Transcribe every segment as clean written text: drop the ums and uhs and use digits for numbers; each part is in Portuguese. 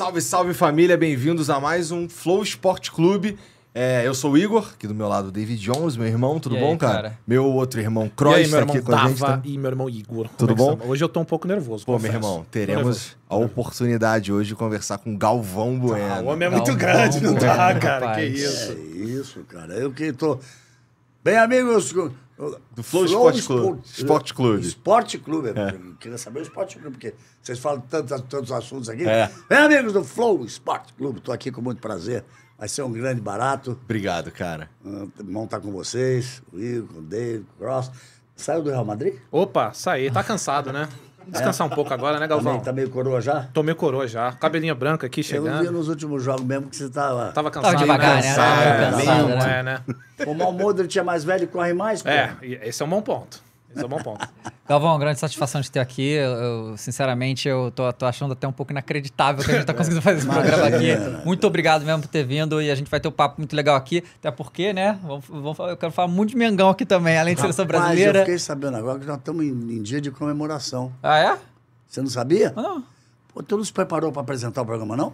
Salve, salve família, bem-vindos a mais um Flow Sport Club. Eu sou o Igor, aqui do meu lado David Jones, meu irmão, tudo bom, cara? Meu outro irmão Croos tá aqui com a gente. E meu irmão Igor. Tudo bom? Hoje eu tô um pouco nervoso. Pô, meu irmão, teremos a oportunidade hoje de conversar com Galvão Bueno. O homem é muito grande, não dá, cara? Que isso? É isso, cara. Eu que tô... Bem, amigos... Do Flow Sport Club. Sport Club. Sport Club. Eu queria saber o Sport Club, porque vocês falam tantos assuntos aqui. Bem, amigos do Flow Sport Club, tô aqui com muito prazer. Vai ser um grande barato. Obrigado, cara. Bom estar com vocês, o Igor, o David, o Cross. Saiu do Real Madrid? Opa, saí. Tá cansado, né? Descansar um pouco agora, né, Galvão? Tá meio coroa já? Tô meio coroa já. Cabelinha branca aqui chegando. Eu vi nos últimos jogos mesmo que você tava... Tava cansado, tava devagar, né? Cansado, né? O Modric é mais velho e corre mais, pô. Esse é um bom ponto. Esse é um bom ponto. Galvão, grande satisfação de ter aqui. Eu, sinceramente, eu tô achando até um pouco inacreditável que a gente tá conseguindo fazer esse programa aqui. Muito obrigado mesmo por ter vindo e a gente vai ter um papo muito legal aqui. Até porque, né? Eu quero falar muito de Mengão aqui também, além de seleção brasileira. Eu fiquei sabendo agora que nós estamos em dia de comemoração. Ah, é? Você não sabia? Não. Pô, tu não se preparou pra apresentar o programa, não?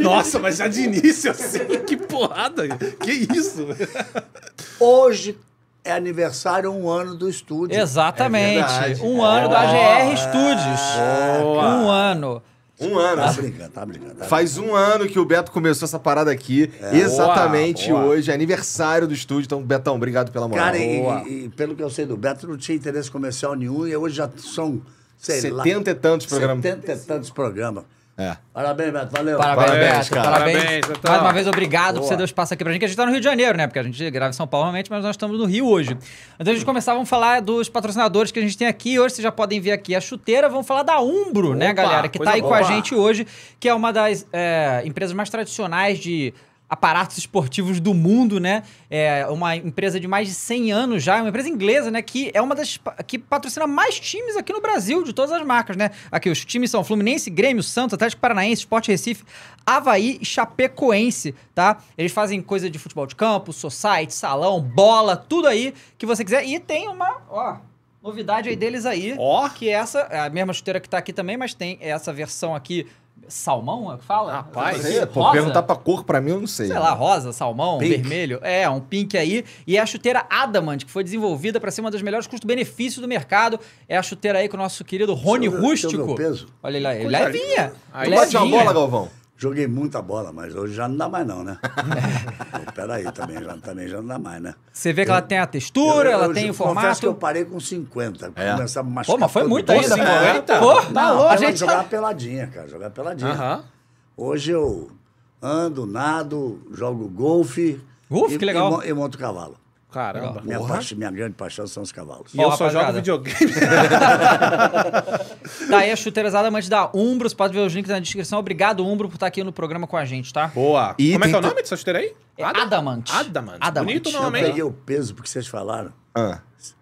Nossa, mas já de início, assim, que porrada. Que isso? Hoje... É aniversário um ano do estúdio. Exatamente. Um ano da AGR Estúdios. Um ano. Um ano. Tá brincando, tá brincando. Faz um ano que o Beto começou essa parada aqui. Exatamente hoje. É aniversário do estúdio. Então, Betão, obrigado pela moral. Cara, e pelo que eu sei do Beto, não tinha interesse comercial nenhum. E hoje já são, sei lá, 70 e tantos programas. 70 e tantos programas. Parabéns, Beto. Valeu. Parabéns, cara. Parabéns. Então. Mais uma vez, obrigado por você dar o espaço aqui pra gente, que a gente tá no Rio de Janeiro, né? Porque a gente grava em São Paulo, realmente, mas nós estamos no Rio hoje. Então, a gente começar, vamos falar dos patrocinadores que a gente tem aqui. Hoje, vocês já podem ver aqui a chuteira. Vamos falar da Umbro, né, galera? Que tá aí com a gente hoje, que é uma das empresas mais tradicionais de... aparatos esportivos do mundo, né? É uma empresa de mais de 100 anos já, é uma empresa inglesa, né? Que é uma das... que patrocina mais times aqui no Brasil, de todas as marcas, né? Aqui os times são Fluminense, Grêmio, Santos, Atlético Paranaense, Sport Recife, Avaí e Chapecoense, tá? Eles fazem coisa de futebol de campo, society, salão, bola, tudo aí que você quiser. E tem uma... novidade aí deles aí, que essa... é a mesma chuteira que tá aqui também, mas tem essa versão aqui... Salmão, fala? Rapaz, pô, perguntar pra cor pra mim, eu não sei. Sei lá, rosa, salmão, pink, vermelho. É, um pink aí. E é a chuteira Adamant, que foi desenvolvida pra ser uma das melhores custo-benefício do mercado. É a chuteira aí com o nosso querido Rony Rústico. Peso. Olha lá, levinha. Tu bate uma bola, Galvão? Joguei muita bola, mas hoje já não dá mais não, né? Peraí, também já não dá mais, né? Você vê que ela tem a textura, ela tem o formato... Confesso que eu parei com 50. Começava a machucar. Pô, mas foi muito ainda, 50? Pô, tá louco. A gente jogava peladinha, cara. Jogava peladinha. Hoje eu ando, nado, jogo golfe. Golfe, que legal. E monto cavalo. Caramba. Minha grande paixão são os cavalos. E eu só jogo videogame. Tá aí a chuteira Adamant da Umbro. Você pode ver os links na descrição. Obrigado, Umbro, por estar aqui no programa com a gente, tá? Boa. E como é que é o nome dessa chuteira aí? É Adamant. Adamant. Bonito nome, hein? Eu peguei o peso porque vocês falaram.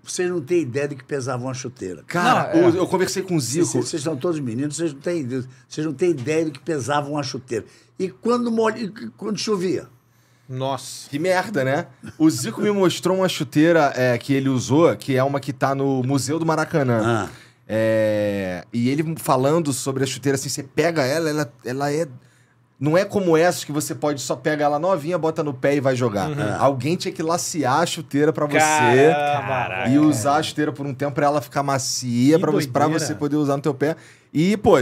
Vocês não têm ideia do que pesava uma chuteira. Cara, não, eu conversei com o Zico. Vocês são todos meninos, vocês não têm ideia do que pesava uma chuteira. E quando chovia? Nossa. Que merda, né? O Zico me mostrou uma chuteira que ele usou, que é uma que tá no Museu do Maracanã. E ele falando sobre a chuteira, assim, você pega ela, ela é... Não é como essa que você pode só pegar ela novinha, bota no pé e vai jogar. Alguém tinha que lacear a chuteira pra você e usar a chuteira por um tempo pra ela ficar macia, pra você poder usar no teu pé. E, pô,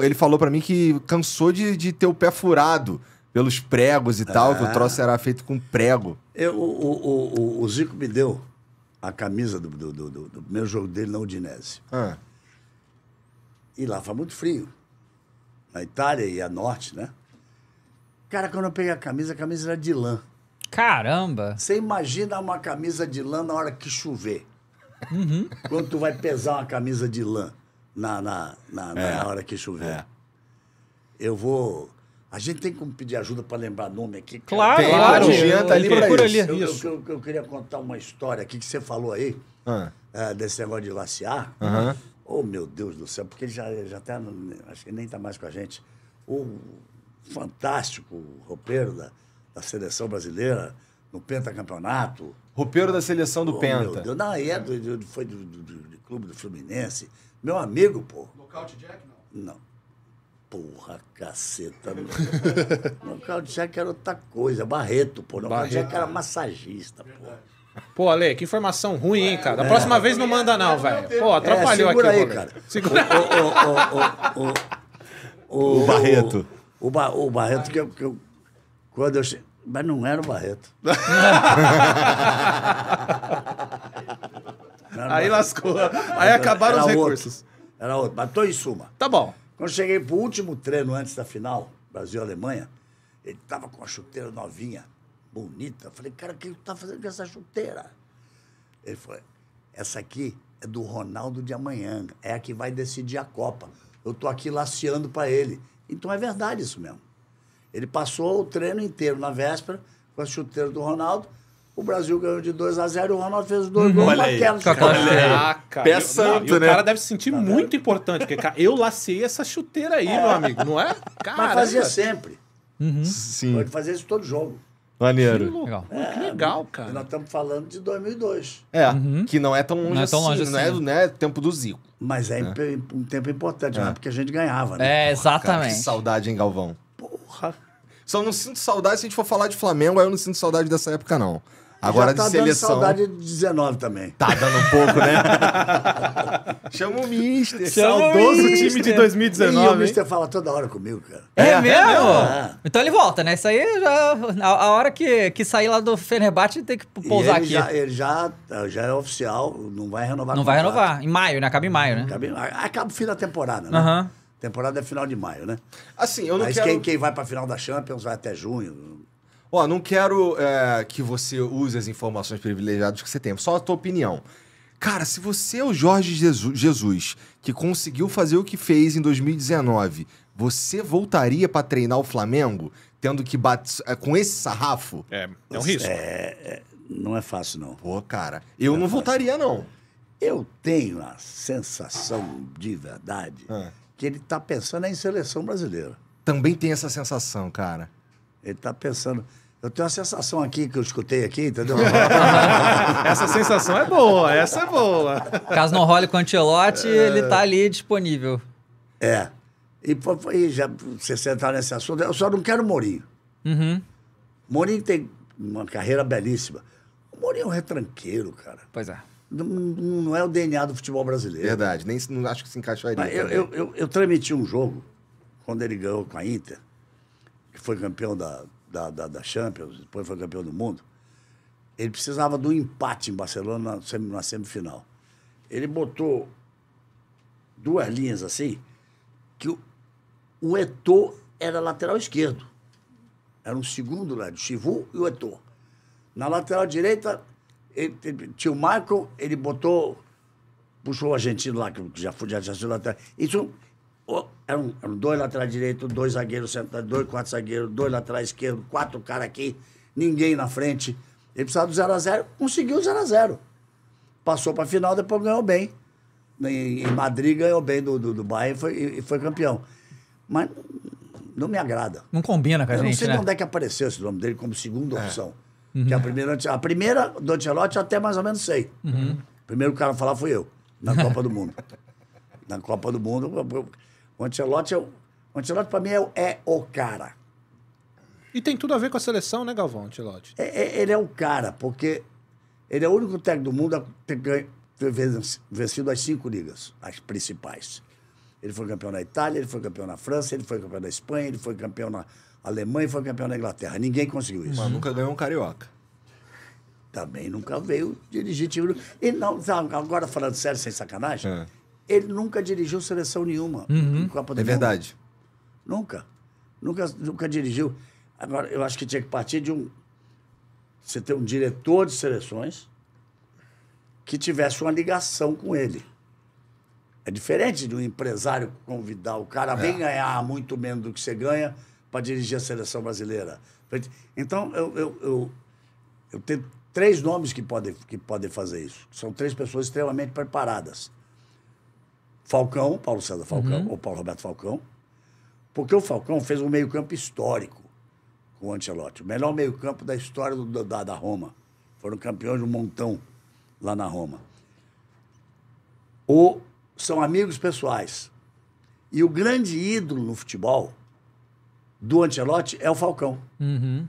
ele falou pra mim que cansou de ter o pé furado. Pelos pregos e tal, que o troço era feito com prego. O Zico me deu a camisa do primeiro jogo dele na Udinese. E lá foi muito frio. Na Itália e a norte, né? Cara, quando eu peguei a camisa era de lã. Caramba! Você imagina uma camisa de lã na hora que chover. Quando tu vai pesar uma camisa de lã na hora que chover. Eu vou... A gente tem como pedir ajuda para lembrar nome aqui? Claro, claro. Eu queria contar uma história aqui que você falou aí, desse negócio de lacear. Oh, meu Deus do céu, porque ele já até, acho que nem está mais com a gente. O fantástico roupeiro da seleção brasileira, no pentacampeonato. Roupeiro da seleção do Penta. Meu Deus, não, foi do clube do Fluminense. Meu amigo, pô. Nocaute Jack, não? Não. porra, caceta. Não quero dizer que era outra coisa. Barreto, pô. Não quero dizer que era massagista, pô. Pô, Ale, que informação ruim, hein, cara? A próxima vez não manda não, velho. Pô, atrapalhou aqui. Aí, cara. Segura o Barreto. O Barreto que eu... Quando eu... Mas não era o Barreto. Aí lascou. Aí acabaram os recursos. Era outro. Mas tô em suma. Tá bom. Quando cheguei pro último treino antes da final, Brasil-Alemanha, ele tava com uma chuteira novinha, bonita. Eu falei, cara, o que ele tá fazendo com essa chuteira? Ele falou, essa aqui é do Ronaldo de amanhã. É a que vai decidir a Copa. Eu tô aqui laceando pra ele. Então é verdade isso mesmo. Ele passou o treino inteiro na véspera com a chuteira do Ronaldo. O Brasil ganhou de 2-0 e o Ronaldo fez os dois gols. Olha aí. Caraca. Pé santo, né? O cara deve se sentir muito importante. Porque eu laceei essa chuteira aí, meu amigo. Não é? Cara, mas fazia sempre. Uhum. Sim. Pode fazer isso todo jogo. Maneiro. Que legal, cara. E nós estamos falando de 2002. É, que não é tão longe assim. Não é do tempo do Zico. Mas é um tempo importante, porque a gente ganhava, né? É, exatamente. Cara, que saudade, hein, Galvão? Porra. Só não sinto saudade se a gente for falar de Flamengo, aí eu não sinto saudade dessa época, não. Agora já tá de seleção. Dando saudade de 19 também. Tá dando um pouco, né? Chama o Mister. Saudoso o time de 2019. E o Mister fala toda hora comigo, cara. É mesmo? É. Então ele volta, né? Isso aí, já, a hora que sair lá do Fenerbahçe, ele tem que pousar aqui. Ele já é oficial, não vai renovar. Não vai renovar. Em maio, né? Acaba em maio, né? Acaba o fim da temporada, né? Aham. Temporada é final de maio, né? Assim, eu não quero... Mas quem vai pra final da Champions vai até junho. Ó, não quero que você use as informações privilegiadas que você tem. Só a tua opinião. Cara, se você é o Jorge Jesus, que conseguiu fazer o que fez em 2019, você voltaria pra treinar o Flamengo? Tendo que bater... com esse sarrafo? É um risco. Não é fácil, não. Pô, cara. Eu não voltaria, não. Eu tenho a sensação de verdade... que ele tá pensando em seleção brasileira. Também tem essa sensação, cara. Ele tá pensando... Eu tenho uma sensação aqui, que eu escutei aqui, entendeu? Essa sensação é boa, essa é boa. Caso não role com o Ancelotti, ele tá ali disponível. É. E já você sentar nesse assunto, eu só não quero o Mourinho. Uhum. Mourinho tem uma carreira belíssima. O Mourinho é um retranqueiro, cara. Pois é. Não é o DNA do futebol brasileiro. Verdade, nem não acho que se encaixaria. Eu transmiti um jogo, quando ele ganhou com a Inter, que foi campeão da Champions, depois foi campeão do mundo. Ele precisava do empate em Barcelona na semifinal. Ele botou duas linhas assim, que o Eto'o era lateral esquerdo. Era um segundo lado, o Chivu e o Eto'o. Na lateral direita... Tinha o Michael, ele botou... Puxou o argentino lá, que já foi lateral. Isso eram dois laterais direitos, dois zagueiros centrais, dois quatro zagueiros, dois laterais esquerdos, quatro caras aqui, ninguém na frente. Ele precisava do 0-0, conseguiu o 0-0. Passou para a final, depois ganhou bem. Em Madrid ganhou bem do Bayern e foi campeão. Mas não me agrada. Não combina com a gente, né? Eu não sei de onde é que apareceu esse nome dele como segunda opção. Uhum. Que a primeira do Ancelotti eu até mais ou menos sei. Uhum. O primeiro cara a falar foi eu, na Copa do Mundo. Na Copa do Mundo, o Ancelotti, pra mim, é o cara. E tem tudo a ver com a seleção, né, Galvão, Ancelotti? Ele é o cara, porque ele é o único técnico do mundo a ter vencido as 5 ligas, as principais. Ele foi campeão na Itália, ele foi campeão na França, ele foi campeão na Espanha, ele foi campeão na... A Alemanha foi campeão da Inglaterra. Ninguém conseguiu isso. Mas nunca ganhou um carioca. Também nunca veio dirigir time. Ele não, agora falando sério, sem sacanagem, ele nunca dirigiu seleção nenhuma. Uhum. Copa do Mundo. Verdade. Nunca dirigiu. Agora, eu acho que tinha que partir de um... Você ter um diretor de seleções que tivesse uma ligação com ele. É diferente de um empresário convidar o cara, vem ganhar muito menos do que você ganha... para dirigir a seleção brasileira. Então, eu tenho 3 nomes que podem fazer isso. São 3 pessoas extremamente preparadas. Falcão, Paulo César Falcão, ou Paulo Roberto Falcão, porque o Falcão fez um meio-campo histórico com o Ancelotti. O melhor meio-campo da história da Roma. Foram campeões de um montão lá na Roma. Ou são amigos pessoais. E o grande ídolo no futebol do Ancelotti é o Falcão. Uhum.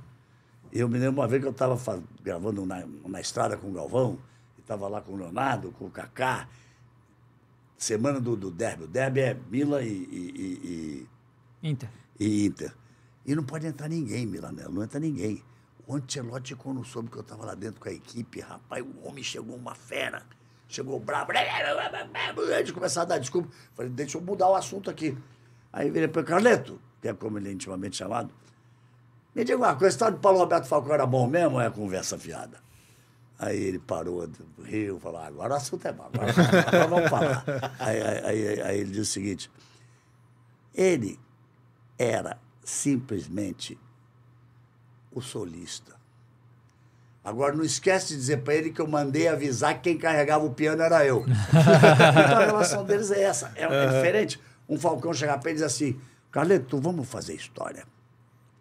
Eu me lembro uma vez que eu estava gravando na estrada com o Galvão, estava lá com o Ronaldo, com o Cacá, semana do derby. O derby é Milan e Inter. E não pode entrar ninguém, Milanello, não entra ninguém. O Ancelotti, quando soube que eu estava lá dentro com a equipe, rapaz, o homem chegou uma fera, chegou bravo, eles começaram a dar desculpa. Falei, deixa eu mudar o assunto aqui. Aí veio para o Carleto, que é como ele é intimamente chamado. Me diga uma coisa, o estado do Paulo Roberto Falcão era bom mesmo ou é conversa fiada? Aí ele parou, riu, falou, agora o assunto é bom, agora vamos falar. Aí ele disse o seguinte, ele era simplesmente o solista. Agora, não esquece de dizer para ele que eu mandei avisar que quem carregava o piano era eu. Então a relação deles é essa, é diferente. Um Falcão chegar para ele e dizer assim, Carleto, vamos fazer história.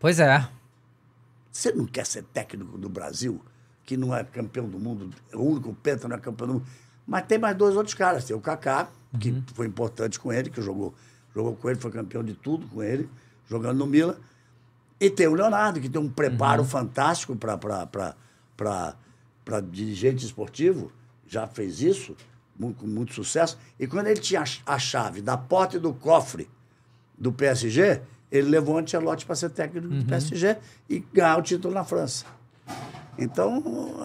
Pois é. Você não quer ser técnico do Brasil, que não é campeão do mundo, o único penta não é campeão do mundo. Mas tem mais dois outros caras. Tem o Kaká, que foi importante com ele, que jogou com ele, foi campeão de tudo com ele, jogando no Milan. E tem o Leonardo, que tem um preparo fantástico para dirigente esportivo, já fez isso, com muito sucesso. E quando ele tinha a chave da porta e do cofre do PSG, ele levou o Ancelotti para ser técnico do PSG e ganhar o título na França. Então,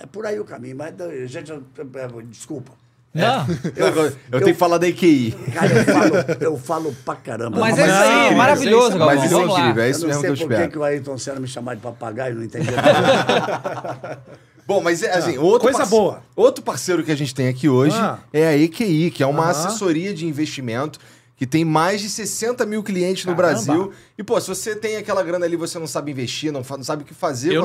é por aí o caminho. Mas, gente, desculpa. Não. Eu tenho que falar da EQI. Cara, eu falo pra caramba. Mas é isso aí, maravilhoso, Galvão. Mas isso é incrível, é isso mesmo que eu espero. Eu não sei por que o Ayrton Senna me chamava de papagaio, não entendi nada. Bom, mas assim, outro parceiro que a gente tem aqui hoje é a EQI, que é uma assessoria de investimento que tem mais de 60 mil clientes no Brasil. E, pô, se você tem aquela grana ali, você não sabe investir, não sabe o que fazer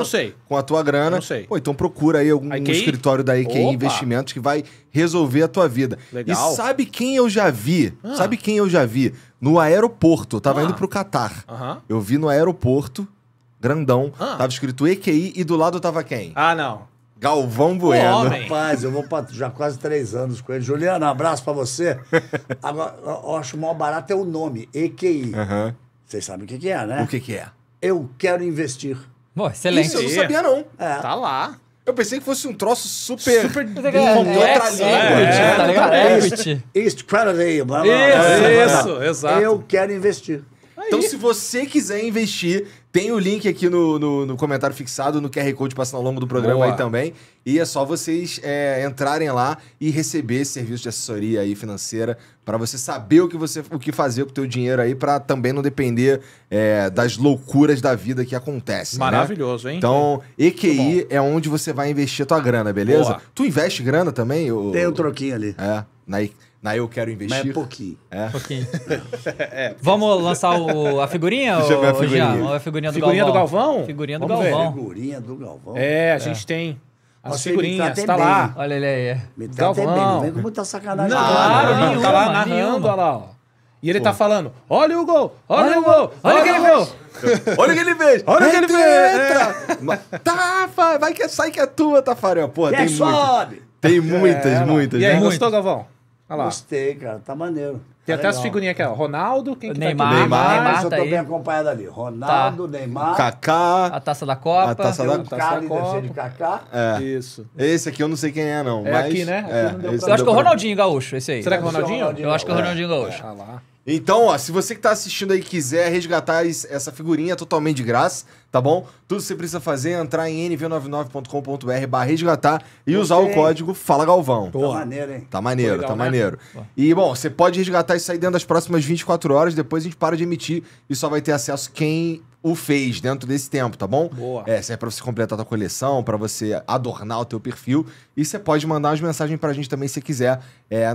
com a tua grana. Eu não sei. Pô, então procura aí algum escritório da EQI Investimentos que vai resolver a tua vida. Legal. E sabe quem eu já vi? Sabe quem eu já vi? No aeroporto. Eu tava indo pro Catar. Eu vi no aeroporto, grandão, tava escrito EQI e do lado tava quem? Ah, não. Galvão Bueno. Rapaz, eu vou já quase 3 anos com ele. Juliana, um abraço pra você. Agora, eu acho o maior barato é o nome, EQI. Vocês sabem o que é, né? O que é? Eu quero investir. Boa, excelente. Isso eu não sabia, não. É. Tá lá. Eu pensei que fosse um troço super complexo. Isso, exato. Eu quero investir. Então, se você quiser investir, tem o link aqui no comentário fixado, no QR Code passando ao longo do programa aí também. E é só vocês entrarem lá e receber esse serviço de assessoria aí financeira para você saber o que fazer com o teu dinheiro aí, para também não depender das loucuras da vida que acontecem. Maravilhoso, né? Hein? Então, EQI é onde você vai investir a tua grana, beleza? Boa. Tu investe grana também? Tem um troquinho ali. É, na eu quero investir. Mas é pouquinho. É. Pouquinho. Vamos lançar a figurinha? Deixa eu ver a figurinha. Já, a figurinha do Galvão? Figurinha do Galvão. Figurinha do Galvão. É, a gente tem as figurinhas. Tá lá. Olha ele aí. Me trata bem. Não vem com muita sacanagem. Claro, tá lá narrando, olha lá. E ele tá falando, olha o gol, olha o gol, olha o que ele fez. Olha o que ele fez! Olha o que ele fez! Tá, vai que sai que é tua, Tafarel. Pô, tem muito. Tem muitas. E aí, gostou, Galvão? Gostei, cara. Tá maneiro. Tem até as figurinhas aqui, ó. Ronaldo, quem que tá aqui? Neymar. Eu tô bem acompanhado ali. Ronaldo, Neymar. Cacá. A taça da Copa. A taça da Copa. De Cacá. É. Isso. Esse aqui eu não sei quem é, não. É aqui, né? Eu acho que é o Ronaldinho Gaúcho, esse aí. Será que é o Ronaldinho? Eu acho que é o Ronaldinho Gaúcho. Ah lá. Então, ó, se você que tá assistindo aí quiser resgatar essa figurinha totalmente de graça, tá bom? Tudo que você precisa fazer é entrar em nv99.com.br/resgatar e usar o código Fala Galvão. Tá maneiro, hein? Tá maneiro, legal, tá maneiro. Né? E, bom, você pode resgatar isso aí dentro das próximas 24 horas, depois a gente para de emitir e só vai ter acesso quem o fez dentro desse tempo, tá bom? Boa. Serve pra você completar a tua coleção, pra você adornar o teu perfil. E você pode mandar umas mensagens pra gente também, se quiser,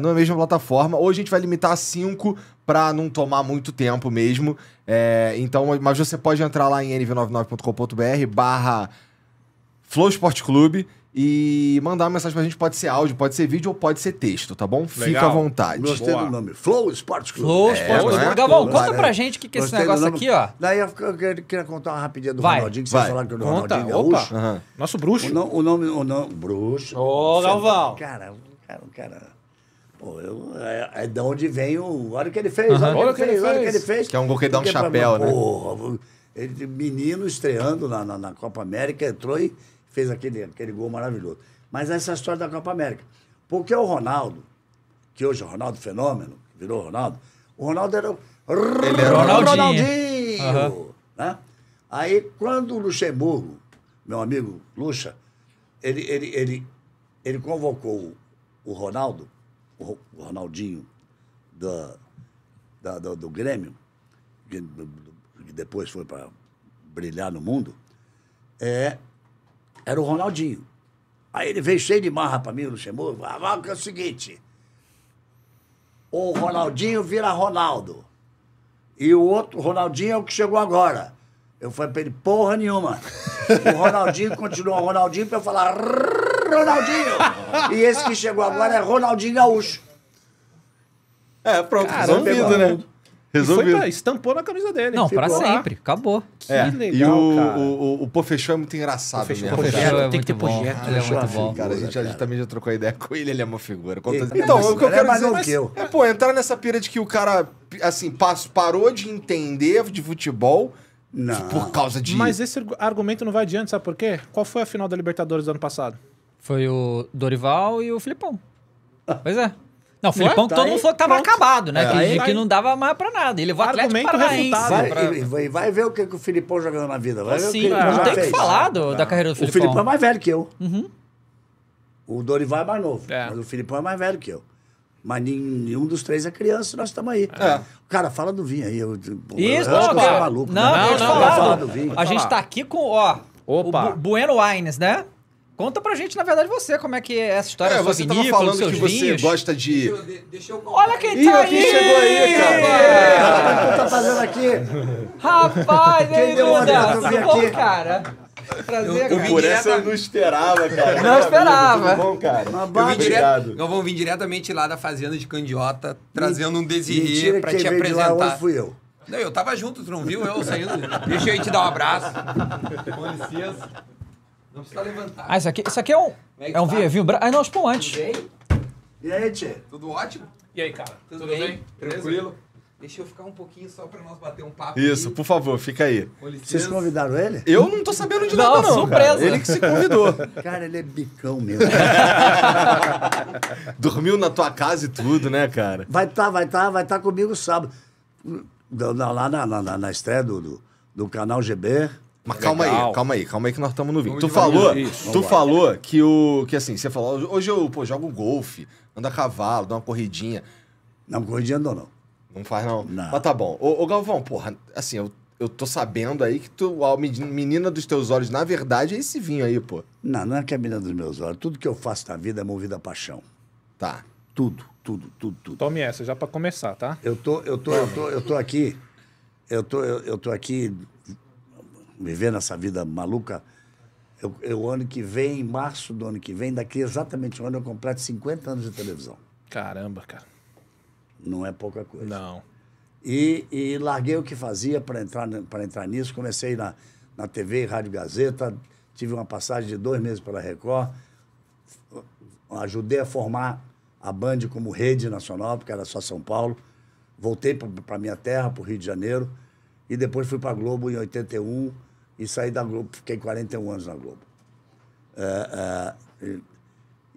na mesma plataforma. Ou a gente vai limitar a 5 pra não tomar muito tempo mesmo. Então, mas você pode entrar lá em nv99.com.br/Flow Sport Club e mandar uma mensagem pra gente. Pode ser áudio, pode ser vídeo ou pode ser texto, tá bom? Legal. Fica à vontade. Gostei do nome. Flow Sport Club. Flow Sport Club. É? Galvão, conta pra gente o que é esse negócio aqui, ó. Daí eu queria contar uma rapidinha do Ronaldinho, que vocês falaram que é o Ronaldinho Gaúcho. Nosso bruxo. O nome... Bruxo. Ô, Galvão. Cara, Pô, é de onde vem o... Olha o que ele fez, olha o que ele fez. Que é um gol que dá um chapéu, né? Porra, ele, menino estreando na Copa América, entrou e fez aquele gol maravilhoso. Mas essa é a história da Copa América. Porque o Ronaldo, que hoje é o Ronaldo Fenômeno, virou Ronaldo, o Ronaldo era o Ronaldinho. Uhum. Né? Aí, quando o Luxemburgo, meu amigo Luxa, ele convocou o Ronaldo, o Ronaldinho do Grêmio, que depois foi para brilhar no mundo, era o Ronaldinho. Aí ele veio cheio de marra para mim, o Luxemburgo, falou que é o seguinte, o Ronaldinho vira Ronaldo, e o outro, o Ronaldinho é o que chegou agora. Eu falei pra ele, porra nenhuma. O Ronaldinho continua Ronaldinho pra eu falar Ronaldinho. E esse que chegou agora é Ronaldinho Gaúcho. É, pronto, resolvido, né? Resolvido. Foi, estampou na camisa dele. Não, pra sempre. Acabou. Que legal, e o Pô Fechou é muito engraçado. Tem que ter projeto. Ele é muito bom. Cara, a gente também já trocou ideia com ele. Ele é uma figura. Então, o que eu quero dizer é, pô, entrar nessa pira de que o cara, assim, parou de entender de futebol... Não. Por causa de... Mas esse argumento não vai adiante, sabe por quê? Qual foi a final da Libertadores do ano passado? Foi o Dorival e o Filipão. Pois é. Não, o Filipão, todo mundo falou que tava acabado, né? Que não dava mais pra nada. Ele levou o Atlético Paranaense. Vai ver o que o Filipão jogando na vida. Vai ver o que não tem o que falar da carreira do Filipão. O Filipão é mais velho que eu. Uhum. O Dorival é mais novo. É. Mas o Filipão é mais velho que eu. Mas nenhum dos três é criança, nós estamos aí. É. Cara, fala do vinho aí. Isso, eu acho que eu sou maluco. Não, a gente tá aqui com, ó, o Bueno Wines, né? Conta pra gente, na verdade, você, como é que é essa história. É, você tava falando que você gosta de... Deixa eu olha quem tá aí! Quem chegou aí, cara! O que tá fazendo aqui? Rapaz, quem deu uma olhada, cara? Por essa eu não esperava, cara. Não esperava. Tudo bom, cara? Obrigado. Nós vamos vir diretamente lá da fazenda de Candiota, trazendo um Desirê pra te apresentar. Lá, hoje fui eu. Não, eu tava junto, tu não viu? Eu saindo. Deixa eu aí te dar um abraço. Com licença. Não precisa levantar. Ah, isso aqui é um... É um vinho branco. Ah, não, espumante. Tudo bem? E aí, tchê? Tudo ótimo? E aí, cara? Tudo bem? Tranquilo? Deixa eu ficar um pouquinho só pra nós bater um papo. Isso, aí. Por favor, fica aí. Vocês convidaram ele? Eu não tô sabendo de nada, não. Surpresa. Cara. Ele que se convidou. Cara, ele é bicão mesmo. Dormiu na tua casa e tudo, né, cara? Vai tá comigo sábado. Lá na estreia do Canal GB. Mas calma aí que nós estamos no vídeo. Tu falou que o... Que assim, você falou, hoje eu jogo golfe, ando a cavalo, dou uma corridinha. Não, corridinha andou não. Não faz, não. Mas tá bom. Ô, Galvão, porra, assim, eu tô sabendo aí que tu, a menina dos teus olhos, na verdade, é esse vinho aí, pô. Não é que é a menina dos meus olhos. Tudo que eu faço na vida é movido a paixão. Tá. Tudo. Tome essa, já pra começar, tá? Eu tô aqui vivendo essa vida maluca. O ano que vem, em março do ano que vem, daqui exatamente um ano, eu completo 50 anos de televisão. Caramba, cara. Não é pouca coisa. Não. E larguei o que fazia para entrar nisso. Comecei na TV, Rádio Gazeta. Tive uma passagem de 2 meses pela Record. Ajudei a formar a Band como rede nacional, porque era só São Paulo. Voltei para minha terra, para o Rio de Janeiro. E depois fui para a Globo em 81 e saí da Globo. Fiquei 41 anos na Globo.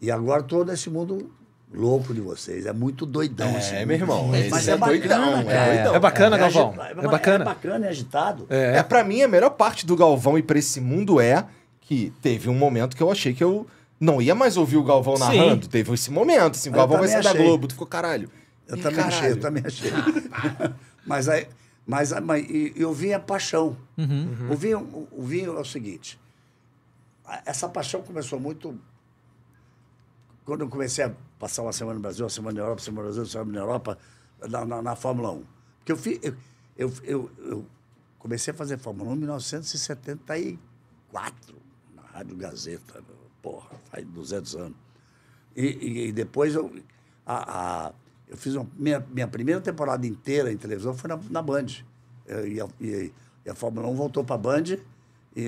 E agora estou nesse mundo... louco de vocês, é muito doidão. É, meu irmão. Mas é bacana, cara. É bacana, Galvão. É bacana. É bacana, é agitado. Pra mim, a melhor parte do Galvão e pra esse mundo é que teve um momento que eu achei que eu não ia mais ouvir o Galvão narrando. Teve esse momento, assim, o Galvão vai sair da Globo. Tu ficou, caralho. Eu também achei. Mas aí, eu vi a paixão. O vinho é o seguinte, essa paixão começou muito... Quando eu comecei a passar uma semana no Brasil, uma semana na Europa, na Fórmula 1. Porque eu comecei a fazer Fórmula 1 em 1974, na Rádio Gazeta. Porra, faz 200 anos. E depois eu fiz minha primeira temporada inteira em televisão, foi na Band. E a Fórmula 1 voltou para a Band,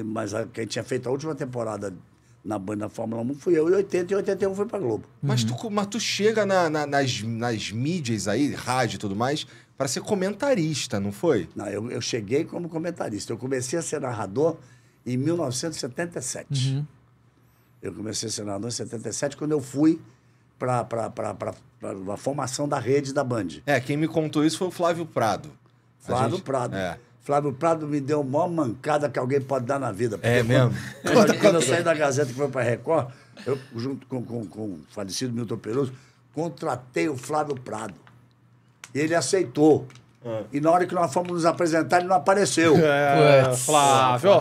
mas quem tinha feito a última temporada na Fórmula 1 fui eu, e 80 e 81 fui pra Globo. Mas tu chega nas mídias aí, rádio e tudo mais, para ser comentarista, não foi? Não, eu cheguei como comentarista. Eu comecei a ser narrador em 1977. Uhum. Eu comecei a ser narrador em 77, quando eu fui para a formação da rede da Band. É, quem me contou isso foi o Flávio Prado. Flávio Prado. É. Flávio Prado me deu a maior mancada que alguém pode dar na vida. É mesmo? Quando eu saí da Gazeta, que foi para a Record, eu, junto com o falecido Milton Peruso, contratei o Flávio Prado. E ele aceitou. É. E na hora que nós fomos nos apresentar, ele não apareceu. É, Flávio.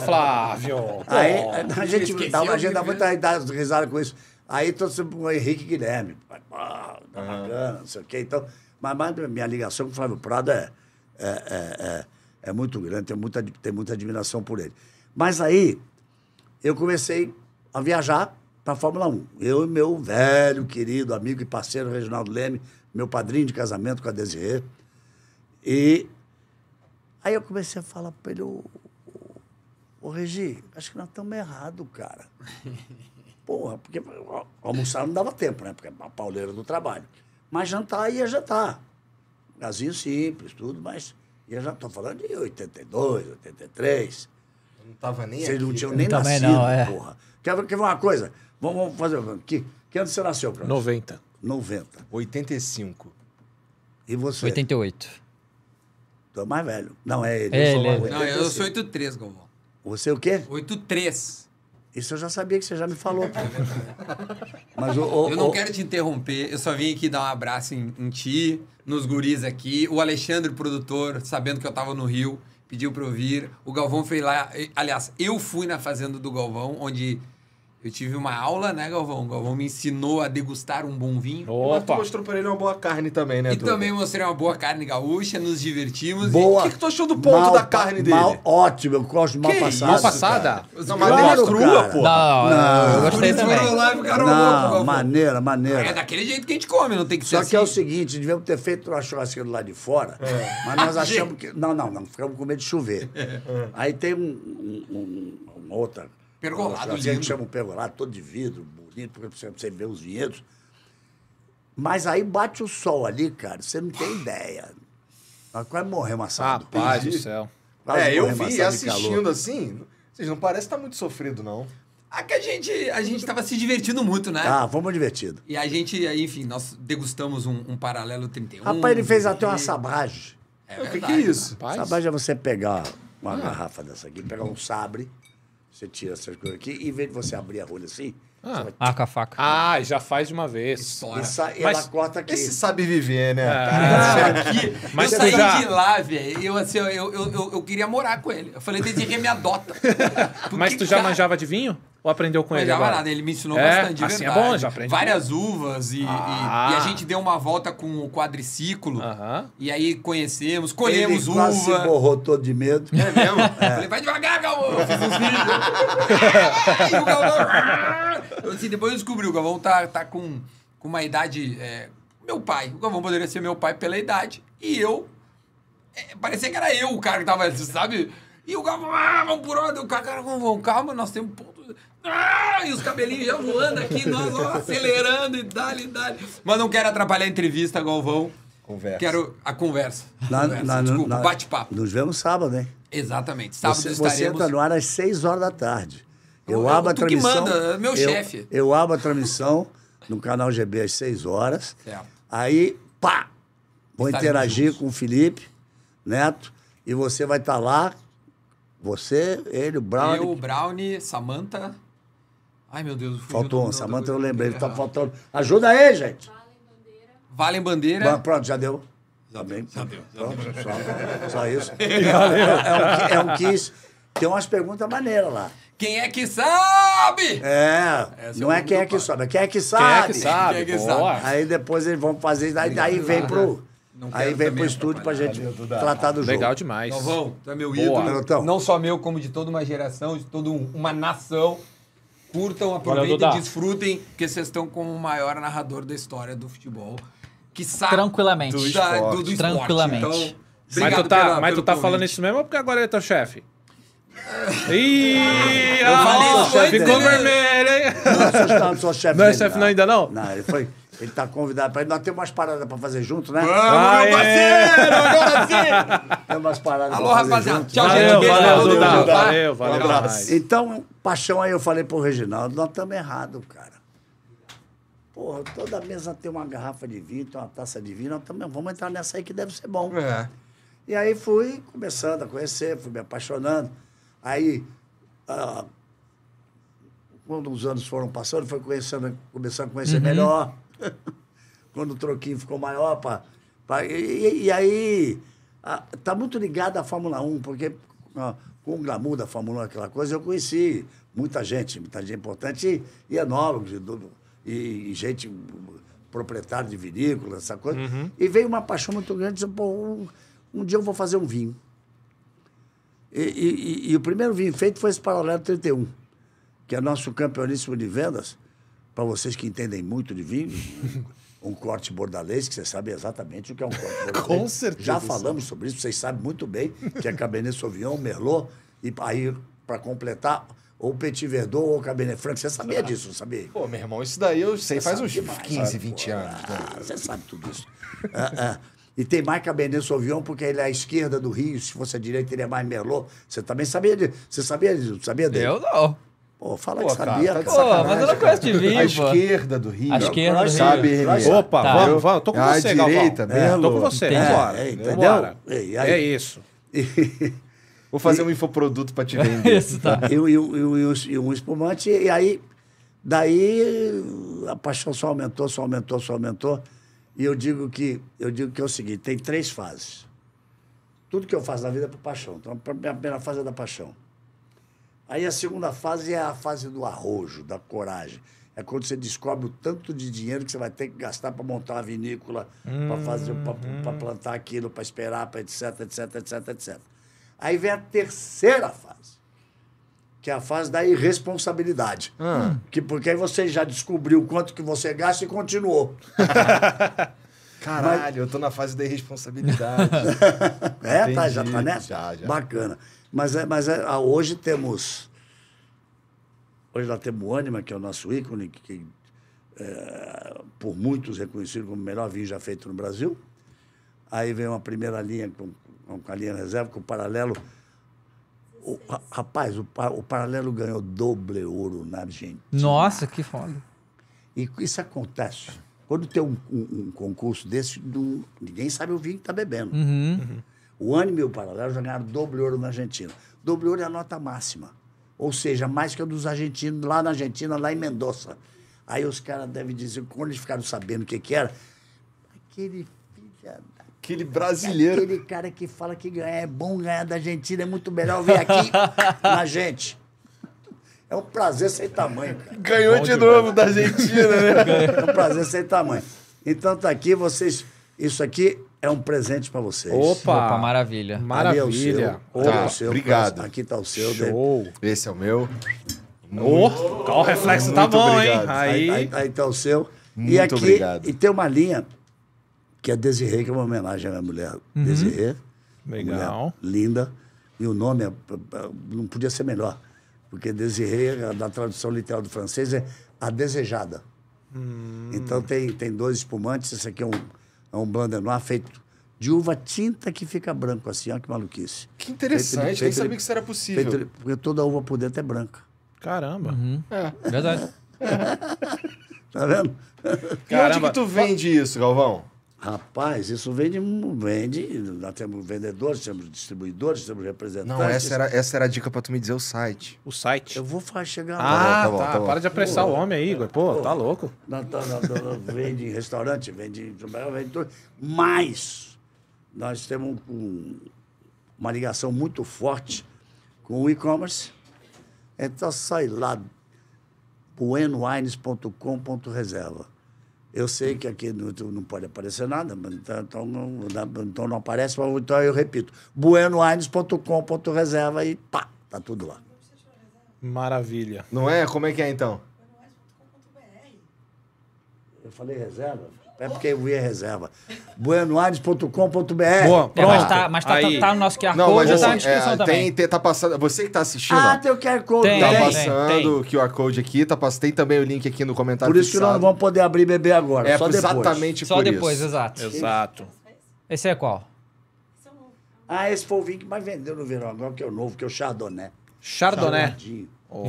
Aí a gente dá muita risada com isso. Aí trouxe o Henrique Guilherme. Ah, tá bacana, não sei o quê. Então, mas minha ligação com o Flávio Prado é muito grande, tem muita admiração por ele. Mas aí eu comecei a viajar para a Fórmula 1. Eu e meu velho, querido, amigo e parceiro, Reginaldo Leme, meu padrinho de casamento com a Desirê. E aí eu comecei a falar para ele, ô Regi, acho que nós estamos errados, cara. Porra, porque almoçar não dava tempo, né? Porque é a pauleira do trabalho. Mas jantar ia jantar. Gazinho simples, tudo, mas ia jantar. Estou falando de 82, 83. Eu não estava nem Vocês aqui, não tinham nem nascido, não, é. Porra. Quer ver uma coisa? Vamos fazer... Que ano você nasceu, Croos? 90. 85. E você? 88. Tu é mais velho. Não, é ele. Não, eu sou 83, Galvão. Você o quê? 83. Isso eu já sabia que você já me falou. Mas eu não quero te interromper, eu só vim aqui dar um abraço em ti, nos guris aqui. O Alexandre, produtor, sabendo que eu estava no Rio, pediu para eu vir. O Galvão foi lá... Aliás, eu fui na fazenda do Galvão, onde... Eu tive uma aula, né, Galvão? O Galvão me ensinou a degustar um bom vinho. Opa. Mas tu mostrou pra ele uma boa carne também, né? E também mostrei uma boa carne gaúcha, nos divertimos. Boa. E o que tu achou do ponto da carne dele? Ótimo, eu gosto de mal passada. Mal passada? Não, maneira crua, pô. Não, eu gostei também. Não, maneira. É daquele jeito que a gente come, não tem que ser assim. Só que é o seguinte, devíamos ter feito uma churrasqueira lá de fora, mas nós achamos que... Não, ficamos com medo de chover. Aí tem uma outra... Pergolado, lindo. A gente chama um pergolado, todo de vidro, bonito, porque você vê os vinhedos. Mas aí bate o sol ali, cara, você não tem ideia. Nós quase morremos assado. Rapaz do céu. Eu vi assistindo assim, vocês não parecem estar muito sofrido, não. Ah, que a gente tava se divertindo muito, né? Ah, fomos divertidos. E a gente, enfim, nós degustamos um Paralelo 31. Rapaz, ele fez até uma sabagem. É, o que é isso? Sabagem é você pegar uma garrafa dessa aqui, pegar um sabre... Você tira essas coisas aqui, em vez de você abrir a rolha assim... Com a faca. Ah, já faz de uma vez. E ela corta aqui. Esse sabe viver, né? Mas eu saí de lá, velho. Eu queria morar com ele. Eu falei, Desirê, me adota. Mas tu já manjava de vinho? Ou aprendeu com ele agora? Não manjava nada, ele me ensinou bastante, de verdade. Assim é bom, já aprendi. Várias uvas e a gente deu uma volta com o quadriciclo. E aí conhecemos, colhemos uva. Ele quase se borrou todo de medo. É mesmo? Eu falei, vai devagar, Galvão. Eu fiz uns vídeos. E o Galvão... Assim, depois eu descobri, o Galvão tá com uma idade... meu pai. O Galvão poderia ser meu pai pela idade. E eu... parecia que era eu o cara que tava... Sabe? E o Galvão... vamos por onde? O cara... Galvão, calma, nós temos... e os cabelinhos já voando aqui, nós acelerando e dali. Mas não quero atrapalhar a entrevista, Galvão. Conversa. Quero a conversa. Desculpa, bate-papo. Nos vemos sábado, hein? Exatamente. Sábado você entra no ar às 6 horas da tarde. Eu abro a transmissão. Que manda, meu chefe. Eu abro a transmissão no Canal GB às 6 horas. Certo. Aí, pá! Vou interagir com o Felipe Neto e você vai estar lá. Você, ele, o Brownie. Eu, o Brownie, Samanta. Ai, meu Deus. Faltou um. Samanta, eu lembrei. Ele tá faltando. Ajuda aí, gente. Valen Bandeira. Pronto, já deu. Já deu. Só isso. É um quiz. Tem umas perguntas maneiras lá. Quem é que sabe? Não é quem é que sabe, é quem é que sabe. Quem é que sabe. Aí depois eles vão fazer, aí vem pro... Aí vem pro estúdio pra gente tratar do jogo. Legal demais. Galvão, tu é meu ídolo. Então. Não só meu, como de toda uma geração, de toda uma nação. Curtam, aproveitem, desfrutem, porque vocês estão com o maior narrador da história do futebol. Que sabe tranquilamente. Do esporte. Tranquilamente. Então, mas tu tá falando isso mesmo ou porque agora ele é teu chefe? Ih, ficou vermelho, hein? Não sou chefe. Não é chefe não ainda não? Não, ele foi... Ele tá convidado pra ele. Nós temos umas paradas pra fazer junto, né? Vamos, meu parceiro! Agora sim! Temos umas paradas alô, pra fazer rapaziada. Junto. Tchau, valeu, gente. Beijo, valeu, um abraço. Então, paixão, aí eu falei pro Reginaldo, nós estamos errados, cara. Porra, toda mesa tem uma garrafa de vinho, tem uma taça de vinho, nós também vamos entrar nessa aí que deve ser bom. É. E aí fui começando a conhecer, fui me apaixonando. Aí... quando os anos foram passando, foi começando a conhecer melhor. Quando o troquinho ficou maior, e aí tá muito ligado à Fórmula 1, porque com o glamour da Fórmula 1, aquela coisa, eu conheci muita gente importante, e enólogos, e gente proprietária de vinícola, essa coisa. E veio uma paixão muito grande, disse, pô, um dia eu vou fazer um vinho. E o primeiro vinho feito foi esse Paralelo 31, que é nosso campeoníssimo de vendas. Para vocês que entendem muito de vinho, um corte bordalês, que você sabe exatamente o que é um corte bordalês. Com certeza. Já falamos sobre isso, vocês sabem muito bem, que é Cabernet Sauvignon, Merlot, e aí, para completar, ou Petit Verdot ou Cabernet Franc. Você sabia disso, não sabia? Pô, meu irmão, isso daí eu sei faz uns 15, 20 anos. Você sabe tudo isso. E tem mais Cabernet Sauvignon, porque ele é à esquerda do Rio, se fosse à direita, ele é mais Merlot. Você também sabia disso? Você sabia disso? Sabia dele? Eu não. Pô, fala que sabia, cara. Pô, mas eu não conheço de vinho, a esquerda do Rio. A esquerda do Rio. Sabe, opa, tá. vamos. Tô com você, Galvão. A direita, Merlot. Tô com você, vambora. Entendeu? É isso. Vou fazer um infoproduto pra te vender. Isso, tá. E um espumante. E aí, daí, a paixão só aumentou. E eu digo que é o seguinte, tem três fases. Tudo que eu faço na vida é por paixão. Então, a primeira fase é da paixão. Aí a segunda fase é a fase do arrojo, da coragem. É quando você descobre o tanto de dinheiro que você vai ter que gastar para montar uma vinícola, para plantar aquilo, para esperar, para etc. Aí vem a terceira fase, que é a fase da irresponsabilidade. Porque aí você já descobriu quanto que você gasta e continuou. Caralho, eu tô na fase da irresponsabilidade. Entendi. Já tá nessa? Já. Bacana. Mas hoje temos... Hoje nós temos o Ânima, que é o nosso ícone, que é, por muitos reconhecido como o melhor vinho já feito no Brasil. Aí vem uma primeira linha com a linha reserva, com o Paralelo. O Paralelo ganhou doble ouro na Argentina. Nossa, que foda. E isso acontece. Quando tem um concurso desse, ninguém sabe o vinho que está bebendo. O Ânimo e o Paralelo já ganharam doble ouro na Argentina. Doble ouro é a nota máxima. Ou seja, mais que a dos argentinos, lá na Argentina, lá em Mendoza. Aí os caras devem dizer, quando eles ficaram sabendo o que que era, aquele brasileiro. Aquele cara que fala que ganhar é bom, ganhar da Argentina é muito melhor, vir aqui na gente. É um prazer sem tamanho, cara. Ganhou de novo da Argentina, né? É um prazer sem tamanho. Então tá aqui, vocês... Isso aqui... É um presente para vocês. Opa, maravilha. Maravilha. Tá, obrigado. Aqui tá o seu. Show. Esse é o meu. O reflexo tá bom, obrigado. Hein? Aí tá o seu. Muito e aqui, obrigado. E tem uma linha que é Desirê, que é uma homenagem à minha mulher. Desirê. Legal. Linda. E o nome não podia ser melhor. Porque Desirê, na tradução literal do francês, é a desejada. Então tem dois espumantes. Esse aqui é um blanc de noir feito de uva tinta que fica branco assim, olha que maluquice. Que interessante, nem sabia que isso era possível. Porque toda uva por dentro é branca. Caramba. É verdade. Tá vendo? Caramba. E onde que tu vende isso, Galvão? Rapaz, isso vende. Nós temos vendedores, temos distribuidores, temos representantes. Não, essa era a dica pra tu me dizer o site. O site? Eu vou chegar lá. Tá bom. Para de apressar o homem aí, Igor. Pô, tá louco. Não, vende em restaurante, vende tudo. Mas nós temos uma ligação muito forte com o e-commerce. Então sai lá, buenowines.com.reserva. Eu sei que aqui não pode aparecer nada, mas então não aparece, mas então eu repito. buenowines.com.reserva e pá, tá tudo lá. Maravilha. Não é? Como é que é, então? buenowines.com.br. Eu falei reserva? É porque eu vi a reserva. buenoaires.com.br. Boa, é, mas tá no nosso QR Code. Não, mas assim, tá na descrição também. Tá passando, você que tá assistindo. Ah, ó, tem o QR Code. Tá passando o QR Code aqui. Tem também o link aqui no comentário. Por isso fixado. Que nós não vamos poder abrir bebê agora. É, só exatamente depois. Só depois, isso. Exato. Esse é qual? Ah, esse foi o vinho que mais vendeu no verão agora, que é o novo, que é o Chardonnay. Chardonnay.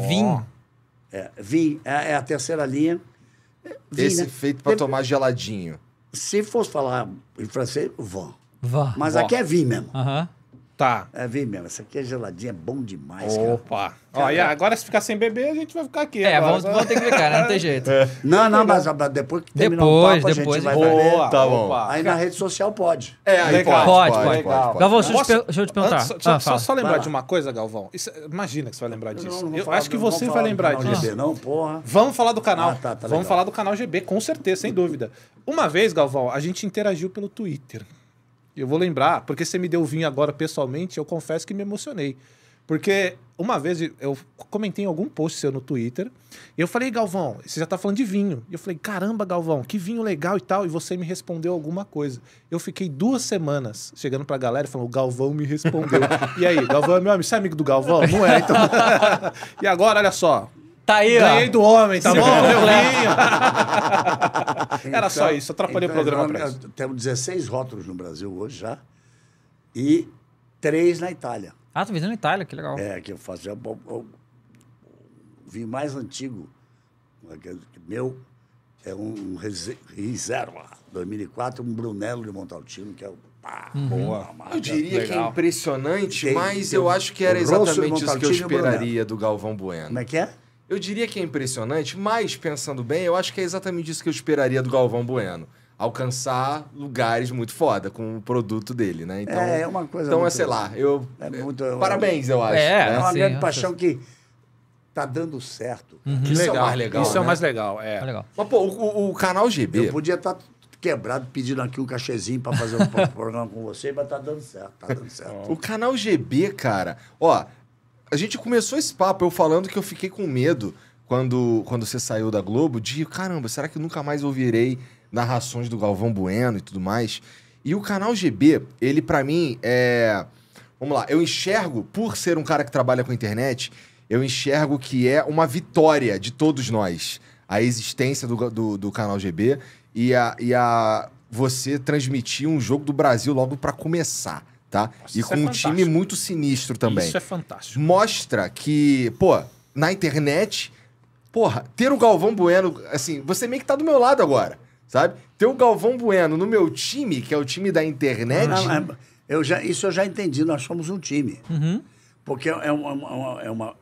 Vinho. É, vinho. É a terceira linha. Vim, esse, né? Feito para tomar geladinho. Se fosse falar em francês, vó. Mas aqui é vinho mesmo. Aham. Tá. É vinho mesmo. Essa aqui é geladinha, é bom demais, cara. Opa. Ó, e agora se ficar sem beber, a gente vai ficar aqui. É, vamos ter que ficar, né? Não tem jeito. É. Não, mas depois que terminar o papo, a gente vai beber. Tá bom. Aí na rede social pode. É, aí pode. Galvão, deixa eu te perguntar. Só lembrar de uma coisa, Galvão. Imagina que você vai lembrar disso. Eu acho que você vai lembrar disso. Não, porra. Vamos falar do canal. Vamos falar do canal GB, com certeza, sem dúvida. Uma vez, Galvão, a gente interagiu pelo Twitter. Eu vou lembrar, porque você me deu vinho agora pessoalmente, eu confesso que me emocionei. Porque uma vez eu comentei em algum post seu no Twitter, e eu falei, Galvão, você já tá falando de vinho. E eu falei, caramba, Galvão, que vinho legal e tal. E você me respondeu alguma coisa. Eu fiquei 2 semanas chegando pra galera e falando, o Galvão me respondeu. E aí, Galvão é meu amigo, você é amigo do Galvão? Não é, então... E agora, olha só... Tá aí, ganhei do homem, tá bom? Meu vinho. Era só isso, atrapalhei o programa pra isso. Temos 16 rótulos no Brasil hoje já e 3 na Itália. Ah, tô vendendo na Itália, que legal. É, que eu faço. O vinho mais antigo, meu, é um Reserva 2004, um Brunello de Montalcino, que é o... Eu diria que é impressionante, mas eu acho que era exatamente isso que eu esperaria do Galvão Bueno. Como é que é? Eu diria que é impressionante, mas pensando bem, eu acho que é exatamente isso que eu esperaria do Galvão Bueno. Alcançar lugares muito foda com o produto dele, né? Então, é uma coisa... Então, sei lá, eu... Parabéns, eu acho. É uma grande paixão que... Tá dando certo. Isso é o mais legal, isso é o mais legal, é. Mas, pô, o Canal GB... Eu podia estar... quebrado, pedindo aqui um cachezinho pra fazer um programa com você, mas tá dando certo, tá dando certo. O Canal GB, cara, ó, a gente começou esse papo eu falando que eu fiquei com medo quando você saiu da Globo, de caramba, será que eu nunca mais ouvirei narrações do Galvão Bueno e tudo mais? E o Canal GB, ele pra mim é... Vamos lá, eu enxergo, por ser um cara que trabalha com internet, eu enxergo que é uma vitória de todos nós, a existência do Canal GB... E você transmitir um jogo do Brasil logo para começar, tá? Nossa, e com um time muito sinistro também. Isso é fantástico. Mostra que, pô, na internet, porra, ter o Galvão Bueno, assim, você meio que tá do meu lado agora, sabe? Ter o Galvão Bueno no meu time, que é o time da internet... Isso eu já entendi, nós somos um time. Uhum. Porque é uma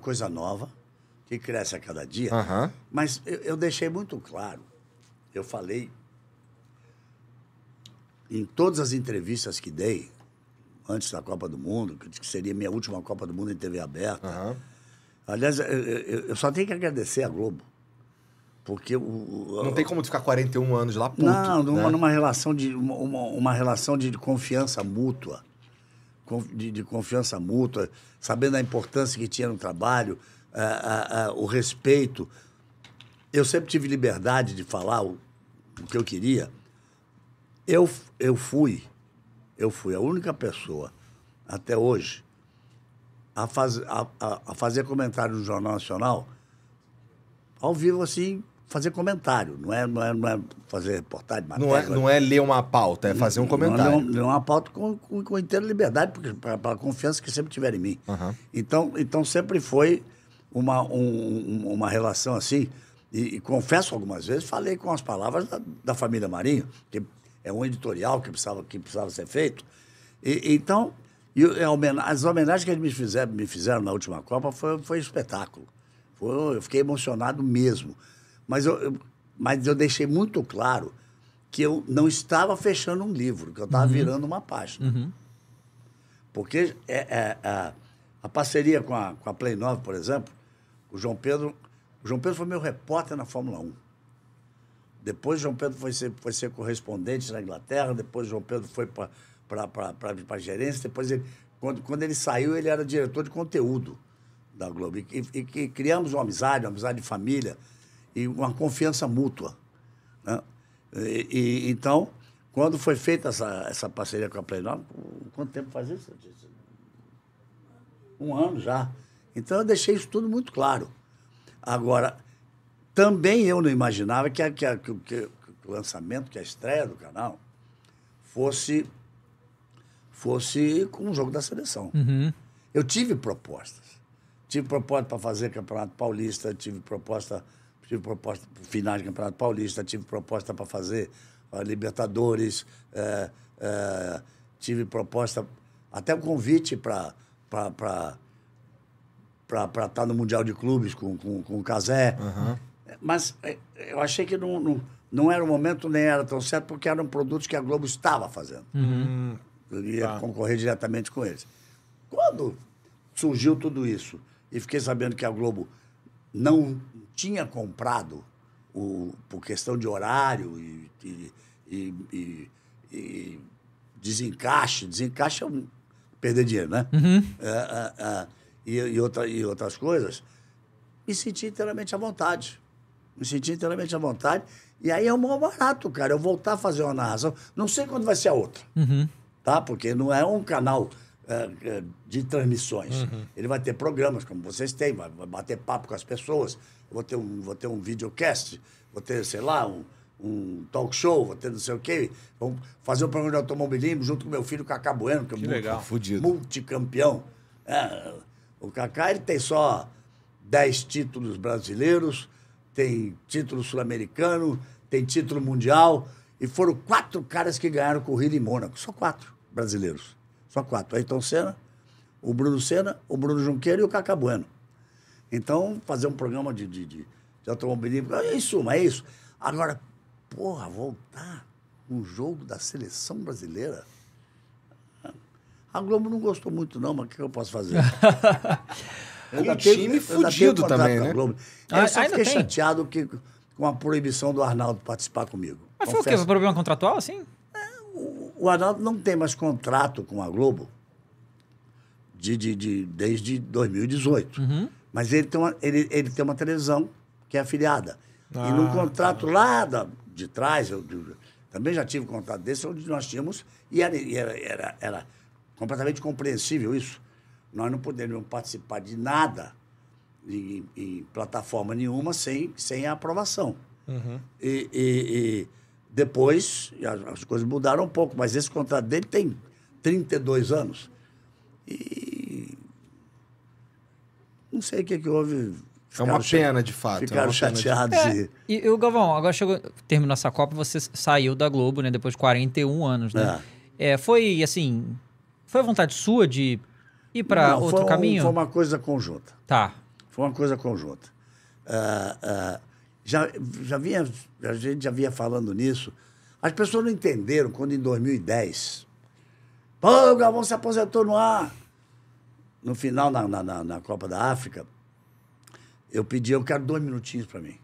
coisa nova, que cresce a cada dia, uhum. Mas eu deixei muito claro. Eu falei em todas as entrevistas que dei, antes da Copa do Mundo, que seria minha última Copa do Mundo em TV aberta. Uhum. Aliás, eu só tenho que agradecer a Globo. Porque não tem como ficar 41 anos lá, puto. Não, né? numa relação de confiança mútua. De confiança mútua, sabendo a importância que tinha no trabalho, o respeito... Eu sempre tive liberdade de falar o que eu queria. Eu fui a única pessoa, até hoje, a fazer comentário no Jornal Nacional, ao vivo, assim, fazer comentário. Não é fazer reportagem, matéria. Não é ler uma pauta, é fazer um comentário. Não é ler uma pauta com inteira liberdade, porque pela confiança que sempre tiveram em mim. Uhum. Então, sempre foi uma relação assim... E confesso algumas vezes, falei com as palavras da família Marinho, que é um editorial que precisava ser feito. As homenagens que eles me fizeram na última Copa foi um espetáculo. Eu fiquei emocionado mesmo. Mas eu deixei muito claro que eu não estava fechando um livro, que eu estava virando uma página. Uhum. Porque a parceria com a Play 9, por exemplo, o João Pedro foi meu repórter na Fórmula 1. Depois, o João Pedro foi ser correspondente na Inglaterra. Depois, o João Pedro foi para a gerência. Depois, quando ele saiu, ele era diretor de conteúdo da Globo. E criamos uma amizade de família e uma confiança mútua, né? Então, quando foi feita essa parceria com a Play 9, quanto tempo faz isso? Um ano já. Então, eu deixei isso tudo muito claro. Agora, também eu não imaginava que o lançamento, que a estreia do canal, fosse com o jogo da seleção. Uhum. Eu tive propostas. Tive proposta para fazer Campeonato Paulista, tive proposta para o final de Campeonato Paulista, tive proposta para fazer Libertadores, tive proposta, até um convite para estar no Mundial de Clubes com o Cazé. Uhum. Mas eu achei que não era o momento, nem era tão certo, porque eram produtos que a Globo estava fazendo. Uhum. Eu ia concorrer diretamente com eles. Quando surgiu tudo isso e fiquei sabendo que a Globo não tinha comprado, por questão de horário e desencaixe. Desencaixe é perder dinheiro, né? Uhum. E outras coisas, me senti inteiramente à vontade. Me senti inteiramente à vontade. E aí é um maior barato, cara. Eu voltar a fazer uma narração. Não sei quando vai ser a outra. Uhum. Tá? Porque não é um canal de transmissões. Uhum. Ele vai ter programas, como vocês têm, vai bater papo com as pessoas. Eu vou ter um videocast, vou ter, sei lá, um talk show, vou ter não sei o quê. Vou fazer um programa de automobilismo junto com meu filho, Cacá Bueno, que é multicampeão. É, o Cacá, ele tem só 10 títulos brasileiros, tem título sul-americano, tem título mundial, e foram 4 caras que ganharam corrida em Mônaco. Só 4 brasileiros. Só 4. Ayrton Senna, o Bruno Junqueiro e o Cacá Bueno. Então, fazer um programa de automobilismo, em suma, é isso. Agora, porra, voltar um jogo da seleção brasileira... A Globo não gostou muito, não, mas o que eu posso fazer? Um time fudido também, né? Eu só fiquei chateado com a proibição do Arnaldo participar comigo. Mas foi o quê? Foi problema contratual, assim? O Arnaldo não tem mais contrato com a Globo desde 2018. Uhum. Mas ele tem uma televisão que é afiliada. E num contrato lá de trás, eu também já tive um contrato desse, onde nós tínhamos... E era completamente compreensível isso. Nós não poderíamos participar de nada em plataforma nenhuma sem a aprovação. Uhum. E depois as coisas mudaram um pouco, mas esse contrato dele tem 32 anos. E não sei o que houve... Ficaram uma pena, de fato. Ficaram chateados. E o Galvão, agora chegou... Terminou essa Copa, você saiu da Globo, né? Depois de 41 anos, né? É. Foi, assim... Foi a vontade sua de ir para outro caminho? Foi uma coisa conjunta. Tá. Foi uma coisa conjunta. A gente já vinha falando nisso. As pessoas não entenderam quando, em 2010... Pô, o Galvão se aposentou no ar. No final, na Copa da África, eu pedi, eu quero 2 minutinhos para mim.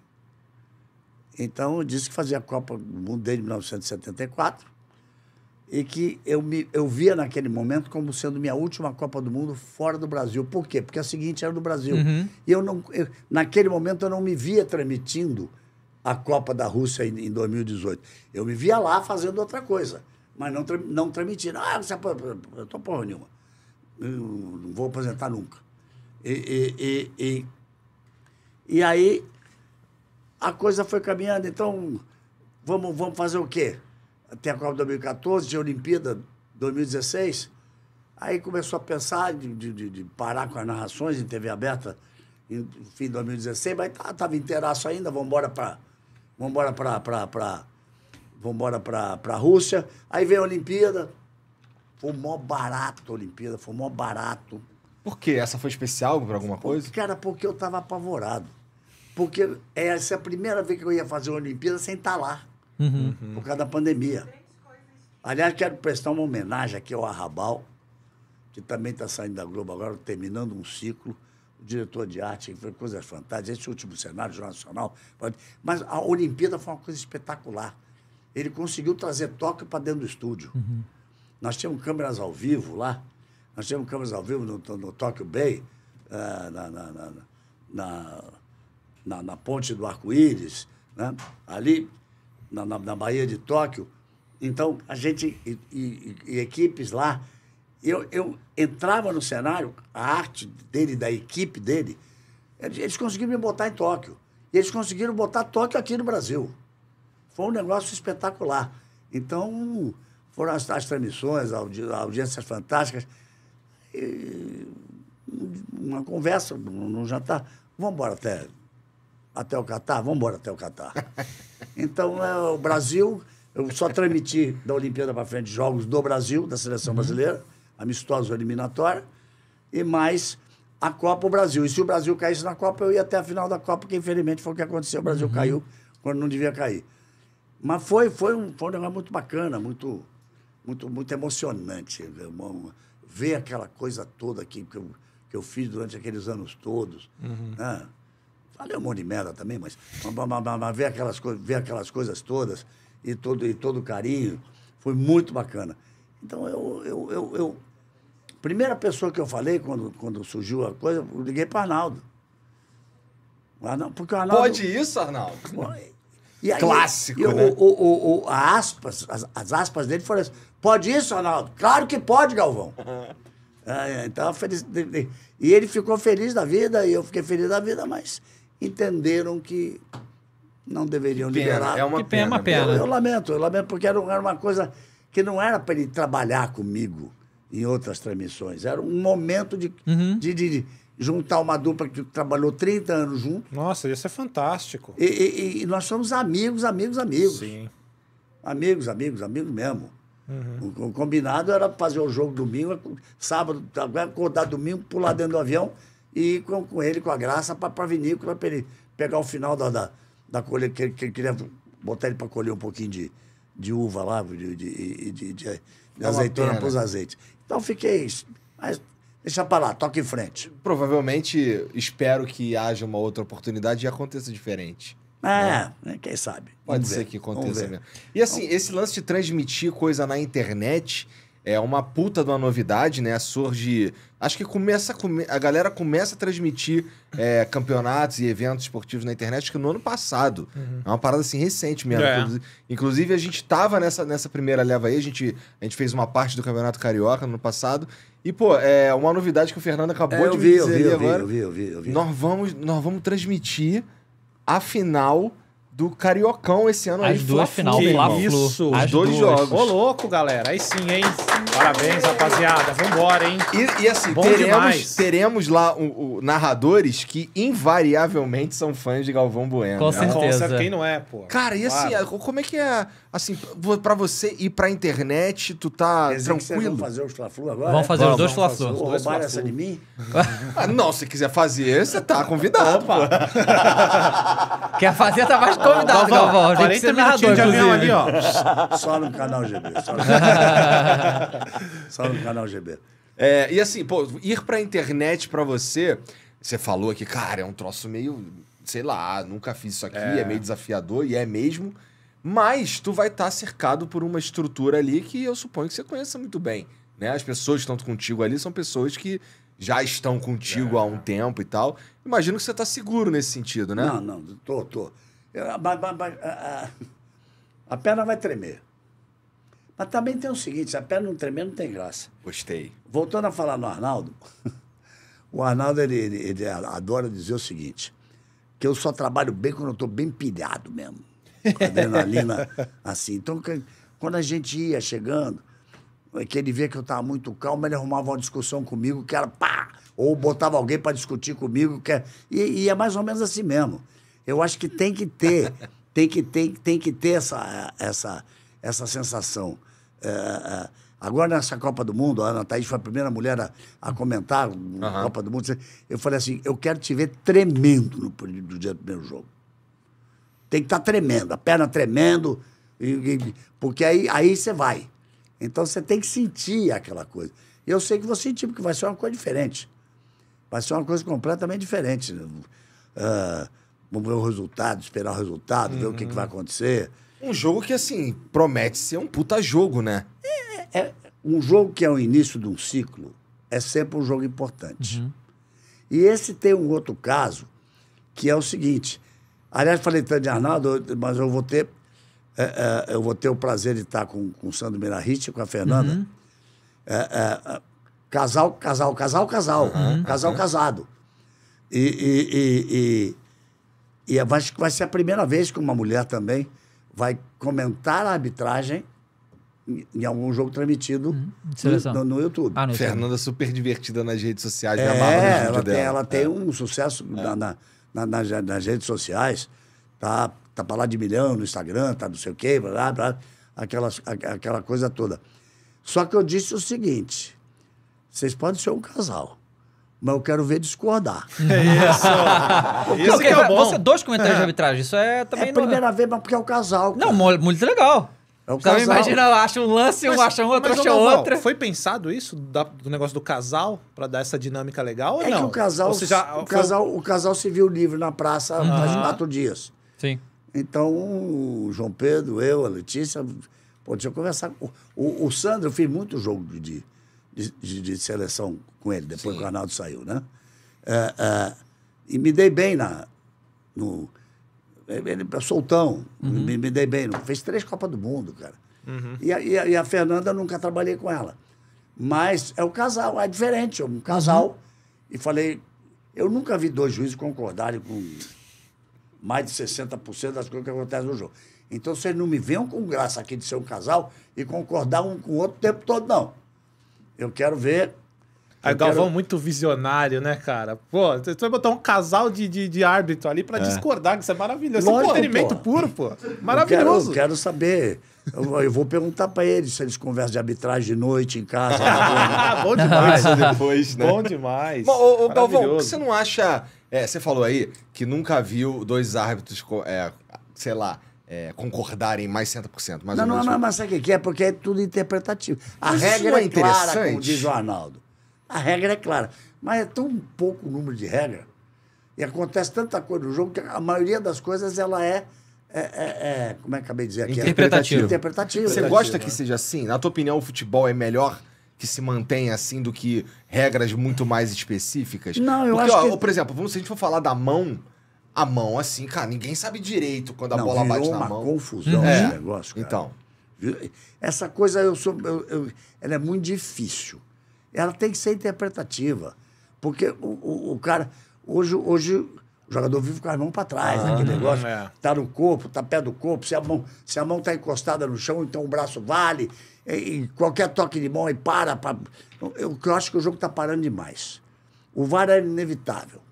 Então, eu disse que fazia a Copa do Mundo desde 1974... e que eu via naquele momento como sendo minha última Copa do Mundo fora do Brasil. Por quê? Porque a seguinte era do Brasil. Uhum. E naquele momento eu não me via transmitindo a Copa da Rússia em 2018. Eu me via lá fazendo outra coisa, mas não transmitindo. Eu não tô porra nenhuma. Eu não vou aposentar nunca. E aí a coisa foi caminhando. Então, vamos fazer o quê? Tem a Copa de 2014, tinha a Olimpíada 2016. Aí começou a pensar de parar com as narrações em TV aberta no fim de 2016, mas estava inteiraço ainda, vamos embora para a Rússia. Aí veio a Olimpíada, foi mó barato a Olimpíada, foi mó barato. Por quê? Essa foi especial para alguma coisa? Cara, porque eu estava apavorado. Porque essa é a primeira vez que eu ia fazer uma Olimpíada sem estar lá. Uhum. Por causa da pandemia. Aliás, quero prestar uma homenagem aqui ao Arrabal, que também está saindo da Globo agora, terminando um ciclo, o diretor de arte, que foi coisas fantásticas, esse último cenário, Jornal Nacional. Mas a Olimpíada foi uma coisa espetacular. Ele conseguiu trazer Tóquio para dentro do estúdio. Uhum. Nós tínhamos câmeras ao vivo lá, nós tínhamos câmeras ao vivo no Tóquio Bay, na ponte do Arco-Íris, né? Ali... na Baía de Tóquio. Então, a gente e equipes lá, eu entrava no cenário, a arte dele, da equipe dele, eles conseguiram me botar em Tóquio. E eles conseguiram botar Tóquio aqui no Brasil. Foi um negócio espetacular. Então, foram as transmissões, audiências fantásticas. E uma conversa, um jantar. Vamos embora até o Catar? Vamos embora até o Catar. Então, o Brasil... Eu só transmiti da Olimpíada para frente jogos do Brasil, da seleção brasileira, amistosos eliminatória, e mais a Copa o Brasil. E se o Brasil caísse na Copa, eu ia até a final da Copa, que infelizmente foi o que aconteceu. O Brasil caiu quando não devia cair. Mas foi um negócio muito bacana, muito emocionante. Ver aquela coisa toda que eu fiz durante aqueles anos todos. Né? Falei um monte de merda também, mas ver aquelas coisas todas... E todo carinho, foi muito bacana. Então, primeira pessoa que eu falei, quando surgiu a coisa, eu liguei para o Arnaldo. Porque o Arnaldo... Pode isso, Arnaldo? E aí, clássico, né? As aspas dele foram assim, pode isso, Arnaldo? Claro que pode, Galvão. Então, feliz, e ele ficou feliz da vida, e eu fiquei feliz da vida, mas entenderam que... Não deveriam liberar. É uma pena. É uma pena. Eu lamento, porque era uma coisa que não era para ele trabalhar comigo em outras transmissões. Era um momento de juntar uma dupla que trabalhou 30 anos junto. Nossa, isso é fantástico. E nós somos amigos. Sim. Amigos mesmo. O combinado era fazer o jogo domingo, sábado, acordar domingo, pular dentro do avião e ir com ele, com a Graça, para a vinícola, para ele pegar o final da colher, que queria botar ele para colher um pouquinho de uva lá, de azeitona para os azeites. Então, fiquei... Mas deixa para lá, toca em frente. Provavelmente, espero que haja uma outra oportunidade e aconteça diferente. Né? Quem sabe. Pode ser que aconteça mesmo. E assim, esse lance de transmitir coisa na internet... É uma puta de uma novidade, né? Surge... Acho que a galera começa a transmitir campeonatos e eventos esportivos na internet, acho que no ano passado. É uma parada, assim, recente mesmo. É. Inclusive, a gente tava nessa primeira leva aí, a gente fez uma parte do Campeonato Carioca no ano passado. E, pô, é uma novidade que o Fernando acabou de me dizer ali agora. Eu vi. Nós vamos transmitir a final... do Cariocão esse ano. As duas final, isso, os dois jogos. Ô, louco, galera. Aí sim, hein? Parabéns, rapaziada. Vambora, hein? E assim, teremos lá narradores que invariavelmente são fãs de Galvão Bueno. Com certeza. Quem não é, pô? Cara, e assim, como é que é... Assim, pra você ir pra internet, tu tá tranquilo? Vamos fazer os Fla-Flu agora? Vamos fazer os dois Fla-Flu. Roubaram essa de mim? Não, se quiser fazer, você tá convidado, pô. Quer fazer, tá mais convidado, Galvão. A gente tem narrador, inclusive. Ali, ó. Só no Canal GB. Só no Canal GB. E assim, pô, ir pra internet pra você... Você falou aqui, cara, é um troço meio... Sei lá, nunca fiz isso aqui, é meio desafiador, e é mesmo... Mas tu vai estar cercado por uma estrutura ali que eu suponho que você conheça muito bem, né? As pessoas que estão contigo ali são pessoas que já estão contigo há um tempo e tal. Imagino que você está seguro nesse sentido, né? Não, tô. A perna vai tremer. Mas também tem o seguinte, se a perna não tremer, não tem graça. Gostei. Voltando a falar no Arnaldo, o Arnaldo, ele adora dizer o seguinte, que eu só trabalho bem quando eu estou bem pilhado mesmo. Com adrenalina, assim. Então, quando a gente ia chegando, que ele via que eu estava muito calmo, ele arrumava uma discussão comigo, que era pá! Ou botava alguém para discutir comigo. E é mais ou menos assim mesmo. Eu acho que tem que ter essa sensação. Agora, nessa Copa do Mundo, a Ana Thaís foi a primeira mulher a comentar a Copa do Mundo. Eu falei assim, eu quero te ver tremendo no dia do primeiro jogo. Tem que estar tremendo, a perna tremendo, porque aí você vai. Então, você tem que sentir aquela coisa. E eu sei que vou sentir, porque vai ser uma coisa diferente. Vai ser uma coisa completamente diferente. Vamos ver o resultado, esperar o resultado, ver o que vai acontecer. Um jogo que, assim, promete ser um puta jogo, né? Um jogo que é o início de um ciclo é sempre um jogo importante. E esse tem um outro caso, que é o seguinte... Aliás, falei tanto de Arnaldo, mas eu vou ter... eu vou ter o prazer de estar com o Sandro Mirahit, com a Fernanda. Uhum. Casal. Uhum. Casal casado. E vai ser a primeira vez que uma mulher também vai comentar a arbitragem em algum jogo transmitido no YouTube. Ah, Fernanda super divertida nas redes sociais. Ela tem um sucesso nas redes sociais. Tá pra lá de milhão no Instagram, tá não sei o quê, blá, blá, aquela coisa toda. Só que eu disse o seguinte, vocês podem ser um casal, mas eu quero ver discordar. Isso que é bom. Você, dois comentários de arbitragem, isso é também... É a primeira vez, mas porque é o casal. Cara. Não, muito legal. É o casal. Imagina, eu acho um lance, um acha um, outro acha outra. Foi pensado isso, do negócio do casal, pra dar essa dinâmica legal ou não? É que o casal se viu livre na praça há 4 dias. Sim. Então, o João Pedro, eu, a Letícia, pô, deixa eu conversar. O Sandro, eu fiz muito jogo de seleção com ele, depois que o Ronaldo saiu, né? E me dei bem ele é soltão, me dei bem. Fez 3 Copas do Mundo, cara. Uhum. E a Fernanda, eu nunca trabalhei com ela. Mas é o casal, é diferente, é um casal. Uhum. E falei, eu nunca vi dois juízes concordarem com mais de 60% das coisas que acontecem no jogo. Então, vocês não me venham com graça aqui de ser um casal e concordar um com o outro o tempo todo, não. Eu quero ver... Aí o Galvão muito visionário, né, cara? Pô, você vai botar um casal de árbitro ali pra discordar, que isso é maravilhoso. Lógico, isso é um entretenimento puro, pô. Maravilhoso. Eu quero saber. Eu vou perguntar pra eles se eles conversam de arbitragem de noite em casa. Bom demais. Depois, né? Bom demais. Bom, ô Galvão, o que você não acha... você falou aí que nunca viu dois árbitros, sei lá, concordarem mais 100%. Não, mas sabe o que é? Porque é tudo interpretativo. A regra é clara, como diz o Arnaldo. A regra é clara. Mas é tão pouco o número de regra e acontece tanta coisa no jogo que a maioria das coisas ela é como é que acabei de dizer aqui? Interpretativo. Você gosta que seja assim? Na tua opinião, o futebol é melhor que se mantenha assim do que regras muito mais específicas? Não, eu acho que... Por exemplo, se a gente for falar da mão, a mão assim, cara, ninguém sabe direito quando a bola bate na mão. É uma confusão esse negócio, cara. Então. Essa coisa, ela é muito difícil. Ela tem que ser interpretativa. Porque o cara... Hoje o jogador vive com as mãos para trás, aquele negócio. Tá no corpo, tá pé do corpo. Se a mão tá encostada no chão, então o braço vale. E qualquer toque de mão aí para. Eu acho que o jogo tá parando demais. O VAR é inevitável.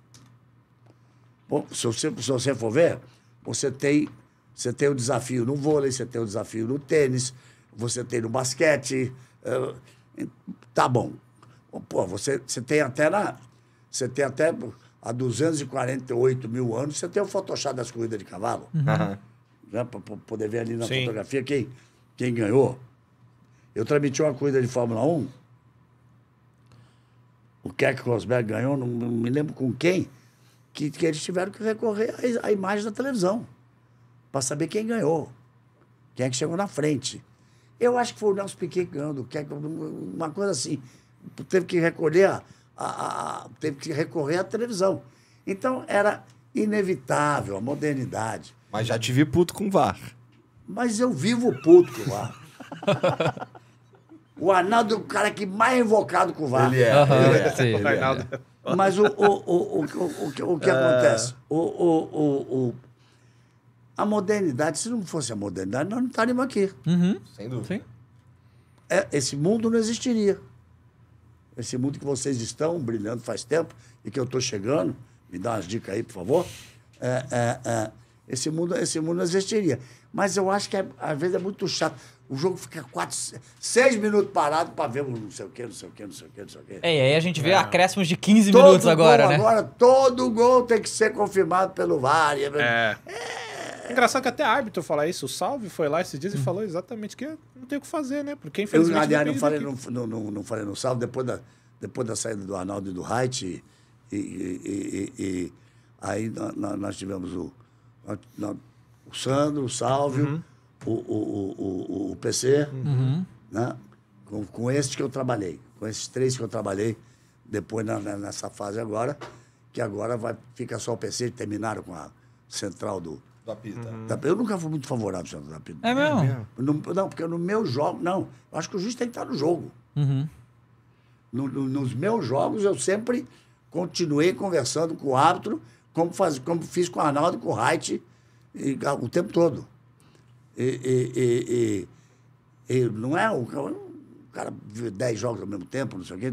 Bom, se você for ver, você tem o desafio no vôlei, você tem o desafio no tênis, você tem no basquete. Tá bom. Pô, você tem até há 248 mil anos, você tem o Photoshop das corridas de cavalo. Né? Para poder ver ali na fotografia quem ganhou. Eu transmiti uma corrida de Fórmula 1. O Keck Rosberg ganhou, não me lembro com quem, que eles tiveram que recorrer à imagem da televisão para saber quem ganhou, quem é que chegou na frente. Eu acho que foi o Nelson Piquet que ganhou do Keck, uma coisa assim. Teve que recolher teve que recorrer à televisão. Então, era inevitável a modernidade. Mas já tive puto com o VAR. Mas eu vivo puto com o VAR. O Arnaldo é o cara que mais invocado com o VAR. Ele é. Mas o que acontece? A modernidade, se não fosse a modernidade, nós não estaríamos aqui. Uhum. Sem dúvida. Sim. Esse mundo não existiria. Esse mundo que vocês estão brilhando faz tempo e que eu estou chegando, me dá umas dicas aí, por favor. Esse mundo não existiria. Mas eu acho que, às vezes, é muito chato. O jogo fica 6 minutos parado para ver não sei o quê. E aí a gente vê acréscimos de 15 minutos agora, né? Agora, todo gol tem que ser confirmado pelo VAR. Engraçado que até árbitro falar isso. O Salve foi lá esses dias e falou exatamente que não tem o que fazer, né? Porque, infelizmente... Aliás, não falei no Salve. Depois da saída do Arnaldo e do Height, aí nós tivemos o Sandro, o Salve... O PC, né? Com esses que eu trabalhei, com esses 3 que eu trabalhei depois nessa fase agora, que agora fica só o PC, terminaram com a central do da Pita. Eu nunca fui muito favorável ao Santos da Pita. É mesmo? Não, porque no meu jogo... Não, eu acho que o juiz tem que estar no jogo. Nos meus jogos, eu sempre continuei conversando com o árbitro, como fiz com o Arnaldo, com o Reich, o tempo todo. E não é o cara viu 10 jogos ao mesmo tempo, não sei o quê,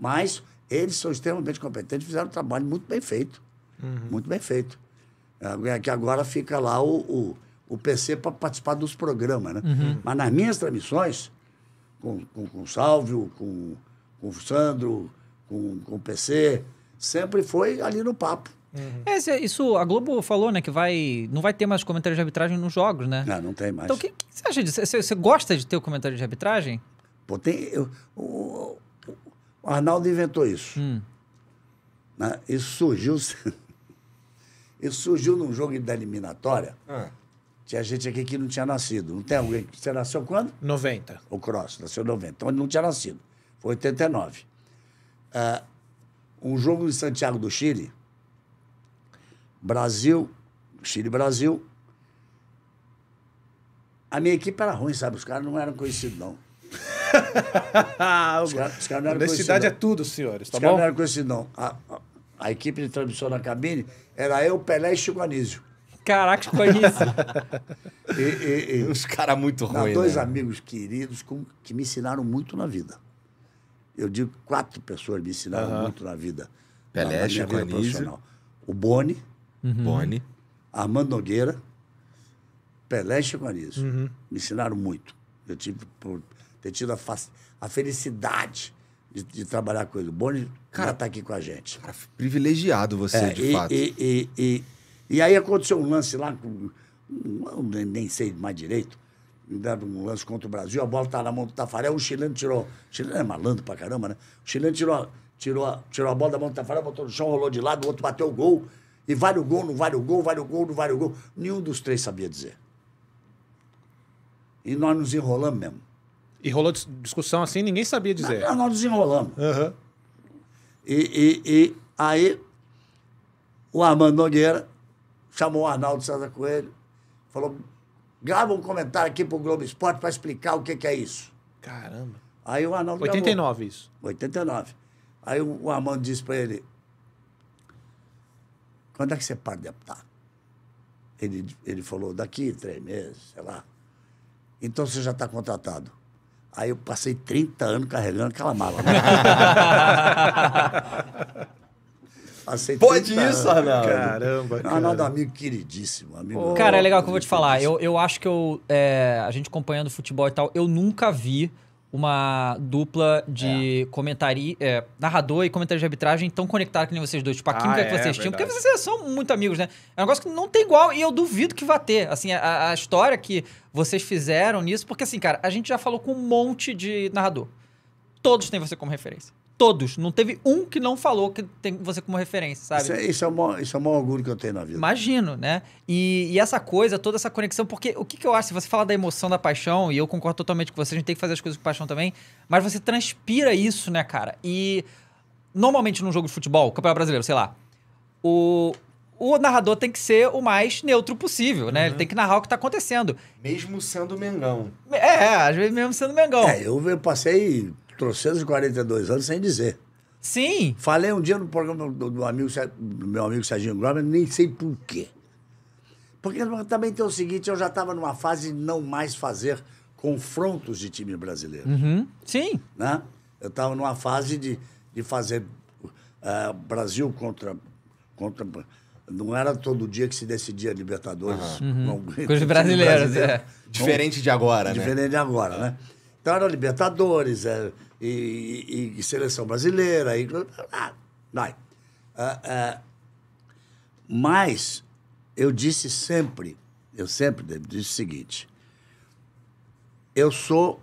mas eles são extremamente competentes, fizeram um trabalho muito bem feito. Muito bem feito. Que agora fica lá o PC para participar dos programas, né? Mas nas minhas transmissões, com o Sálvio, com o Sandro, com o PC, sempre foi ali no papo. Isso a Globo falou, né, que não vai ter mais comentário de arbitragem nos jogos, né? Não tem mais. Então, o que você acha disso? Você gosta de ter o comentário de arbitragem? Pô, o Arnaldo inventou isso. Né? Isso surgiu num jogo da eliminatória. Tinha gente aqui que não tinha nascido. Não tem alguém que... Você nasceu quando? 90. O Croos nasceu em 90. Então, ele não tinha nascido. Foi 89. Um jogo em Santiago do Chile... Chile-Brasil. A minha equipe era ruim, sabe? Os caras não eram conhecidos, não. Os caras não eram conhecidos. Cidade é tudo, senhores. Os caras não eram conhecidos, não. A equipe de transmissão na cabine era eu, Pelé e Chico Anísio. Caraca, Chico Anísio. Os caras muito ruins. Dois amigos queridos que me ensinaram muito na vida. Eu digo, 4 pessoas me ensinaram muito na vida. Pelé, Chico Anísio. O Boni. Boni. Armando Nogueira, Pelé e Chico Anísio. Me ensinaram muito. Eu tive por ter tido a felicidade de trabalhar com ele. O Boni, cara, tá aqui com a gente. Cara, privilegiado você, de fato. E aí aconteceu um lance lá, nem sei mais direito, me deram um lance contra o Brasil, a bola tá na mão do Tafarel, o chileno tirou... O chileno é malandro pra caramba, né? O chileno tirou a bola da mão do Tafarel, botou no chão, rolou de lado, o outro bateu o gol... E vale o gol, não vale o gol, vale o gol, não vale o gol. Nenhum dos 3 sabia dizer. E nós nos enrolamos mesmo. E rolou discussão assim, ninguém sabia dizer. Nós nos enrolamos. E aí, o Armando Nogueira chamou o Arnaldo César Coelho, falou, grava um comentário aqui pro Globo Esporte para explicar o que é isso. Caramba. Aí o Arnaldo 89 gravou. Isso. 89. Aí o Armando disse para ele, quando é que você para de apitar? Ele falou, daqui 3 meses, sei lá. Então você já está contratado. Aí eu passei 30 anos carregando aquela mala. Pode isso, Arnaldo. Caramba, cara. Arnaldo é um amigo queridíssimo. Amigo cara, é legal que eu vou te falar. Eu acho que a gente acompanhando futebol e tal, eu nunca vi uma dupla de narrador e comentário de arbitragem tão conectado que nem vocês dois. Tipo, a química que vocês tinham. Porque vocês são muito amigos, né? É um negócio que não tem igual e eu duvido que vá ter. Assim, a história que vocês fizeram nisso... Porque assim, cara, a gente já falou com um monte de narrador. Todos têm você como referência. Todos. Não teve um que não falou que tem você como referência, sabe? Isso é o maior orgulho que eu tenho na vida. Imagino, né? E essa coisa, toda essa conexão, porque o que eu acho, se você fala da emoção, da paixão, e eu concordo totalmente com você, a gente tem que fazer as coisas com paixão também, mas você transpira isso, né, cara? E normalmente num jogo de futebol, Campeonato Brasileiro, sei lá, o narrador tem que ser o mais neutro possível, né? Ele tem que narrar o que tá acontecendo. Mesmo sendo Mengão. Às vezes mesmo sendo Mengão. Eu passei... 42 anos sem dizer. Sim. Falei um dia no programa do meu amigo Serginho Grover, nem sei por quê. Porque também tem o seguinte, eu já estava numa fase de não mais fazer confrontos de time brasileiro. Sim. Né? Eu estava numa fase de fazer Brasil contra... Não era todo dia que se decidia Libertadores. Com os brasileiros, Diferente de agora, né? Diferente de agora, né? Então, era Libertadores, e Seleção Brasileira, mas eu sempre disse o seguinte, eu sou,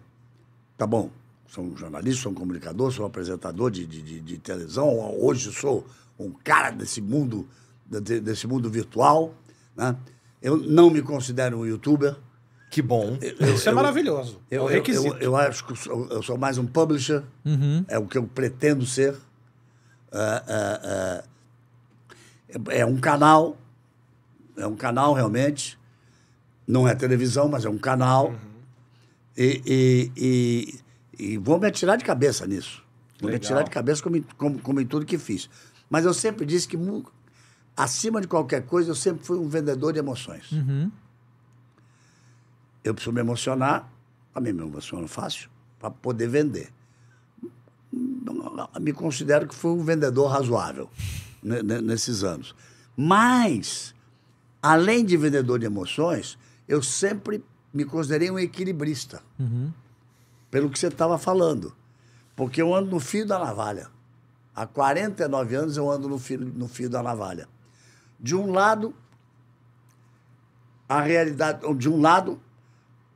tá bom, sou um jornalista, sou um comunicador, sou um apresentador de televisão, hoje sou um cara desse mundo virtual, né? Eu não me considero um youtuber. Que bom. Isso é maravilhoso. É o requisito. Eu acho que eu sou mais um publisher. É o que eu pretendo ser. É um canal. É um canal, realmente. Não é televisão, mas é um canal. Uhum. E vou me atirar de cabeça nisso. Vou me atirar de cabeça como em tudo que fiz. Mas eu sempre disse que, acima de qualquer coisa, eu sempre fui um vendedor de emoções. Uhum. Eu preciso me emocionar, também me emociono fácil, para poder vender. Me considero que fui um vendedor razoável nesses anos. Mas, além de vendedor de emoções, eu sempre me considerei um equilibrista. Uhum. Pelo que você estava falando. Porque eu ando no fio da navalha. Há 49 anos eu ando no fio da navalha. De um lado, a realidade... De um lado,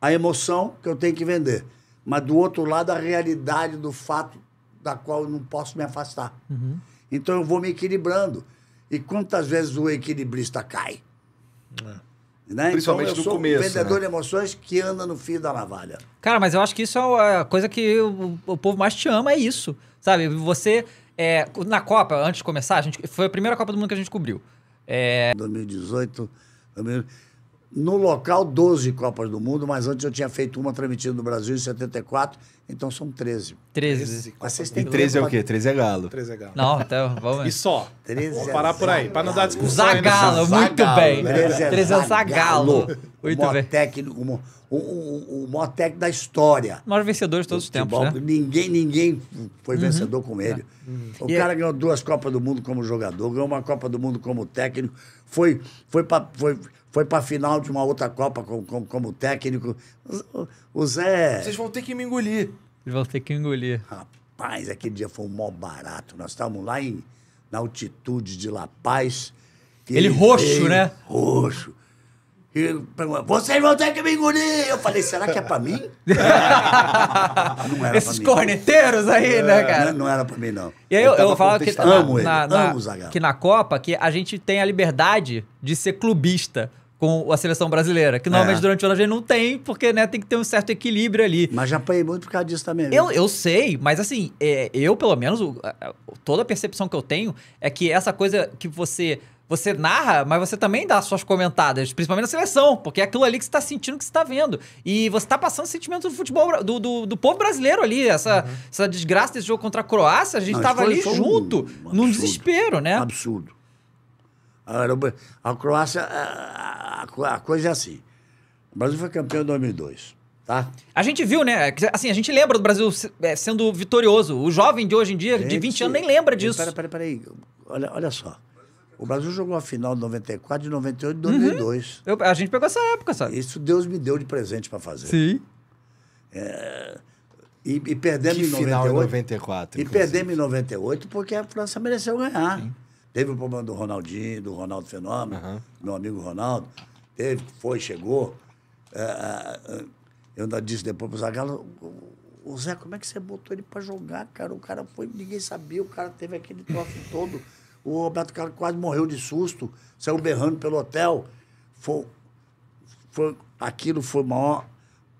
a emoção que eu tenho que vender. Mas, do outro lado, a realidade do fato da qual eu não posso me afastar. Uhum. Então, eu vou me equilibrando. E quantas vezes o equilibrista cai? Né? Principalmente então, eu sou começo, um vendedor de emoções que anda no fio da navalha. Cara, mas eu acho que isso é a coisa que o povo mais te ama, é isso. Sabe, você... na Copa, antes de começar, foi a primeira Copa do Mundo que a gente cobriu. 2018... No local, 12 Copas do Mundo, mas antes eu tinha feito uma transmitida no Brasil em 74, então são 13. 13. Mas vocês têm 13 é o quê? 13 é galo. 13 é galo. Não, então, vamos... E só. 13 vamos parar por aí, para não dar discussão. Zagalo, muito bem. 13 é Zagalo. Muito bem. O maior técnico da história. O maior vencedor de todos os tempos, né? Ninguém foi vencedor com ele. O cara ganhou 2 Copas do Mundo como jogador, ganhou uma Copa do Mundo como técnico, foi para a final de uma outra Copa como técnico. O Zé... Vocês vão ter que me engolir. Eles vão ter que engolir. Rapaz, aquele dia foi um mó barato. Nós estávamos lá na altitude de La Paz. Ele roxo, né? Roxo. E ele perguntou, vocês vão ter que me engolir. Eu falei, será que é para mim? Não era esses pra mim, corneteiros não. Aí, né, cara? Não era para mim, não. E aí eu falo que na Copa que a gente tem a liberdade de ser clubista com a seleção brasileira, que normalmente durante o ano a gente não tem, porque né, tem que ter um certo equilíbrio ali. Mas já apanhei muito por causa disso também. Eu sei, mas assim, eu pelo menos, toda a percepção que eu tenho é que essa coisa que você narra, mas você também dá suas comentadas, principalmente na seleção, porque é aquilo ali que você está sentindo, que você está vendo. E você está passando o sentimento do futebol, do povo brasileiro ali, essa desgraça desse jogo contra a Croácia, a gente estava ali junto, num desespero, né? Absurdo. A Croácia, a coisa é assim. O Brasil foi campeão em 2002, tá? A gente viu, né? Assim, a gente lembra do Brasil sendo vitorioso. O jovem de hoje em dia, de 20 anos, nem lembra disso. Peraí. Olha só. O Brasil jogou a final de 94, de 98 e 2002. A gente pegou essa época, sabe? Isso Deus me deu de presente para fazer. Sim. E perdemos em 98. Final em 94. E perdemos em 98 porque a França mereceu ganhar. Sim. Teve o problema do Ronaldinho, do Ronaldo Fenômeno, meu amigo Ronaldo. Teve, foi, chegou. Eu ainda disse depois para o Zagallo, o Zé, como é que você botou ele para jogar, cara? O cara foi, ninguém sabia, o cara teve aquele troço todo. O Roberto Carlos quase morreu de susto, saiu berrando pelo hotel. Aquilo foi maior...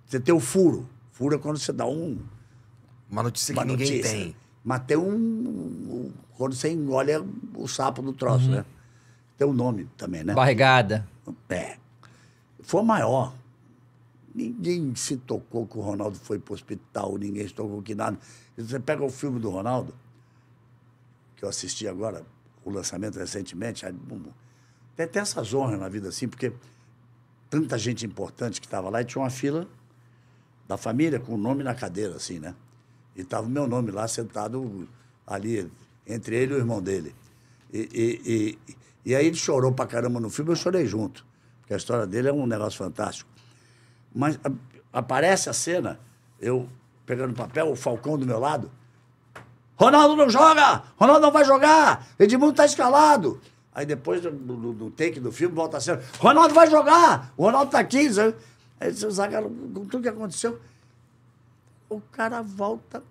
Você tem o furo. Furo é quando você dá uma notícia que ninguém tem. Mas tem quando você engole o sapo do troço, né? Tem um nome também, né? Barrigada. Foi maior. Ninguém se tocou que o Ronaldo foi pro hospital, ninguém se tocou que nada. Você pega o filme do Ronaldo, que eu assisti agora, o lançamento recentemente, tem até essas honras na vida, assim, porque tanta gente importante que estava lá e tinha uma fila da família com o nome na cadeira, assim, né? E estava o meu nome lá, sentado ali, entre ele e o irmão dele. E aí ele chorou pra caramba no filme, eu chorei junto, porque a história dele é um negócio fantástico. Mas aparece a cena, eu pegando papel, o Falcão do meu lado, Ronaldo não joga! Ronaldo não vai jogar! Edmundo tá escalado! Aí depois do take do filme, volta a cena, Ronaldo vai jogar! O Ronaldo tá aqui! Aí o Zagallo, com tudo que aconteceu... O cara volta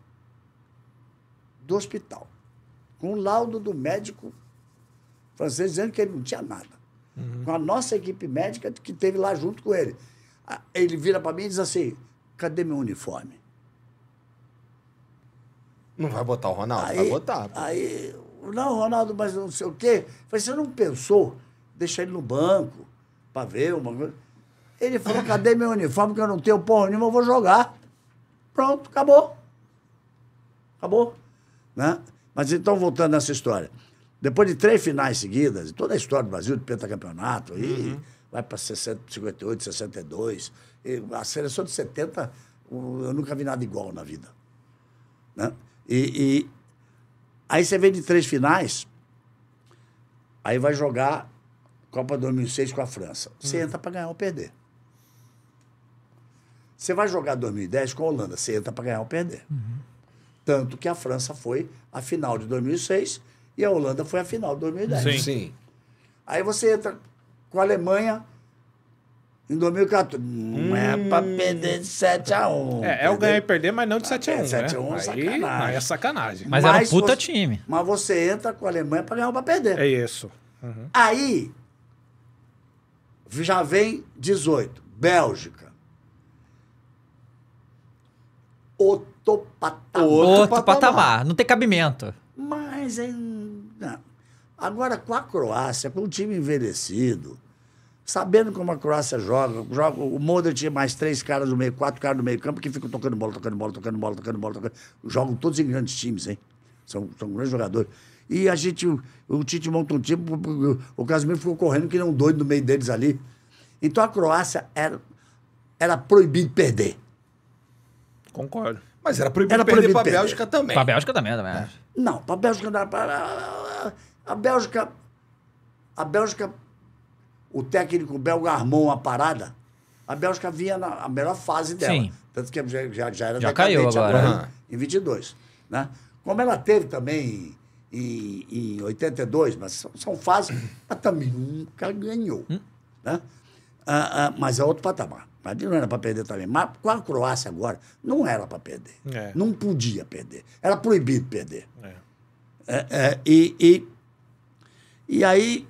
do hospital com o laudo do médico francês dizendo que ele não tinha nada. Com a nossa equipe médica que esteve lá junto com ele. Ele vira para mim e diz assim, cadê meu uniforme? Não vai botar o Ronaldo? Aí, vai botar. Aí, não, Ronaldo, mas não sei o quê. Falei, você não pensou? Deixa ele no banco. para ver uma coisa. Ele falou, cadê meu uniforme, que eu não tenho porra nenhuma, eu vou jogar. Pronto, acabou. Acabou. Né? Mas então, voltando nessa história. Depois de 3 finais seguidas, toda a história do Brasil, de pentacampeonato, aí vai para 58, 62. E a seleção de 70, eu nunca vi nada igual na vida. Né? E aí você vem de 3 finais, aí vai jogar Copa 2006 com a França. Você entra para ganhar ou perder. Você vai jogar 2010 com a Holanda, você entra para ganhar ou perder. Tanto que a França foi a final de 2006 e a Holanda foi a final de 2010. Sim. Sim. Aí você entra com a Alemanha em 2014. Não é para perder de 7-1. É o ganhar e perder, mas não de 7-1. É, 7-1 né? É sacanagem. Aí é sacanagem. Mas era um puta time. Mas você entra com a Alemanha para ganhar ou para perder. É isso. Aí já vem 18. Bélgica. Outro patamar. Não tem cabimento. Mas não. Agora, com a Croácia, com um time envelhecido, sabendo como a Croácia joga, o Modric tinha mais 3 caras no meio, 4 caras no meio campo, que ficam tocando bola. Jogam todos em grandes times, hein? São grandes jogadores. E a gente, o Tite monta um time, o Casemiro ficou correndo que nem um doido no meio deles ali. Então, a Croácia era proibido perder. Concordo. Mas era proibido perder para a Bélgica também. Para a Bélgica também, né? Não, para a Bélgica não. A Bélgica, o técnico belga armou uma parada. A Bélgica vinha na melhor fase dela. Sim. Tanto que já era decadente agora, em 22. Né? Como ela teve também em 82, mas são fases, mas também nunca ganhou. Né? Mas é outro patamar. Mas não era para perder também. Mas com a Croácia agora, não era para perder. É. Não podia perder. Era proibido perder. É. E aí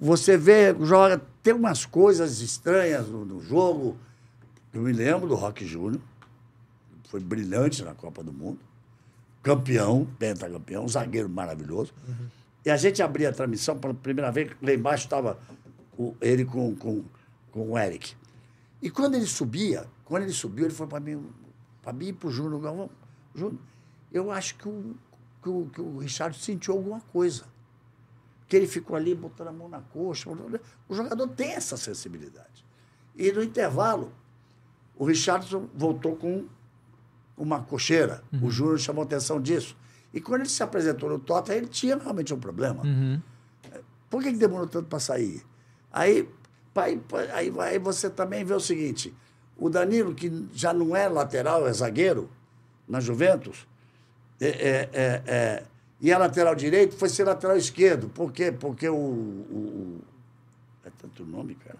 você vê, joga, tem umas coisas estranhas no jogo. Eu me lembro do Roque Júnior. Foi brilhante na Copa do Mundo. Campeão, pentacampeão, zagueiro maravilhoso. E a gente abria a transmissão pela primeira vez, lá embaixo estava ele com o Eric. E quando ele subiu, ele falou para mim e para o Júnior Galvão. Júnior, eu acho que o Richard sentiu alguma coisa. Que ele ficou ali botando a mão na coxa. O jogador tem essa sensibilidade. E no intervalo, o Richardson voltou com uma cocheira. O Júnior chamou atenção disso. E quando ele se apresentou no Tottenham, ele tinha realmente um problema. Por que demorou tanto para sair? Aí você também vê o seguinte, o Danilo, que já não é lateral, é zagueiro, na Juventus, e é lateral direito, foi ser lateral esquerdo. Por quê? Porque é tanto nome, cara.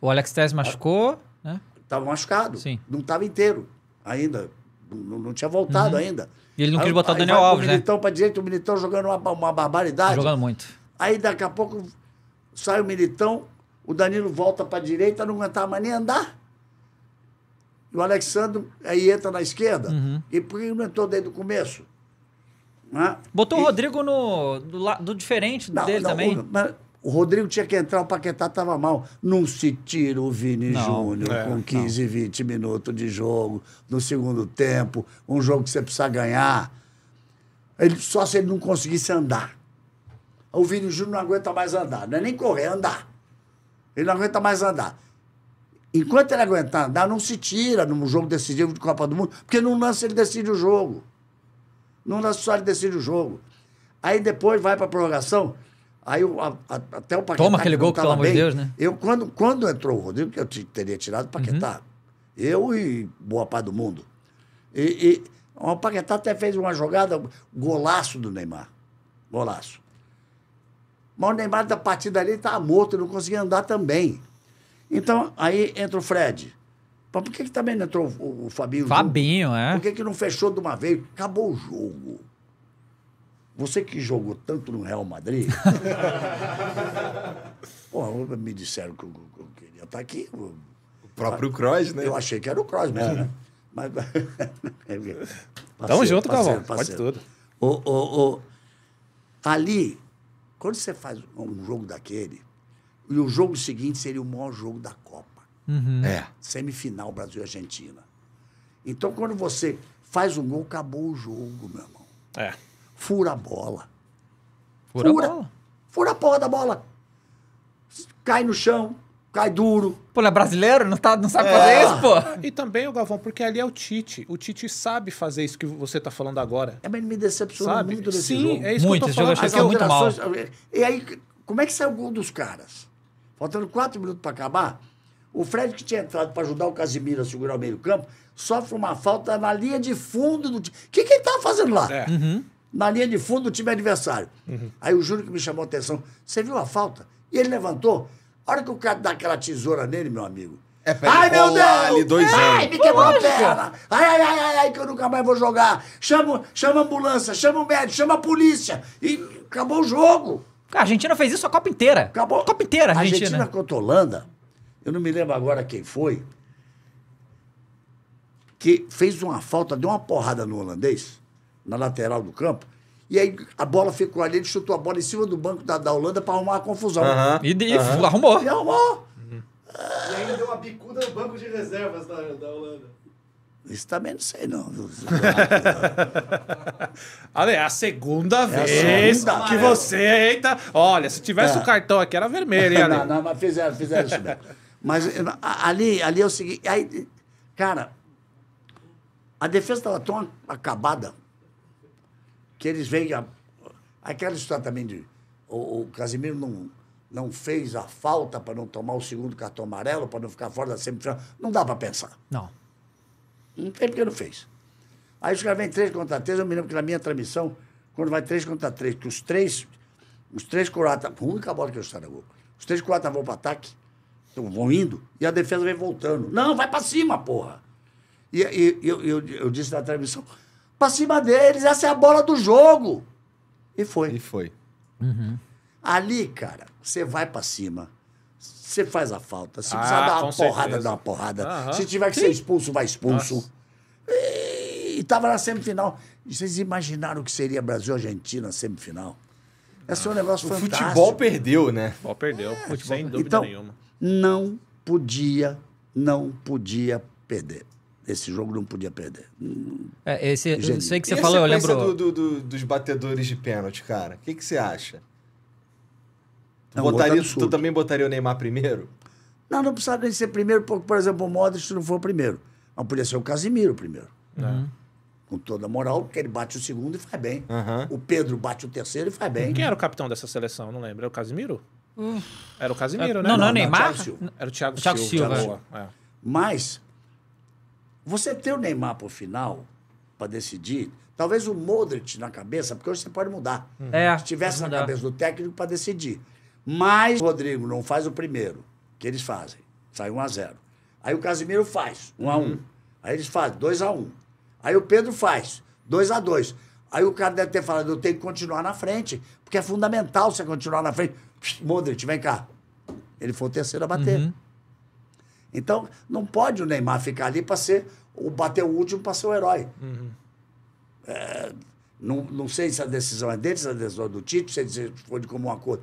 O Alex Telles machucou, né? Estava machucado. Sim. Não estava inteiro ainda. Não tinha voltado ainda. E ele não quis botar o Daniel Alves, né? Militão para direita, o Militão jogando uma barbaridade. Jogando muito. Aí, daqui a pouco, sai o Militão. O Danilo volta para a direita, não aguentava mais nem andar. E o Alexandre aí entra na esquerda. E por que não entrou desde o começo? Né? Botou o Rodrigo do diferente não, dele não, também. O Rodrigo tinha que entrar, o Paquetá estava mal. Não se tira o Vini Júnior com 15, 20 minutos de jogo, no segundo tempo, um jogo que você precisa ganhar. Só se ele não conseguisse andar. O Vini Júnior não aguenta mais andar. Não é nem correr, é andar. Ele não aguenta mais andar. Enquanto ele aguentar andar, não se tira num jogo decisivo de Copa do Mundo, porque num lance ele decide o jogo. Num lance só ele decide o jogo. Aí depois vai para a prorrogação, aí até o Paquetá... Toma aquele gol, pelo amor de Deus, né? Eu, quando entrou o Rodrigo, que eu teria tirado o Paquetá. Eu e boa parte do mundo. E o Paquetá até fez uma jogada, golaço do Neymar. Golaço. Mas o Neymar, da partida ali, estava morto, não conseguia andar também. Então, aí entra o Fred. Mas por que também não entrou o Fabinho? Fabinho, é. Por que não fechou de uma vez? Acabou o jogo. Você que jogou tanto no Real Madrid... Porra, me disseram que eu queria estar aqui. O próprio Croos, né? Eu achei que era o Croos mesmo, né? Mas... Tamo junto, Galvão. Pode tudo. Ali... Quando você faz um jogo daquele, E o jogo seguinte seria o maior jogo da Copa. Uhum. É. Semifinal Brasil e Argentina. Então, quando você faz um gol, acabou o jogo, meu irmão. É. Fura a bola. Fura a bola. Fura a porra da bola. Cai no chão. Cai duro. Pô, não é brasileiro? Não sabe fazer isso, pô? E também, o Galvão, porque ali é o Tite. O Tite sabe fazer isso que você tá falando agora. É, mas ele me decepcionou muito nesse jogo. Sim, é isso que eu tô falando. Esse jogo achei muito mal. E aí, como é que saiu o gol dos caras? Faltando 4 minutos pra acabar, o Fred, que tinha entrado pra ajudar o Casimiro a segurar o meio campo, sofre uma falta na linha de fundo do time. O que que ele tava fazendo lá? É. Uhum. Na linha de fundo do time adversário. Uhum. Aí o Júnior que me chamou a atenção. Você viu a falta? E ele levantou... A hora que o cara dá aquela tesoura nele, meu amigo... É pra ai, meu Deus! 2 anos. Ai, me quebrou a perna! Ai, que eu nunca mais vou jogar! Chama a ambulância, chama o médico, chama a polícia! E acabou o jogo! A Argentina fez isso a Copa inteira. Acabou. A Copa inteira, a Argentina. A Argentina contra a Holanda, eu não me lembro agora quem foi, que fez uma falta, deu uma porrada no holandês, na lateral do campo, e aí a bola ficou ali, ele chutou a bola em cima do banco da Holanda pra arrumar a confusão. Uhum. E arrumou. E arrumou. Uhum. E ainda deu uma bicuda no banco de reservas da Holanda. Isso também não sei, não. Olha, é a segunda vez que você... Eita, olha, se tivesse o cartão aqui, era vermelho, hein, Ale? Não, mas fizeram isso mesmo. Mas ali é o seguinte... Aí, cara, a defesa tava tão acabada... Que eles vêm... Aquela história também de... O Casimiro não fez a falta para não tomar o segundo cartão amarelo, para não ficar fora da semifinal. Não dá para pensar. Não. Não tem porque não fez. Aí os caras vêm 3 contra 3. Eu me lembro que na minha transmissão, quando vai 3 contra 3, que os três croatas... Ruim com a bola que eu estava no gol. Os 3 croatas vão para ataque, então vão indo, e a defesa vem voltando. Não, vai para cima, porra! E eu disse na transmissão... Pra cima deles, essa é a bola do jogo. E foi. E foi. Uhum. Ali, cara, você vai pra cima, você faz a falta, se precisar dar uma porrada, dá uma porrada. Uhum. Se tiver que ser expulso, vai expulso. E tava na semifinal. E vocês imaginaram o que seria Brasil-Argentina na semifinal? Esse é um negócio fantástico. O futebol perdeu, né? O futebol perdeu, sem dúvida nenhuma. Não podia perder. Esse jogo não podia perder. Eu sei que você falou, eu lembro... E a sequência dos batedores de pênalti, cara? O que você acha? Tu também botaria o Neymar primeiro? Não precisava nem ser primeiro, porque, por exemplo, o Modric não foi o primeiro. Mas podia ser o Casimiro primeiro. Uhum. Com toda a moral, porque ele bate o segundo e faz bem. Uhum. O Pedro bate o terceiro e faz bem. Quem era o capitão dessa seleção? Não lembro. Era o Casimiro? Era o Casimiro, né? Não, Neymar? Era o Thiago Silva. É. Mas... Você ter o Neymar pro final, para decidir, talvez o Modric na cabeça, porque hoje você pode mudar. Se tivesse na cabeça do técnico para decidir. Mas o Rodrigo não faz o primeiro, que eles fazem. Sai 1 a 0. Aí o Casimiro faz, 1 a 1. Aí eles fazem, 2 a 1. Aí o Pedro faz, 2 a 2. Aí o cara deve ter falado, eu tenho que continuar na frente, porque é fundamental você continuar na frente. Modric, vem cá. Ele foi o terceiro a bater. Uhum. Então, não pode o Neymar ficar ali para ser o bater o último para ser o herói. Uhum. Não sei se a decisão é deles, se a decisão é do Tite, se foi de comum acordo.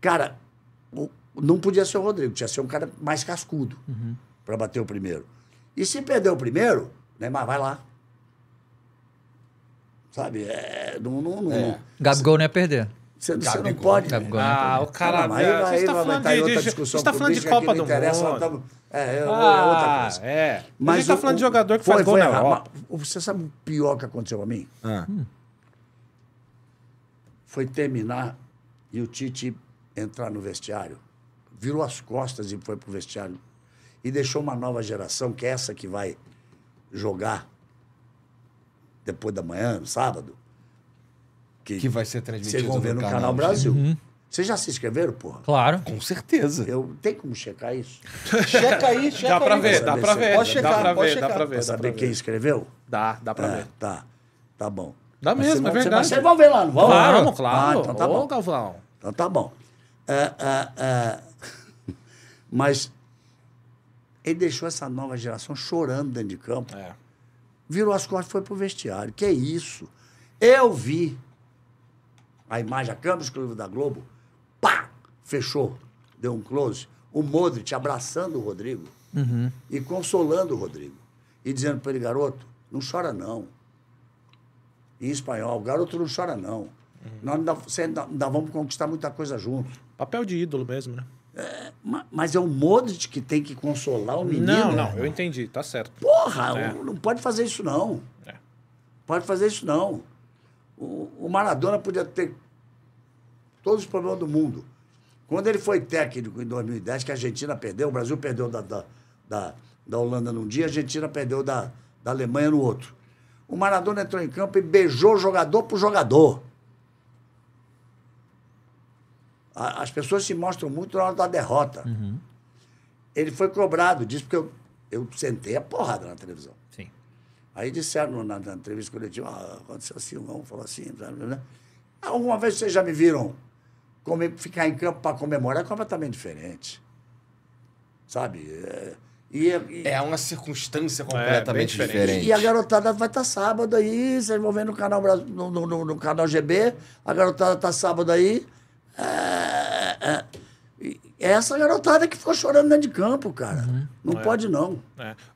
Cara, não podia ser o Rodrigo, tinha que ser um cara mais cascudo para bater o primeiro. E se perder o primeiro, Neymar vai lá. Sabe? Gabigol não ia perder. Você não pode. O cara... Você está falando de Copa do Mundo. É outra coisa. Mas a gente está falando de jogador que faz gol na Europa. Você sabe o pior que aconteceu para mim? Foi terminar e o Tite entrar no vestiário. Virou as costas e foi pro vestiário. E deixou uma nova geração, que é essa que vai jogar depois da manhã, no sábado. Que vai ser transmitido. Vocês vão ver no Canal Brasil. Vocês já se inscreveram, porra? Claro. Com certeza. Tem como checar isso? Checa aí. Dá pra ver, dá pra ver. Pode checar, dá pra ver. Saber quem escreveu? Dá pra ver. Tá bom. Dá mesmo, é verdade. Vocês vão ver lá, não vão? Vamos, claro. Então tá bom, Galvão. Então tá bom. Mas ele deixou essa nova geração chorando dentro de campo. Virou as costas e foi pro vestiário. Que é isso? Eu vi a imagem, a câmera exclusiva da Globo, pá, fechou. deu um close, o Modric abraçando o Rodrigo e consolando o Rodrigo. E dizendo para ele, garoto, não chora não. Em espanhol, garoto, não chora não. Nós ainda vamos conquistar muita coisa juntos. Papel de ídolo mesmo, né? É, mas é o Modric que tem que consolar o menino. Não, não, eu entendi, tá certo. Porra, não pode fazer isso não. É. Pode fazer isso não. O Maradona podia ter todos os problemas do mundo. Quando ele foi técnico em 2010, que a Argentina perdeu, o Brasil perdeu da Holanda num dia, a Argentina perdeu da Alemanha no outro. O Maradona entrou em campo e beijou jogador por jogador. As pessoas se mostram muito na hora da derrota. Ele foi cobrado disso, porque eu sentei a porrada na televisão. Sim. Aí disseram na entrevista coletiva, aconteceu assim, o Gão falou assim, né? Alguma vez vocês já me viram ficar em campo para comemorar? É completamente diferente. Sabe? É uma circunstância completamente diferente. E a garotada vai estar sábado aí, vocês vão ver no canal, no canal GB, a garotada está sábado aí. É essa garotada que ficou chorando dentro de campo, cara. Não pode, não.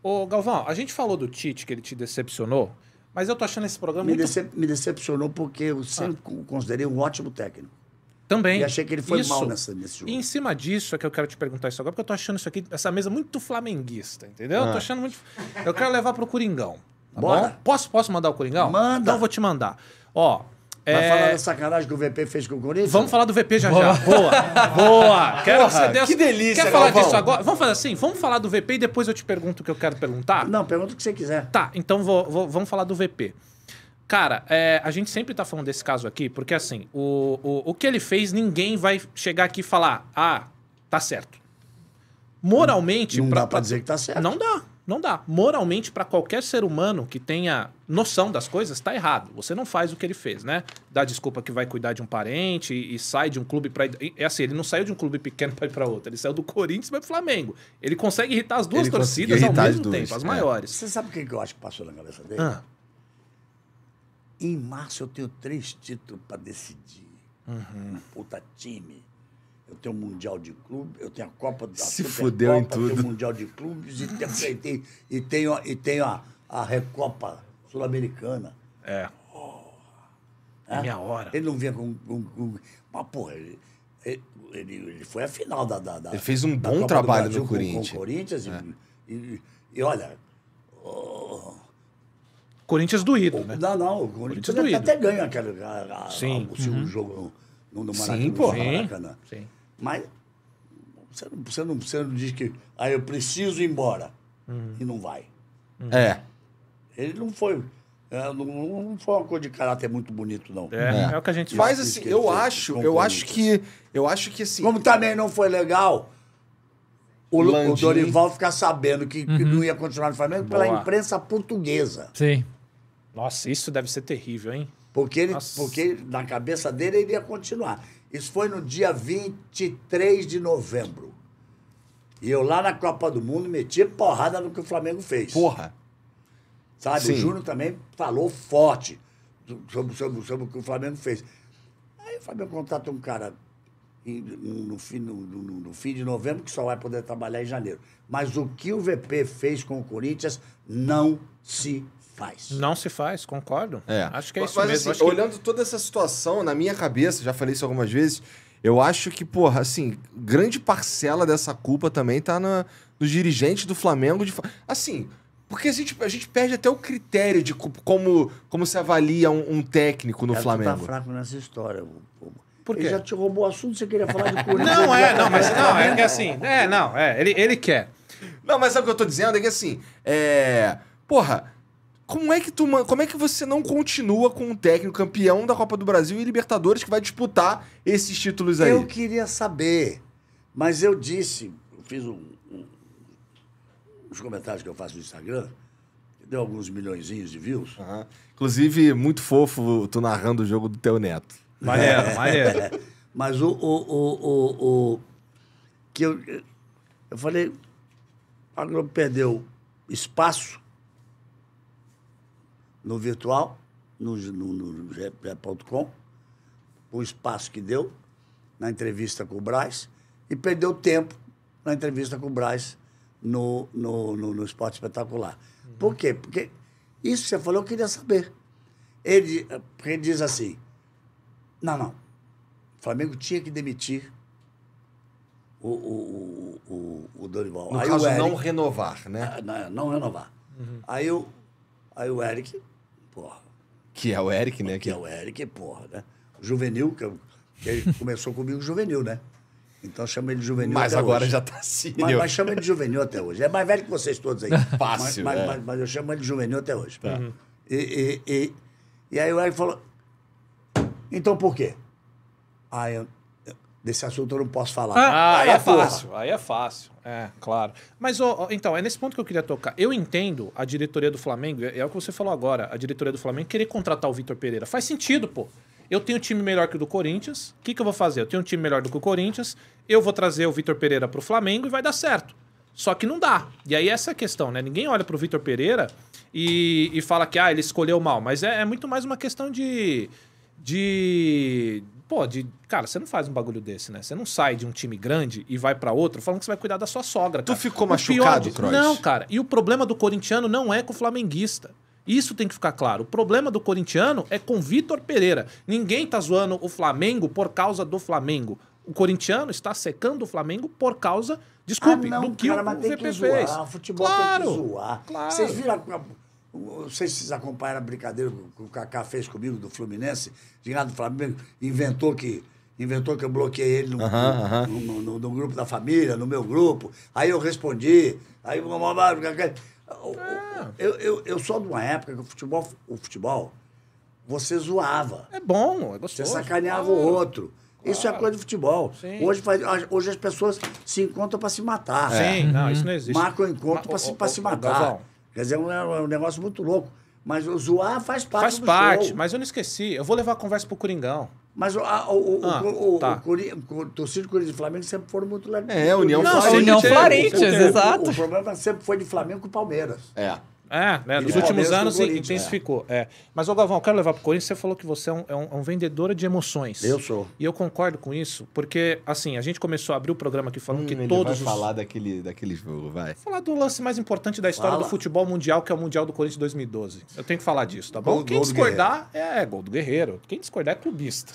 Ô, Galvão, a gente falou do Tite, que ele te decepcionou, mas eu tô achando esse programa me decepcionou porque eu sempre considerei um ótimo técnico. Também. E achei que ele foi mal nesse jogo. E em cima disso é que eu quero te perguntar isso agora, porque eu tô achando isso aqui, essa mesa muito flamenguista, entendeu? Eu tô achando muito... Eu quero levar pro Coringão. Tá bom? Posso mandar o Coringão? Manda. Então eu vou te mandar. Ó... Vai falar da sacanagem que o VP fez com o Corinthians? Vamos falar do VP já já. Boa, boa. Quero que você desse... Que delícia, quer falar disso agora? Vamos fazer assim? Vamos falar do VP e depois eu te pergunto o que eu quero perguntar? Não, pergunta o que você quiser. Tá, então vamos falar do VP. Cara, a gente sempre tá falando desse caso aqui, porque assim, o que ele fez, ninguém vai chegar aqui e falar, tá certo. Moralmente... Não dá pra dizer que tá certo. Não dá. Não dá. Moralmente, para qualquer ser humano que tenha noção das coisas, tá errado. Você não faz o que ele fez, né? Dá desculpa que vai cuidar de um parente e sai de um clube para... É assim, ele não saiu de um clube pequeno para ir para outro. Ele saiu do Corinthians para o Flamengo. Ele consegue irritar as duas torcidas ao mesmo tempo, as maiores. Você sabe o que eu acho que passou na cabeça dele? Em março eu tenho 3 títulos para decidir. Um puta time. Eu tenho o Mundial de Clube, eu tenho a Copa da Supercopa, eu tenho o Mundial de Clubes e tenho a Recopa Sul-Americana. Minha hora. Ele não vinha com... Mas, porra, ele foi à final da ele fez um bom trabalho no Corinthians. Com o Corinthians e olha... Corinthians doído, né? Não, o Corinthians doído. Até ganha o segundo jogo no Maracanã. Sim, porra. Sim. Mas você não diz que eu preciso ir embora e não vai. Ele não foi... não foi uma coisa de caráter muito bonito, não. É o que a gente faz. Mas assim, eu acho que assim... Como também não foi legal o Dorival ficar sabendo que não ia continuar no Flamengo pela imprensa portuguesa. Sim. Nossa, isso deve ser terrível, hein? Porque na cabeça dele ele ia continuar. Isso foi no dia 23 de novembro. E eu lá na Copa do Mundo meti porrada no que o Flamengo fez. Porra! Sabe? Sim. O Júnior também falou forte sobre o que o Flamengo fez. Aí o Flamengo contrata um cara no fim de novembro que só vai poder trabalhar em janeiro. Mas o que o VP fez com o Corinthians não se faz. Não se faz, concordo. Acho que é isso mesmo. Assim, olhando toda essa situação, na minha cabeça, já falei isso algumas vezes, eu acho que, porra, assim, grande parcela dessa culpa também tá nos dirigentes do Flamengo. Assim, porque a gente perde até o critério de como se avalia um técnico no Flamengo. Tu tá fraco nessa história, por quê? Ele já te roubou o assunto, você queria falar de Corinthians. Ele quer. Não, mas sabe o que eu tô dizendo? É que assim, porra... Como é que você não continua com um técnico campeão da Copa do Brasil e Libertadores que vai disputar esses títulos aí? Eu queria saber, mas eu disse, eu fiz uns comentários que eu faço no Instagram, que deu alguns milhõezinhos de views. Inclusive, muito fofo tu narrando o jogo do teu neto. Maneiro. Mas eu falei, a Globo perdeu espaço no virtual, no ge.com, o espaço que deu, na entrevista com o Braz, e perdeu tempo na entrevista com o Braz no Esporte Espetacular. Uhum. Por quê? Porque isso que você falou, eu queria saber. Ele diz assim, não, o Flamengo tinha que demitir o Dorival. No caso, não renovar, né? Não renovar. Uhum. Aí o Eric, porra. Que é o Eric, né? Que é o Eric, porra, né? O Juvenil, que ele começou comigo, Juvenil, né? Então chama ele de Juvenil. Mas até agora hoje. Já tá assim. Mas chama ele de Juvenil até hoje. É mais velho que vocês todos aí. Fácil. Mas eu chamo ele de Juvenil até hoje. Tá. Uhum. E aí o Eric falou: então por quê? Desse assunto eu não posso falar. Aí é fácil, é, claro. Mas, então, é nesse ponto que eu queria tocar. Eu entendo a diretoria do Flamengo, é o que você falou agora, a diretoria do Flamengo querer contratar o Vitor Pereira. Faz sentido, pô. Eu tenho um time melhor que o do Corinthians, o que eu vou fazer? Eu tenho um time melhor do que o Corinthians, eu vou trazer o Vitor Pereira pro Flamengo e vai dar certo. Só que não dá. E aí essa é a questão, né? Ninguém olha pro Vitor Pereira e fala que, ele escolheu mal. Mas é muito mais uma questão cara, você não faz um bagulho desse, né? Você não sai de um time grande e vai pra outro falando que você vai cuidar da sua sogra, cara. Tu ficou machucado, Croos? Não, cara. E o problema do corintiano não é com o flamenguista. Isso tem que ficar claro. O problema do corintiano é com o Vitor Pereira. Ninguém tá zoando o Flamengo por causa do Flamengo. O corintiano está secando o Flamengo por causa... Desculpe, do que o VP fez. O futebol tem que zoar. Claro. Vocês viram... Não sei se vocês acompanharam a brincadeira que o Cacá fez comigo do Fluminense, de lá do Flamengo, inventou que eu bloqueei ele no grupo da família, no meu grupo. Aí eu respondi. Aí eu sou de uma época que o futebol, você zoava. É bom, é gostoso. Você sacaneava o outro. Isso é coisa de futebol. Hoje as pessoas se encontram para se matar. Sim, não, isso não existe. Marcam encontro para se matar. Quer dizer, é um negócio muito louco. Mas o zoar faz parte do jogo. Faz parte, mas eu não esqueci. Eu vou levar a conversa pro Coringão. Mas o torcida do Corinthians e do Flamengo sempre foram muito legais. É, União Florentias, exato. O problema sempre foi de Flamengo com Palmeiras. Né, nos últimos anos intensificou. Mas, Galvão, eu quero levar pro Corinthians. Você falou que você é um vendedor de emoções. Eu sou. E eu concordo com isso, porque, assim, a gente começou a abrir o programa aqui falando que todos... Vai falar daquele jogo, vai. Falar do lance mais importante da história do futebol mundial, que é o Mundial do Corinthians 2012. Eu tenho que falar disso, tá bom? Quem discordar é gol do Guerreiro. Quem discordar é clubista.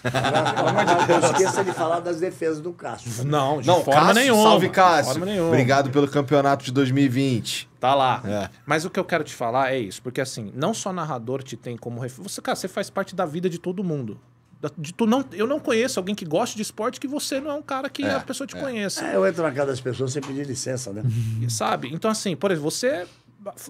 Não esqueça de falar das defesas do Cássio. Não, de forma nenhuma. Salve, Cássio. Obrigado pelo campeonato de 2020. Tá lá. Mas o que eu quero te falar é isso. Porque, assim, não só narrador te tem como... Você faz parte da vida de todo mundo. Eu não conheço alguém que gosta de esporte que você não é um cara que a pessoa te conheça. Eu entro na casa das pessoas sem pedir licença, né? Sabe? Então, assim, por exemplo, você...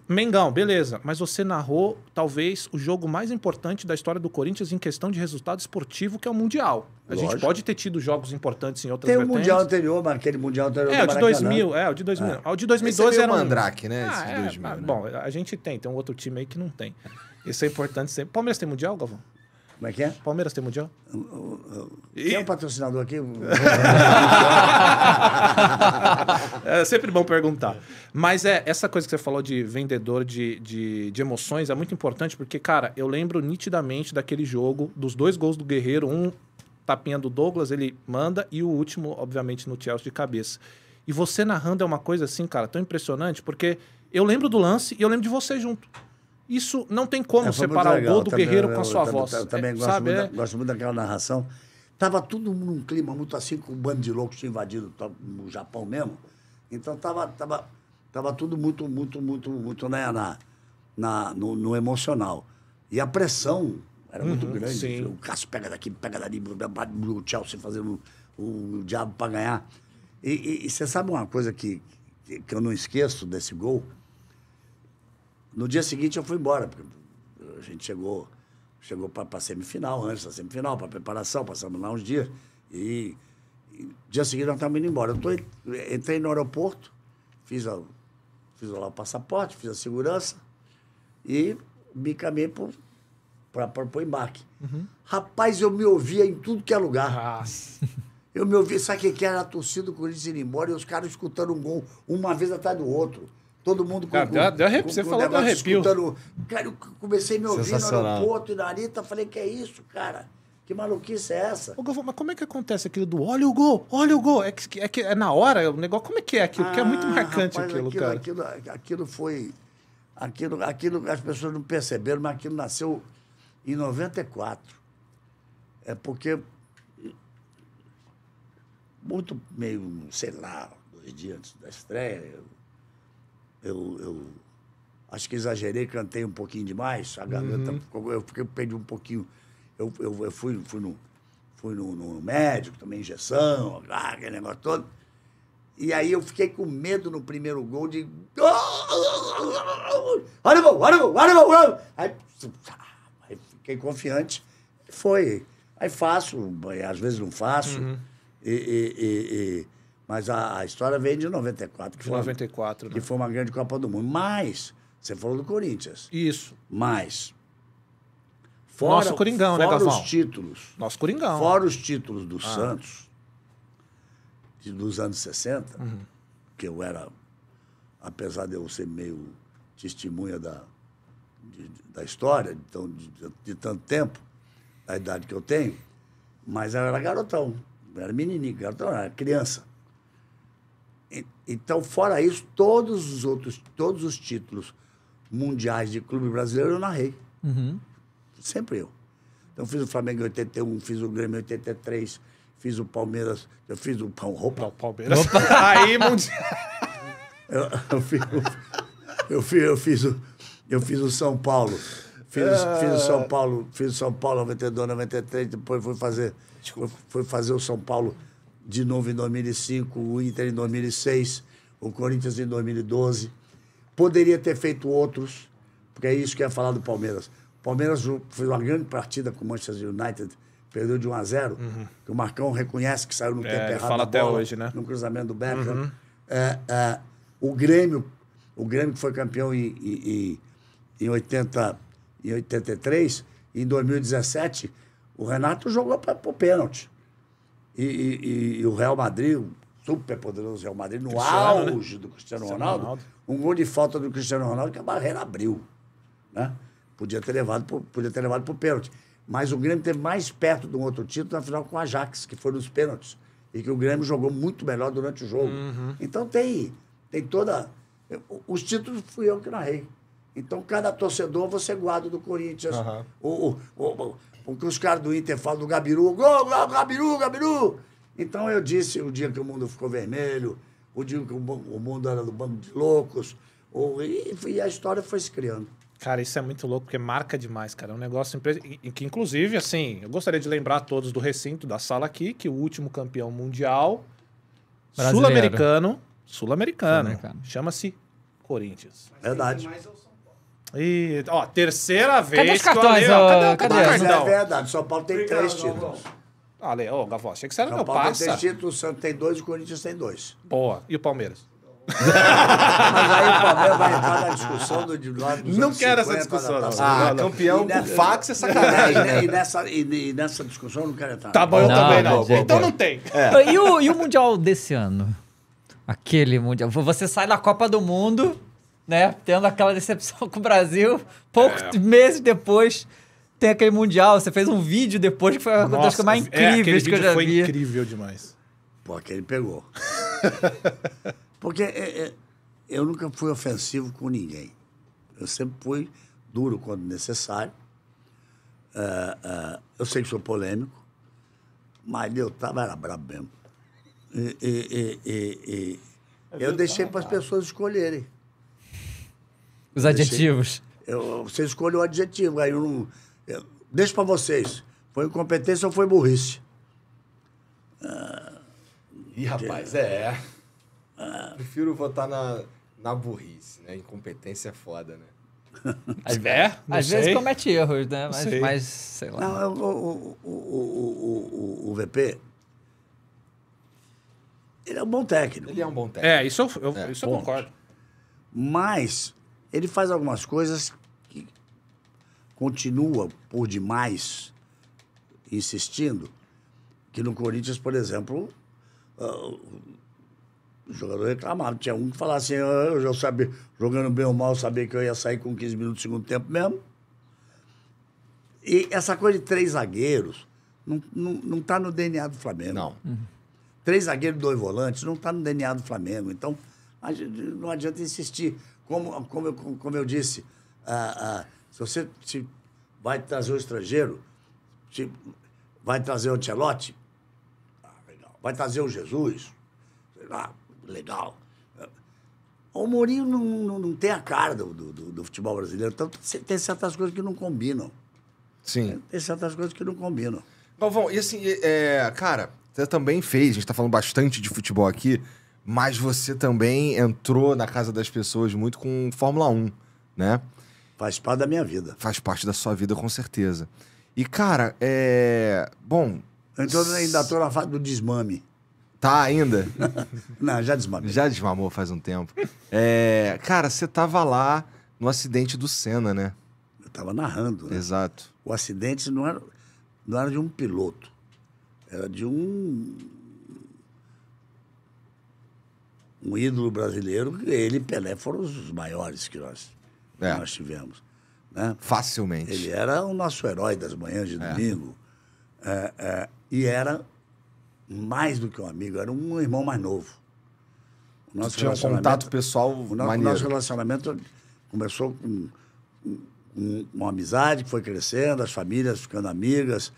Mengão, beleza. Mas você narrou, talvez, o jogo mais importante da história do Corinthians em questão de resultado esportivo, que é o Mundial. A gente pode ter tido jogos importantes em outras vertentes. Tem o Mundial anterior, mas aquele Mundial anterior... É, o de 2000. É, o de 2000. O de 2012 era um... Mandrake, né? Esse de 2000, né? Bom, a gente tem um outro time aí que não tem. Isso é importante sempre. Palmeiras tem Mundial, Galvão? Como é que é? Palmeiras tem Mundial? Quem é o patrocinador aqui? É sempre bom perguntar. Mas essa coisa que você falou de vendedor de emoções é muito importante, porque, cara, eu lembro nitidamente daquele jogo, dos dois gols do Guerreiro, um tapinha do Douglas, ele manda, e o último, obviamente, no Chelsea de cabeça. E você narrando é uma coisa assim, cara, tão impressionante, porque eu lembro do lance e eu lembro de você junto. Isso não tem como separar o gol do Guerreiro com a sua voz. Eu também gosto muito daquela narração. Tava todo mundo num clima muito assim, com um bando de loucos tinha invadido o Japão mesmo. Então tava tudo muito né, no emocional. E a pressão era muito grande. Sim. O Cássio pega daqui, pega dali, o Chelsea fazendo o diabo para ganhar. E você sabe uma coisa que eu não esqueço desse gol? No dia seguinte eu fui embora, porque a gente chegou para a semifinal, antes da semifinal, para preparação, passamos lá uns dias. E no dia seguinte nós estávamos indo embora. Entrei no aeroporto, fiz lá o passaporte, fiz a segurança e me caminhei para o embarque. Uhum. Rapaz, eu me ouvia em tudo que é lugar. Nossa. Eu me ouvia, sabe o que era? A torcida do Corinthians indo embora e os caras escutando um gol uma vez atrás do outro. Todo mundo com você falou do arrepio. Cara, eu comecei a me ouvir no aeroporto e na Arita, falei, que é isso, cara? Que maluquice é essa? Ô, Galvão, mas como é que acontece aquilo do olha o gol, olha o gol? É na hora o negócio? Como é que é aquilo? Porque é muito marcante, rapaz, aquilo foi... Aquilo as pessoas não perceberam, mas aquilo nasceu em 94. É porque... Muito meio, sei lá, 2 dias antes da estreia, eu acho que exagerei, cantei um pouquinho demais, a garganta ficou, eu perdi um pouquinho... Eu fui no médico, tomei injeção, aquele negócio todo. E aí eu fiquei com medo no primeiro gol de... Olha o gol, olha o gol, olha o gol! Aí fiquei confiante. Foi. Aí faço, às vezes não faço. Mas a história veio de 94. Que foi 94, né? Que foi uma grande Copa do Mundo. Mas, você falou do Corinthians. Isso. Mas... Nosso Coringão, né, Galvão? Fora os títulos. Nosso Coringão. Fora os títulos do Santos, dos anos 60, que eu era, apesar de eu ser meio testemunha da história, então, de tanto tempo, a idade que eu tenho, mas eu era garotão, eu era menininho, garotão, eu era criança. Então, fora isso, todos os títulos mundiais de clube brasileiro eu narrei. Sempre eu. Então, fiz o Flamengo em 81, fiz o Grêmio em 83, fiz o Palmeiras, eu fiz o Palmeiras. Aí, mundial. Eu fiz o São Paulo. Fiz o São Paulo, fiz o São Paulo 92, 93, depois fui fazer o São Paulo de novo em 2005, o Inter em 2006, o Corinthians em 2012. Poderia ter feito outros, porque é isso que eu ia falar do Palmeiras. O Palmeiras fez uma grande partida com o Manchester United, perdeu de 1-0, que o Marcão reconhece que saiu no tempo errado, fala até hoje, né? No cruzamento do Beckham. O Grêmio que foi campeão em 83, em 2017, o Renato jogou para o pênalti. E o Real Madrid, o super poderoso Real Madrid, no auge, né? Do Cristiano Ronaldo, um gol de falta do Cristiano Ronaldo que a barreira abriu, né? Podia ter levado para o pênalti. Mas o Grêmio teve mais perto de um outro título na final com o Ajax, que foi nos pênaltis. E que o Grêmio jogou muito melhor durante o jogo. Então tem toda... Os títulos fui eu que narrei. Então, cada torcedor, você guarda do Corinthians. O que os caras do Inter falam do Gabiru. Gol, Gabiru, Gabiru! Então, eu disse o dia que o mundo ficou vermelho, o dia que o mundo era do bando de loucos. E a história foi se criando. Cara, isso é muito louco, porque marca demais, cara. É um negócio que, inclusive, assim, eu gostaria de lembrar a todos do recinto, da sala aqui, que o último campeão mundial sul-americano, chama-se Corinthians. Verdade. E, ó, terceira vez... Cadê os cartões? Cadê o cartão? É verdade, São Paulo tem 3 títulos. Olha, ô, Galvão, achei que você era meu parça. São Paulo tem 3 títulos, o Santos tem 2 e o Corinthians tem 2. Boa. E o Palmeiras? Mas aí o Palmeiras vai entrar na discussão do lado dos... Não quero essa discussão. Campeão com fax é sacanagem. E nessa discussão eu não quero entrar. Tá bom, eu também não. Então não tem. E o Mundial desse ano? Aquele Mundial. Você sai da Copa do Mundo, né? Tendo aquela decepção com o Brasil. Poucos meses depois tem aquele Mundial. Você fez um vídeo depois que foi uma das coisas mais incríveis que eu já vi. Aquele vídeo foi incrível demais. Pô, aquele pegou. Porque eu nunca fui ofensivo com ninguém. Eu sempre fui duro quando necessário. Eu sei que sou polêmico, mas eu era brabo mesmo. Eu deixei para as pessoas escolherem. Os adjetivos. Você escolhe o adjetivo. Aí eu não, deixo para vocês. Foi incompetência ou foi burrice? Ih, rapaz, prefiro votar na burrice, né? Incompetência é foda, né? Às vezes comete erros, né? Mas sei lá. Não, o VP, ele é um bom técnico. Ele é um bom técnico. Isso eu concordo. Mas ele faz algumas coisas que continua por demais insistindo, que no Corinthians, por exemplo... O jogador reclamava. Tinha um que falava assim, eu já sabia, jogando bem ou mal, sabia que eu ia sair com 15 minutos do segundo tempo mesmo. E essa coisa de 3 zagueiros, Não está no DNA do Flamengo. Não. Uhum. 3 zagueiros, 2 volantes, não está no DNA do Flamengo. Então, não adianta insistir. Como eu disse, se você vai trazer um estrangeiro, vai trazer o Ancelotti, legal. Vai trazer o Jesus, sei lá, legal. O Mourinho não tem a cara do futebol brasileiro. Então, tem certas coisas que não combinam. Sim. Tem certas coisas que não combinam. Galvão, e assim, cara, você também fez, a gente tá falando bastante de futebol aqui, mas você também entrou na casa das pessoas muito com Fórmula 1, né? Faz parte da minha vida. Faz parte da sua vida, com certeza. E, cara, bom... Então, ainda tô na fase do desmame. Tá ainda? Não, já desmamou. Já desmamou faz um tempo. Cara, você tava lá no acidente do Senna, né? Eu tava narrando, né? Exato. O acidente não era de um piloto. Era de um ídolo brasileiro. Ele e Pelé foram os maiores que nós tivemos. Né? Facilmente. Ele era o nosso herói das manhãs de domingo. E era... mais do que um amigo, era um irmão mais novo. O nosso tinha um contato pessoal maneiro. O nosso relacionamento começou com uma amizade que foi crescendo, as famílias ficando amigas.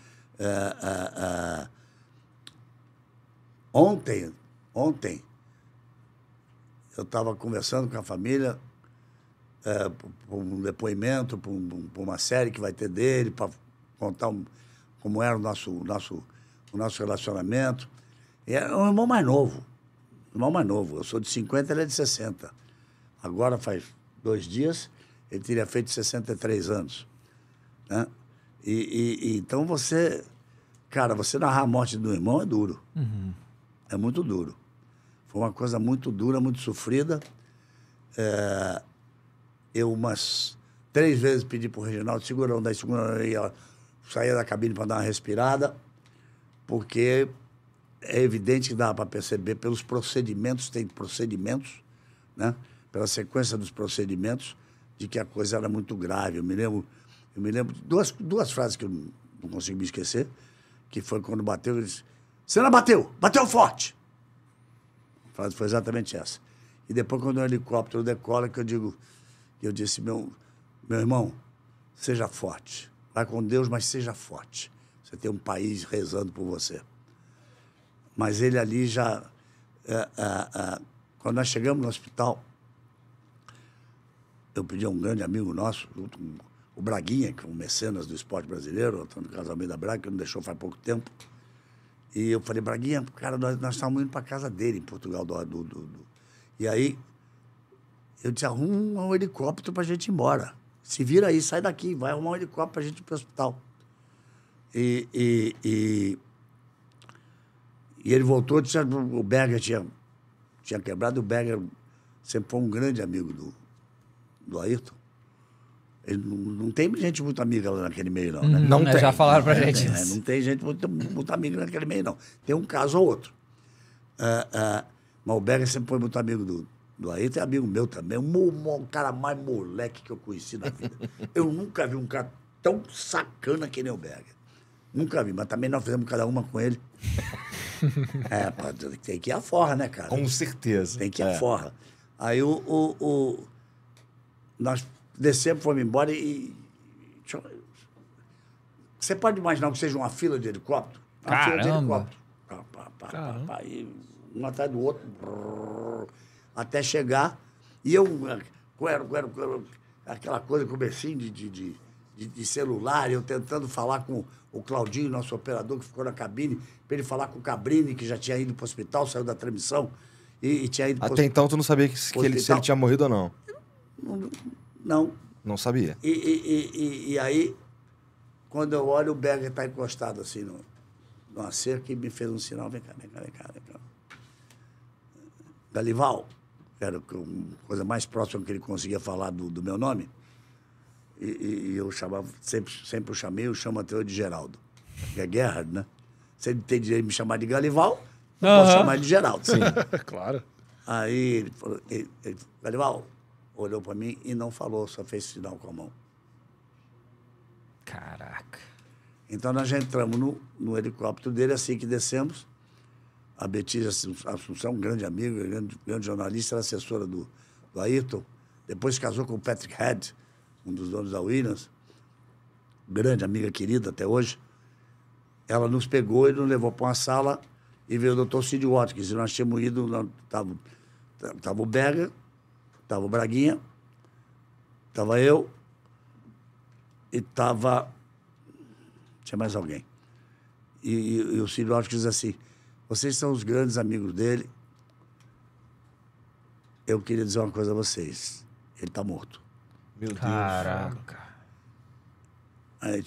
Ontem, eu estava conversando com a família por um depoimento, por uma série que vai ter dele, para contar como era o nosso relacionamento. É um irmão mais novo. Eu sou de 50, ele é de 60. Agora, faz 2 dias, ele teria feito 63 anos. Né? Então, você... Cara, você narrar a morte do irmão é duro. Uhum. É muito duro. Foi uma coisa muito dura, muito sofrida. Eu umas 3 vezes pedi para o Reginaldo, segura, daí segura, eu saía da cabine para dar uma respirada, porque é evidente que dava para perceber pelos procedimentos, tem procedimentos, né? Pela sequência dos procedimentos, de que a coisa era muito grave. Eu me lembro de duas frases que eu não consigo me esquecer, que foi quando bateu, ele disse, Senna bateu forte. A frase foi exatamente essa. E depois, quando o helicóptero decola, que eu disse, meu irmão, seja forte. Vai com Deus, mas seja forte. Você tem um país rezando por você. Mas ele ali já... Quando nós chegamos no hospital, eu pedi a um grande amigo nosso, o Braguinha, que é um mecenas do esporte brasileiro, Antônio Casalmeida Braga, que não deixou faz pouco tempo. E eu falei, Braguinha, cara, nós estávamos indo para a casa dele, em Portugal. E aí, eu disse, arruma um helicóptero para a gente ir embora. Se vira aí, sai daqui, vai arrumar um helicóptero para a gente ir para o hospital. E ele voltou, o Berger tinha quebrado, o Berger sempre foi um grande amigo do Ayrton. Ele não tem gente muito amiga lá naquele meio, não. Né? Não tem. Já falaram pra gente isso. Não tem gente muito amiga naquele meio, não. Tem um caso ou outro. Mas o Berger sempre foi muito amigo do Ayrton, é amigo meu também. O cara mais moleque que eu conheci na vida. Eu nunca vi um cara tão sacana que nem o Berger. Nunca vi, mas também nós fizemos cada uma com ele. Tem que ir à forra, né, cara? Com certeza. Tem que ir à forra. Aí nós descemos, fomos embora e... Você pode imaginar que seja uma fila de helicóptero? Caramba. Uma fila de helicóptero. Pá, um atrás do outro. Brrr, até chegar. E eu... Aquela coisa, comecinho de celular, eu tentando falar com o Claudinho, nosso operador, que ficou na cabine, para ele falar com o Cabrini, que já tinha ido para o hospital, saiu da transmissão e tinha ido... Até então, tu não sabia se ele tinha morrido ou não? Não. Não sabia. E aí, quando eu olho, o Berger está encostado assim numa cerca e me fez um sinal, vem cá. Galival, era a coisa mais próxima que ele conseguia falar do meu nome. E eu chamava, sempre o chamei, eu chamo até hoje de Geraldo. Que é Gerhard, né? Se ele tem direito de me chamar de Galival, eu posso chamar de Geraldo. Sim. Claro. Aí ele falou, Galival olhou pra mim e não falou, só fez sinal com a mão. Caraca. Então, nós já entramos no helicóptero dele, assim que descemos. A Betinha Assunção, um grande amigo, grande jornalista, era assessora do Ayrton. Depois casou com o Patrick Head, um dos donos da Williams. Grande amiga querida até hoje. Ela nos pegou e nos levou para uma sala e veio o doutor Cid Watkins. Nós tínhamos ido, estava o Berger, estava o Braguinha, estava eu e estava... Tinha mais alguém. E o Cid Watkins diz assim, vocês são os grandes amigos dele. Eu queria dizer uma coisa a vocês. Ele está morto. Meu Deus. Caraca. Aí,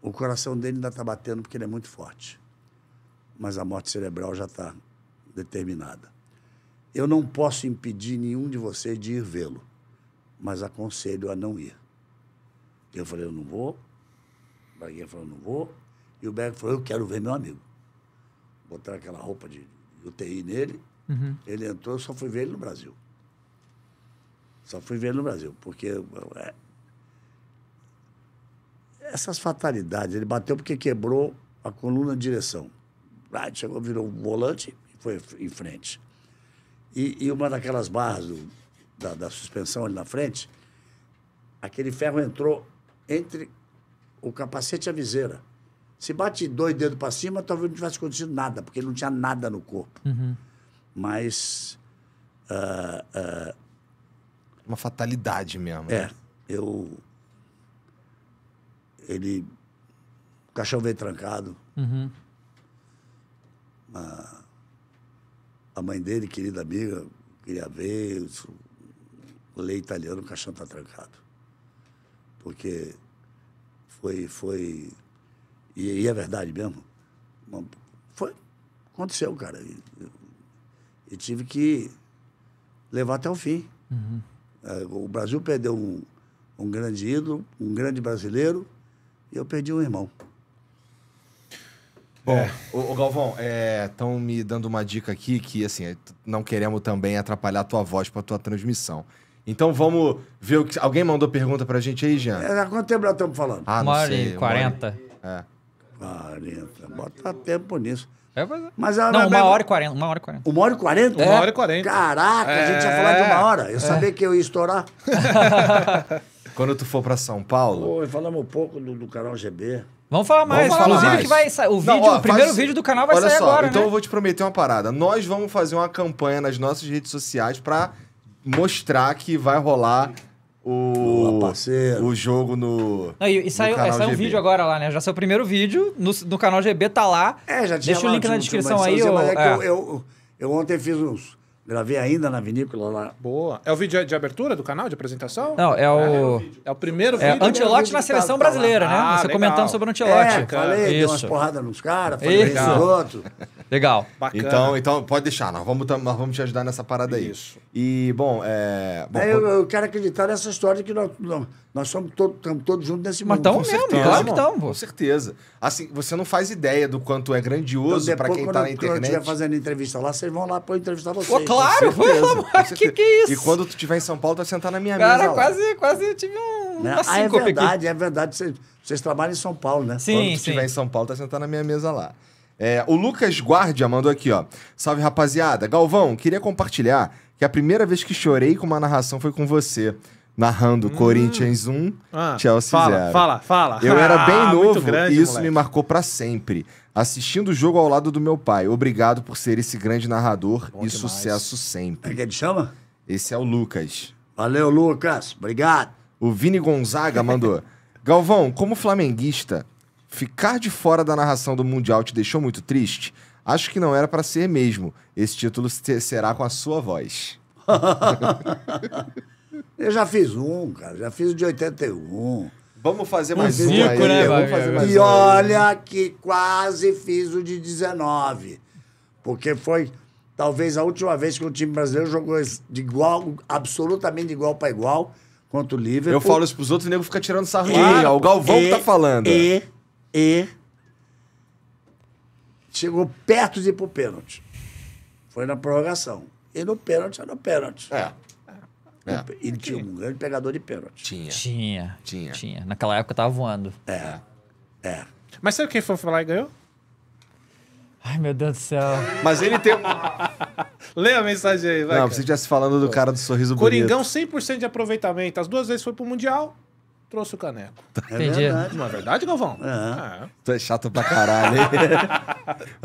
o coração dele ainda está batendo porque ele é muito forte. Mas a morte cerebral já está determinada. Eu não posso impedir nenhum de vocês de ir vê-lo. Mas aconselho a não ir. Eu falei, eu não vou. O Braguinha falou, eu não vou. E o Berg falou, eu quero ver meu amigo. Botaram aquela roupa de UTI nele. Uhum. Ele entrou, eu só fui ver ele no Brasil. Só fui ver ele no Brasil, porque... essas fatalidades, ele bateu porque quebrou a coluna de direção. Aí chegou, virou um volante e foi em frente. E uma daquelas barras da suspensão ali na frente, aquele ferro entrou entre o capacete e a viseira. Se bate dois dedos para cima, talvez não tivesse acontecido nada, porque ele não tinha nada no corpo. Uhum. Mas... uma fatalidade mesmo. É, né? Ele... O caixão veio trancado. Uhum. A mãe dele, querida amiga, queria ver. Lei italiana, o caixão está trancado. Porque foi... E é verdade mesmo. Foi... Aconteceu, cara. E tive que levar até o fim. Uhum. O Brasil perdeu um grande ídolo, um grande brasileiro. E eu perdi um irmão. Bom, ô Galvão, estão me dando uma dica aqui que, assim, não queremos também atrapalhar a tua voz para a tua transmissão. Então vamos ver o que... Alguém mandou pergunta pra gente aí, Jean? Há quanto tempo nós estamos falando? Ah, não sei. 40. É. 40. Bota tempo nisso. Mas não, não, 1h40. 1h40. 1h40? 1h40. Caraca, a gente ia falar de 1 hora. Eu sabia que eu ia estourar. Quando tu for pra São Paulo... Pô, falamos um pouco do Canal GB. Vamos falar mais. Inclusive que vai sair... O primeiro vídeo do canal vai sair agora, né? Então eu vou te prometer uma parada. Nós vamos fazer uma campanha nas nossas redes sociais pra mostrar que vai rolar o jogo no... Não, e saiu um vídeo agora lá, né? Já saiu o primeiro vídeo no Canal GB, tá lá. Já tinha. Deixa o link na descrição aí. Eu ontem fiz uns... Gravei ainda na vinícola lá. Boa. É o vídeo de abertura do canal, de apresentação? Não, é o primeiro vídeo. É Ancelotti na seleção brasileira, né? Você comentando sobre o Ancelotti. Falei, deu umas porradas nos caras, falei isso no outro. Legal. Bacana. Então, pode deixar, nós vamos te ajudar nessa parada aí. Isso. E, bom, eu quero acreditar nessa história que nós somos todos juntos nesse mundo. Mas estamos mesmo, claro que estamos. Com certeza. Assim, você não faz ideia do quanto é grandioso então, para quem tá na internet. Quando eu estiver fazendo entrevista lá, vocês vão lá para entrevistar vocês. Oh, claro! Que é isso? E quando tu estiver em São Paulo, tu vai sentar na minha mesa. Cara, quase eu tive uma síncope aqui. É verdade. Vocês trabalham em São Paulo, né? Sim, quando tu estiver em São Paulo, tá sentado na minha mesa lá. O Lucas Guardia mandou aqui, ó. Salve, rapaziada. Galvão, queria compartilhar que a primeira vez que chorei com uma narração foi com você. Narrando Corinthians 1, Chelsea 0. Fala. Eu era bem novo grande, e isso moleque. Me marcou pra sempre. Assistindo o jogo ao lado do meu pai. Obrigado por ser esse grande narrador e sucesso sempre. Quem te chama? Esse é o Lucas. Valeu, Lucas. Obrigado. O Vini Gonzaga mandou. Galvão, como flamenguista, ficar de fora da narração do Mundial te deixou muito triste? Acho que não era pra ser mesmo. Esse título será com a sua voz. Eu já fiz um, cara. Já fiz o de 81. Vamos fazer mais um. Zico, né? Vamos fazer mais um. E olha que quase fiz o de 19. Porque foi, talvez, a última vez que o time brasileiro jogou de igual, absolutamente de igual para igual, contra o Liverpool. Eu falo isso pros outros e o nego fica tirando sarro. O Galvão que tá falando. Chegou perto de ir pro pênalti. Foi na prorrogação. E no pênalti. É. É. Ele tinha um grande pegador de pênalti. Tinha. Naquela época tava voando. É. Mas sabe quem foi falar e ganhou? Ai, meu Deus do céu. Mas ele tem... Lê a mensagem aí, vai. Não, você já se falando do cara do sorriso Coringão, bonito. Coringão, 100% de aproveitamento. As duas vezes foi pro Mundial, trouxe o caneco. Entendi. Não é verdade, Galvão? É. Tu é chato pra caralho, hein?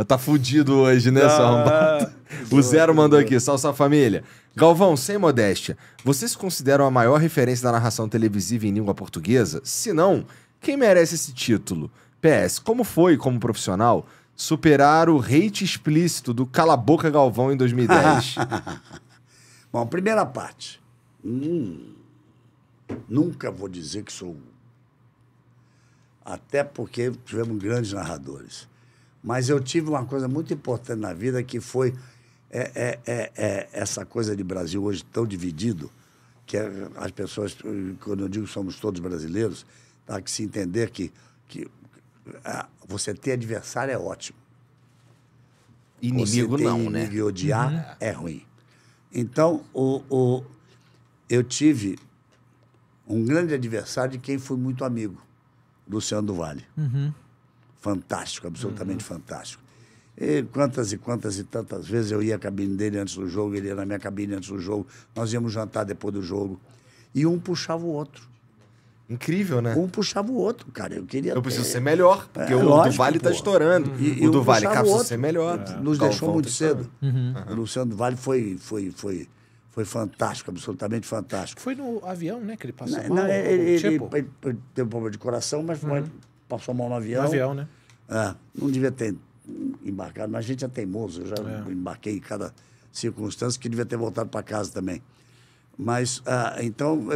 Tá fudido hoje, né, Salva? O Zero mandou aqui, salve família. Galvão, sem modéstia, vocês consideram a maior referência da narração televisiva em língua portuguesa? Se não, quem merece esse título? PS, como foi, como profissional... superar o hate explícito do Cala Boca Galvão em 2010. Bom, primeira parte. Nunca vou dizer que sou um. Até porque tivemos grandes narradores. Mas eu tive uma coisa muito importante na vida que foi essa coisa de Brasil hoje tão dividido, que as pessoas, quando eu digo que somos todos brasileiros, há que se entender que você ter adversário é ótimo. Inimigo não, né? Inimigo e odiar é ruim. Então, eu tive um grande adversário de quem fui muito amigo, Luciano do Vale. Fantástico, absolutamente fantástico. E quantas e tantas vezes eu ia à cabine dele antes do jogo, ele ia na minha cabine antes do jogo, nós íamos jantar depois do jogo. E um puxava o outro. Incrível, né? Um puxava o outro, cara. Eu preciso ser melhor, porque o do Vale tá estourando. E o do Vale, cara, precisa ser melhor. Nos deixou muito cedo. O Luciano do Vale foi fantástico, absolutamente fantástico. Foi no avião, né, que ele passou mal? Não, ele teve um problema de coração, mas passou mal no avião. No avião, né? É, não devia ter embarcado, mas a gente é teimoso. Eu já embarquei em cada circunstância que devia ter voltado para casa também. Mas, então,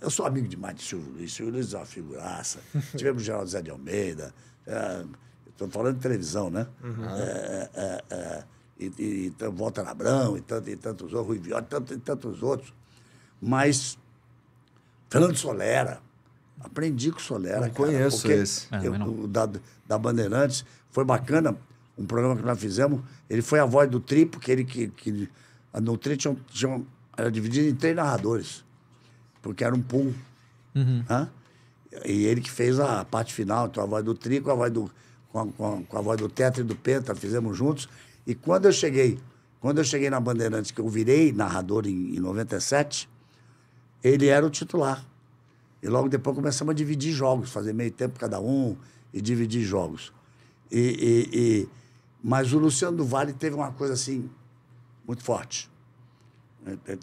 eu sou amigo demais de Silvio Luiz. Silvio Luiz é uma figuraça. Tivemos o Geraldo Zé de Almeida. Estou falando de televisão, né? E Walter Abrão, e tantos outros, Rui Viola, e tantos outros. Mas Fernando Solera. Aprendi com o Solera. Eu conheço esse. Da Bandeirantes. Foi bacana um programa que nós fizemos. Ele foi a voz do Tri, porque ele que no Tri era dividido em 3 narradores. Porque era um pool. E ele que fez a parte final, então a voz do Tri, com a voz do Tetra e do Penta, fizemos juntos. E quando eu cheguei na Bandeirantes, que eu virei narrador em 97, ele era o titular. E logo depois começamos a dividir jogos, fazer meio tempo cada um e dividir jogos. Mas o Luciano do Vale teve uma coisa assim, muito forte.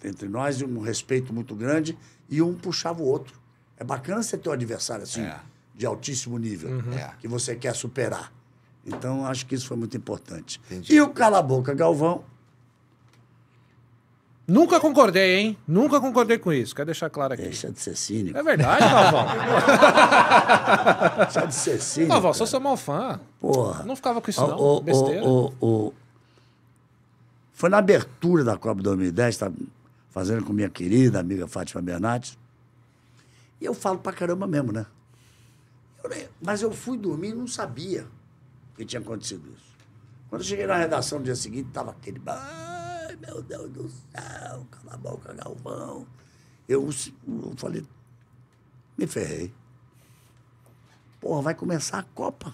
Entre nós, um respeito muito grande e um puxava o outro. É bacana você ter um adversário assim, de altíssimo nível, que você quer superar. Então, acho que isso foi muito importante. Entendi. E o Cala Boca Galvão? Nunca concordei, hein? Nunca concordei com isso. Quero deixar claro aqui. Deixa de ser cínico. É verdade, Galvão. Deixa de ser cínico. Galvão, só sou mal fã. Porra. Não ficava com isso, não. Besteira. Foi na abertura da Copa 2010, estava fazendo com minha querida amiga Fátima Bernardes. E eu falo pra caramba mesmo, né? Mas eu fui dormir e não sabia que tinha acontecido isso. Quando eu cheguei na redação no dia seguinte, estava aquele... Ai, meu Deus do céu, cala a boca, Galvão. Eu falei... Me ferrei. Porra, vai começar a Copa.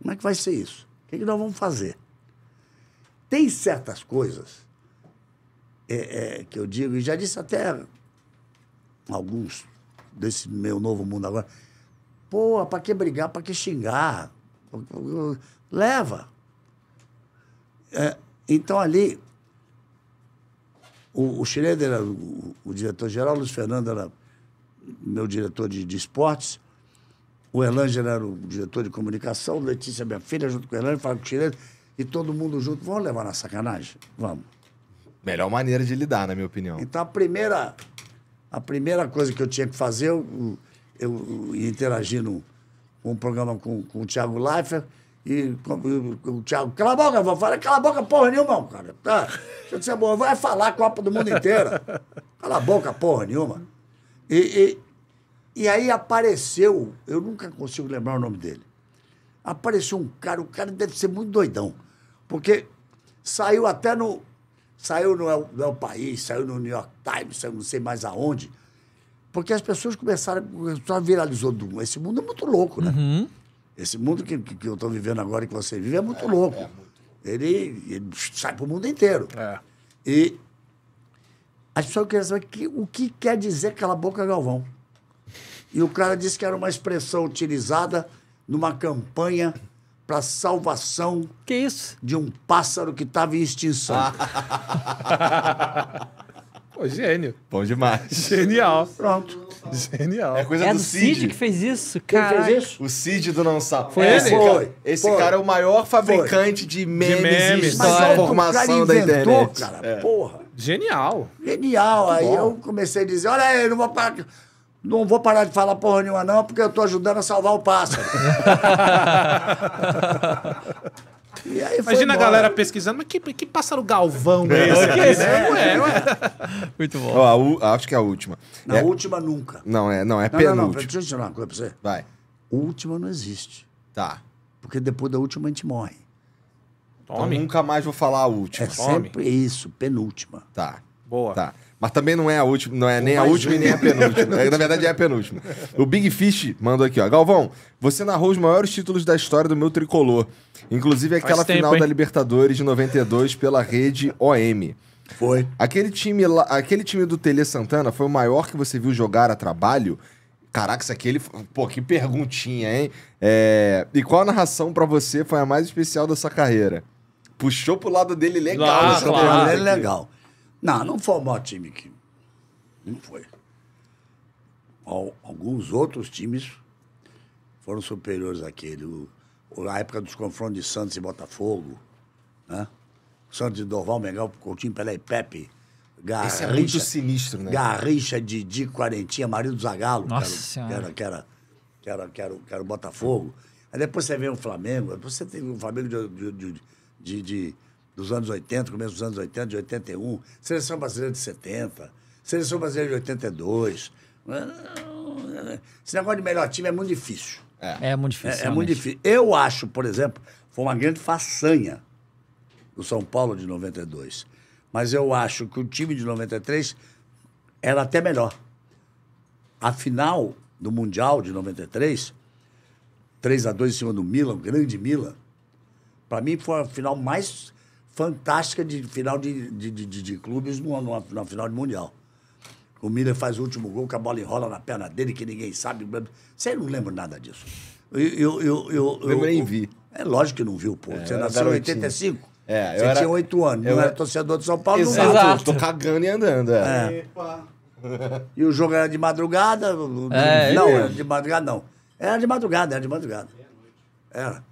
Como é que vai ser isso? O que nós vamos fazer? Tem certas coisas que eu digo, e já disse até alguns desse meu novo mundo agora, pô, pra que brigar, pra que xingar? Leva. Então, ali, o Schroeder era o diretor-geral, o Luiz Fernando era meu diretor de esportes, o Erlângelo era o diretor de comunicação, Letícia, minha filha, junto com o Erlângelo, falava com o Schroeder. E todo mundo junto, vamos levar na sacanagem? Vamos. Melhor maneira de lidar, na minha opinião. Então, a primeira coisa que eu tinha que fazer, eu ia interagindo com um programa com o Thiago Leifert, e o Thiago, cala a boca, vou falar, cala a boca porra nenhuma, cara. Tá? Deixa eu dizer, bom, vai falar a Copa do Mundo inteira. Cala a boca porra nenhuma. E aí apareceu, eu nunca consigo lembrar o nome dele, apareceu um cara, o cara deve ser muito doidão, porque saiu até no, saiu no El País, saiu no New York Times, saiu não sei mais aonde, porque as pessoas começaram, só viralizou. Esse mundo é muito louco, né? Uhum. Esse mundo que eu estou vivendo agora e que você vive é muito louco. É muito. Ele sai para o mundo inteiro. É. E as pessoas queriam saber o que quer dizer cala a boca, Galvão. E o cara disse que era uma expressão utilizada numa campanha para salvação de um pássaro que estava em extinção. Ah. Pô, gênio. Bom demais. Genial. Pronto. Genial. É coisa do Cid. Cid que fez isso, cara. Quem fez isso? O Cid do Não Sabe. Foi ele? Foi. Esse cara é o maior fabricante de memes e história, informação da internet. Cara, é. Porra. Genial. Genial. Aí eu comecei a dizer, olha aí, não vou parar de falar porra nenhuma não, porque eu tô ajudando a salvar o pássaro. E aí imagina a galera pesquisando, mas que pássaro Galvão é esse aqui, né? Ué. Muito bom. Ó, acho que é a última. Na última nunca. Não, é penúltima. Não, deixa eu te falar uma coisa pra você. Vai. Última não existe. Tá. Porque depois da última a gente morre. Então nunca mais vou falar a última. É sempre isso, penúltima. Tá. Boa. Tá. Mas também não é a última, não é nem a última e nem a penúltima. Na verdade, é a penúltima. O Big Fish mandou aqui, ó. Galvão, você narrou os maiores títulos da história do meu tricolor. Inclusive aquela final da Libertadores de 92 pela rede OM. Foi. Aquele time do Tele Santana foi o maior que você viu jogar a trabalho? Caraca, isso aqui ele... Pô, que perguntinha, hein? E qual narração pra você foi a mais especial da sua carreira? Puxou pro lado dele legal. Essa pergunta dele legal. Não, não foi o maior time que... Não foi. Alguns outros times foram superiores àquele. Na época dos confrontos de Santos e Botafogo, né? Santos e Dorval, Mengão, Coutinho, Pelé e Pepe. Garrincha, esse é muito sinistro, né? Garrincha, Didi, Quarentinha, Marido Zagallo. Nossa Senhora. Que era o Botafogo. Aí depois você vê o Flamengo. Depois você tem o Flamengo dos anos 80, começo dos anos 80, de 81, Seleção Brasileira de 70, Seleção Brasileira de 82. Esse negócio de melhor time é muito difícil. É muito difícil. É muito difícil. Eu acho, por exemplo, foi uma grande façanha do São Paulo de 92, mas eu acho que o time de 93 era até melhor. A final do Mundial de 93, 3-2 em cima do Milan, o grande Milan, para mim foi a final mais... fantástica de final de clubes numa final de mundial. O Miller faz o último gol, que a bola enrola na perna dele, que ninguém sabe. Você não lembra nada disso. Eu nem vi. É lógico que não viu, pô. Você nasceu em 85. Você tinha 8 anos. Não era torcedor de São Paulo, não era. Estou cagando e andando. Epa. E o jogo era de madrugada? Não, era de madrugada, não. Era de madrugada. Era.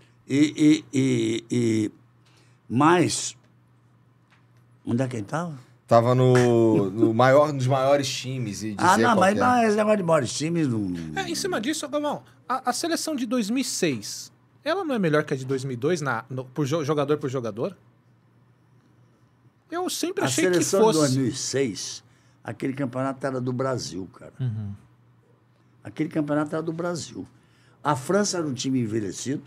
Mas, onde é que ele estava? Estava nos maiores times. E dizer não, mas esse negócio de maiores times... Em cima disso, Galvão, a seleção de 2006, ela não é melhor que a de 2002, jogador por jogador? Eu sempre achei que fosse... A seleção de 2006, aquele campeonato era do Brasil, cara. Uhum. Aquele campeonato era do Brasil. A França era um time envelhecido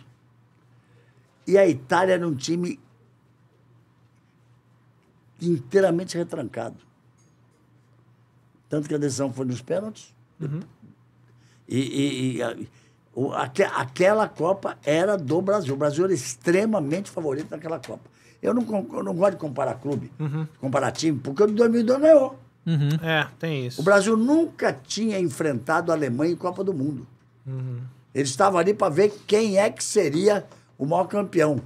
e a Itália era um time... inteiramente retrancado. Tanto que a decisão foi nos pênaltis. Uhum. Aquela Copa era do Brasil. O Brasil era extremamente favorito naquela Copa. Eu não gosto de comparar clube, comparar time, porque o de 2002 ganhou. Uhum. Tem isso. O Brasil nunca tinha enfrentado a Alemanha em Copa do Mundo. Uhum. Eles estavam ali para ver quem é que seria o maior campeão.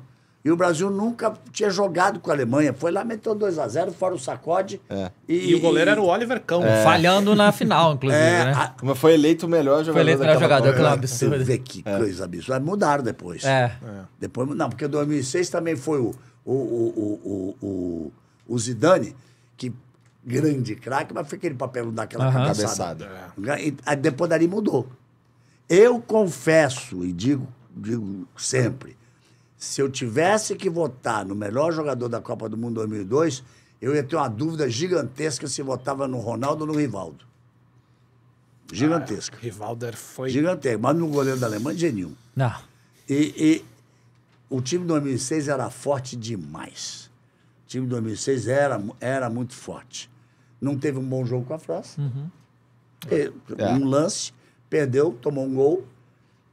E o Brasil nunca tinha jogado com a Alemanha. Foi lá, meteu 2-0, fora o sacode. E o goleiro era o Oliver Kahn. Falhando na final, inclusive. Né? Mas foi eleito o melhor jogador. Foi eleito o melhor jogador, que absurdo. Você vê que coisa absurda. Mudaram depois. Depois não, porque 2006 também foi o Zidane, que grande craque, mas foi aquele papel daquela cabeçada. E depois dali mudou. Eu confesso e digo sempre... Se eu tivesse que votar no melhor jogador da Copa do Mundo 2002, eu ia ter uma dúvida gigantesca se votava no Ronaldo ou no Rivaldo. Gigantesca. Rivaldo foi... Gigantesca, mas no goleiro da Alemanha, genial. Não. E o time de 2006 era forte demais. time de 2006 era muito forte. Não teve um bom jogo com a França. Uhum. Um lance, perdeu, tomou um gol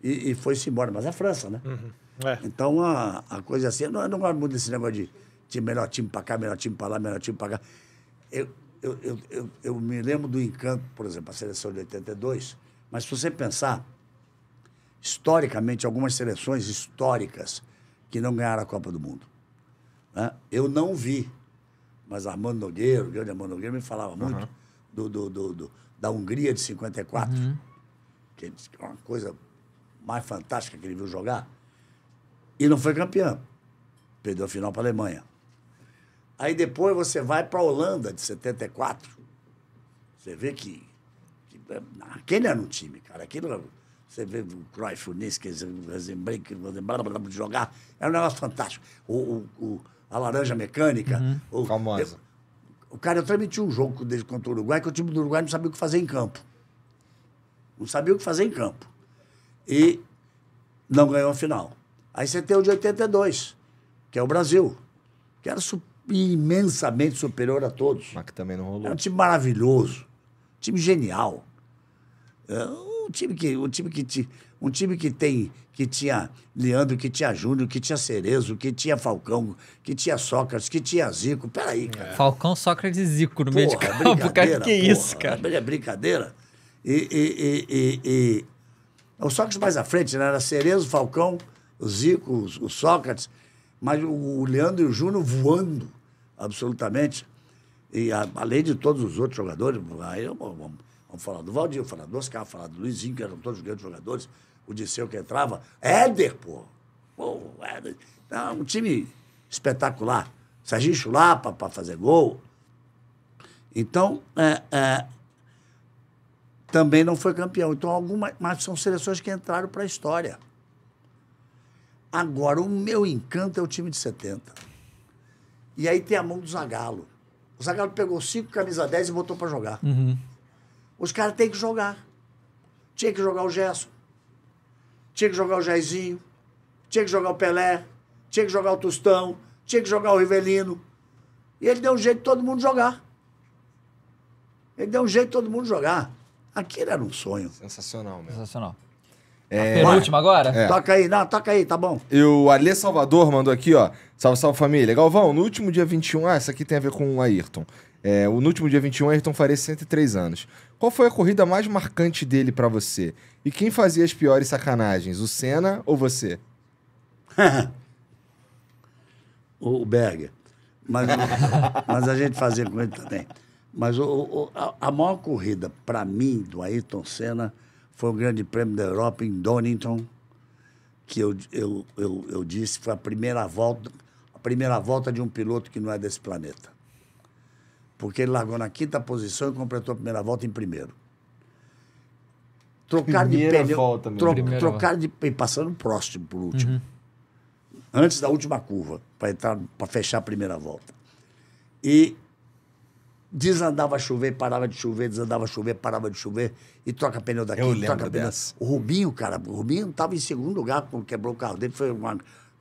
e foi-se embora. Mas é a França, né? Uhum. É. Então, a coisa assim... Eu não gosto muito desse negócio de time, melhor time para cá, melhor time para lá, melhor time para cá. Eu me lembro do encanto, por exemplo, a seleção de 82. Mas se você pensar, historicamente, algumas seleções históricas que não ganharam a Copa do Mundo. Né? Eu não vi, mas Armando Nogueira, o grande Armando Nogueira, me falava muito da Hungria de 54, que é uma coisa mais fantástica que ele viu jogar, e não foi campeão. Perdeu a final para a Alemanha. Aí depois você vai para a Holanda de 74. Você vê que aquele era um time, cara. Aquele era, você vê o Cruyff, o Niskes, o Rosenbrink, de jogar. Era um negócio fantástico. A Laranja Mecânica. Uhum. Famosa. O cara, eu transmiti um jogo dele contra o Uruguai, que o time do Uruguai não sabia o que fazer em campo. Não sabia o que fazer em campo. E não ganhou a final. Aí você tem o de 82, que é o Brasil, que era imensamente superior a todos. Mas que também não rolou. Era um time maravilhoso, um time genial. Um time que tinha Leandro, que tinha Júnior, que tinha Cerezo, que tinha Falcão, que tinha Sócrates, que tinha Zico. Peraí, cara. Falcão, Sócrates e Zico no meio de campo. Cara, que isso, cara? É brincadeira. E o Sócrates mais à frente, né? Era Cerezo, Falcão, Zico, o Sócrates, mas o Leandro e o Júnior voando absolutamente. E além de todos os outros jogadores, aí vamos falar do Valdir, falar do Oscar, falar do Luizinho, que eram todos os grandes jogadores, o Disseu que entrava, Éder, pô Éder. Um time espetacular. Serginho Chulapa para fazer gol. Então, também não foi campeão. Então, mas são seleções que entraram para a história. Agora, o meu encanto é o time de 70. E aí tem a mão do Zagallo. O Zagallo pegou 5 camisa 10 e botou para jogar. Uhum. Os caras têm que jogar. Tinha que jogar o Gerson. Tinha que jogar o Jairzinho. Tinha que jogar o Pelé. Tinha que jogar o Tostão. Tinha que jogar o Rivelino. E ele deu um jeito de todo mundo jogar. Aquilo era um sonho. Sensacional mesmo. Sensacional. Penúltima agora? Toca aí. Não, toca aí, tá bom. E o Alê Salvador mandou aqui, ó. Salve, salve, família. Galvão, no último dia 21... Ah, isso aqui tem a ver com o Ayrton. No último dia 21, Ayrton faria 103 anos. Qual foi a corrida mais marcante dele pra você? E quem fazia as piores sacanagens? O Senna ou você? O Berger. Mas a gente fazia com ele também. Mas a maior corrida pra mim do Ayrton Senna foi o Grande Prêmio da Europa em Donington, que eu disse foi a primeira volta de um piloto que não é desse planeta. Porque ele largou na 5ª posição e completou a primeira volta em primeiro. Trocar de pneu, passando próximo por último. Uhum. Antes da última curva, para fechar a primeira volta. E desandava a chover, parava de chover, desandava a chover, parava de chover, e troca pneu daqui, troca pneu. O Rubinho, cara, estava em segundo lugar quando quebrou o carro dele.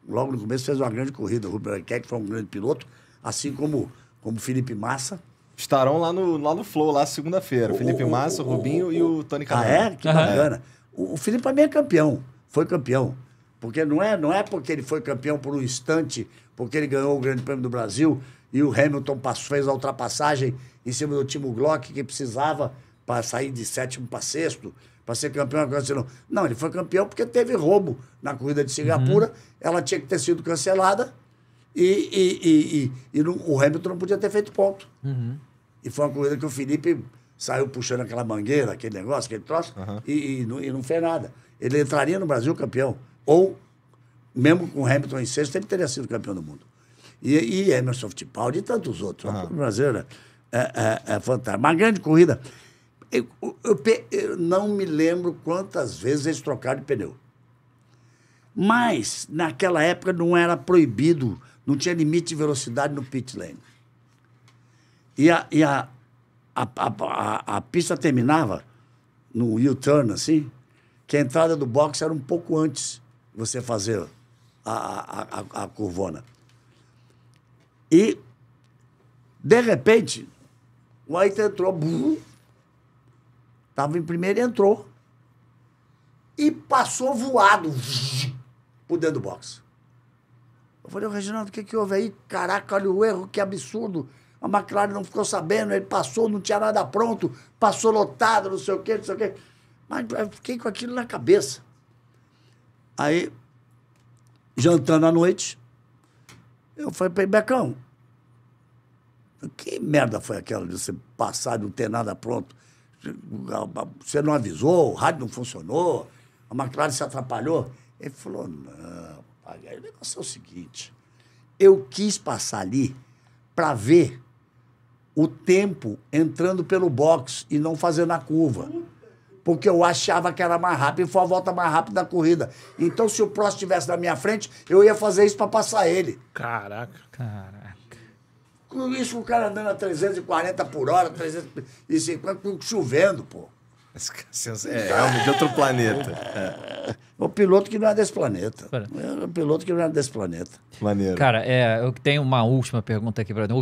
Logo no começo fez uma grande corrida. O Rubinho Barrichello foi um grande piloto, assim como Felipe Massa. Estarão lá no Flow, lá segunda-feira. Felipe Massa, o Rubinho e o Tony Carvalho. Ah, é? Que bacana. O Felipe também é campeão. Foi campeão. Porque não é porque ele foi campeão por um instante, porque ele ganhou o Grande Prêmio do Brasil e o Hamilton fez a ultrapassagem em cima do Timo Glock, que precisava para sair de 7º para 6º, para ser campeão. Não, ele foi campeão porque teve roubo na corrida de Singapura. Uhum. Ela tinha que ter sido cancelada. E o Hamilton não podia ter feito ponto. Uhum. E foi uma corrida que o Felipe saiu puxando aquela mangueira, aquele negócio, aquele troço, e não fez nada. Ele entraria no Brasil campeão. Ou, mesmo com o Hamilton em 6º, ele teria sido campeão do mundo. E Emerson Fittipaldi e tantos outros. O Brasil é fantástico. Uma grande corrida. Eu não me lembro quantas vezes eles trocaram de pneu. Mas, naquela época, não era proibido. Não tinha limite de velocidade no pit lane. E a pista terminava no U-turn, assim, que a entrada do box era um pouco antes de você fazer a curvona. E De repente, o Ayrton entrou. Estava em primeiro e entrou. E passou voado por dentro do boxe. Eu falei, Reginaldo, o que, que houve aí? Caraca, olha o erro, que absurdo. A McLaren não ficou sabendo, ele passou, não tinha nada pronto, passou lotado, não sei o quê, não sei o quê. Mas eu fiquei com aquilo na cabeça. Aí, jantando à noite, eu falei para ele, Becão, que merda foi aquela de você passar e não ter nada pronto? Você não avisou, o rádio não funcionou, a McLaren se atrapalhou. Ele falou, não... O negócio é o seguinte, eu quis passar ali para ver o tempo entrando pelo box e não fazendo a curva, porque eu achava que era mais rápido e foi a volta mais rápida da corrida. Então, se o Prost estivesse na minha frente, eu ia fazer isso para passar ele. Caraca, caraca. Com isso, o cara andando a 340 por hora, 350, chovendo, pô. É de outro planeta. É. O piloto que não é desse planeta. É o piloto que não é desse planeta. Maneiro. Cara, eu tenho uma última pergunta aqui pra mim.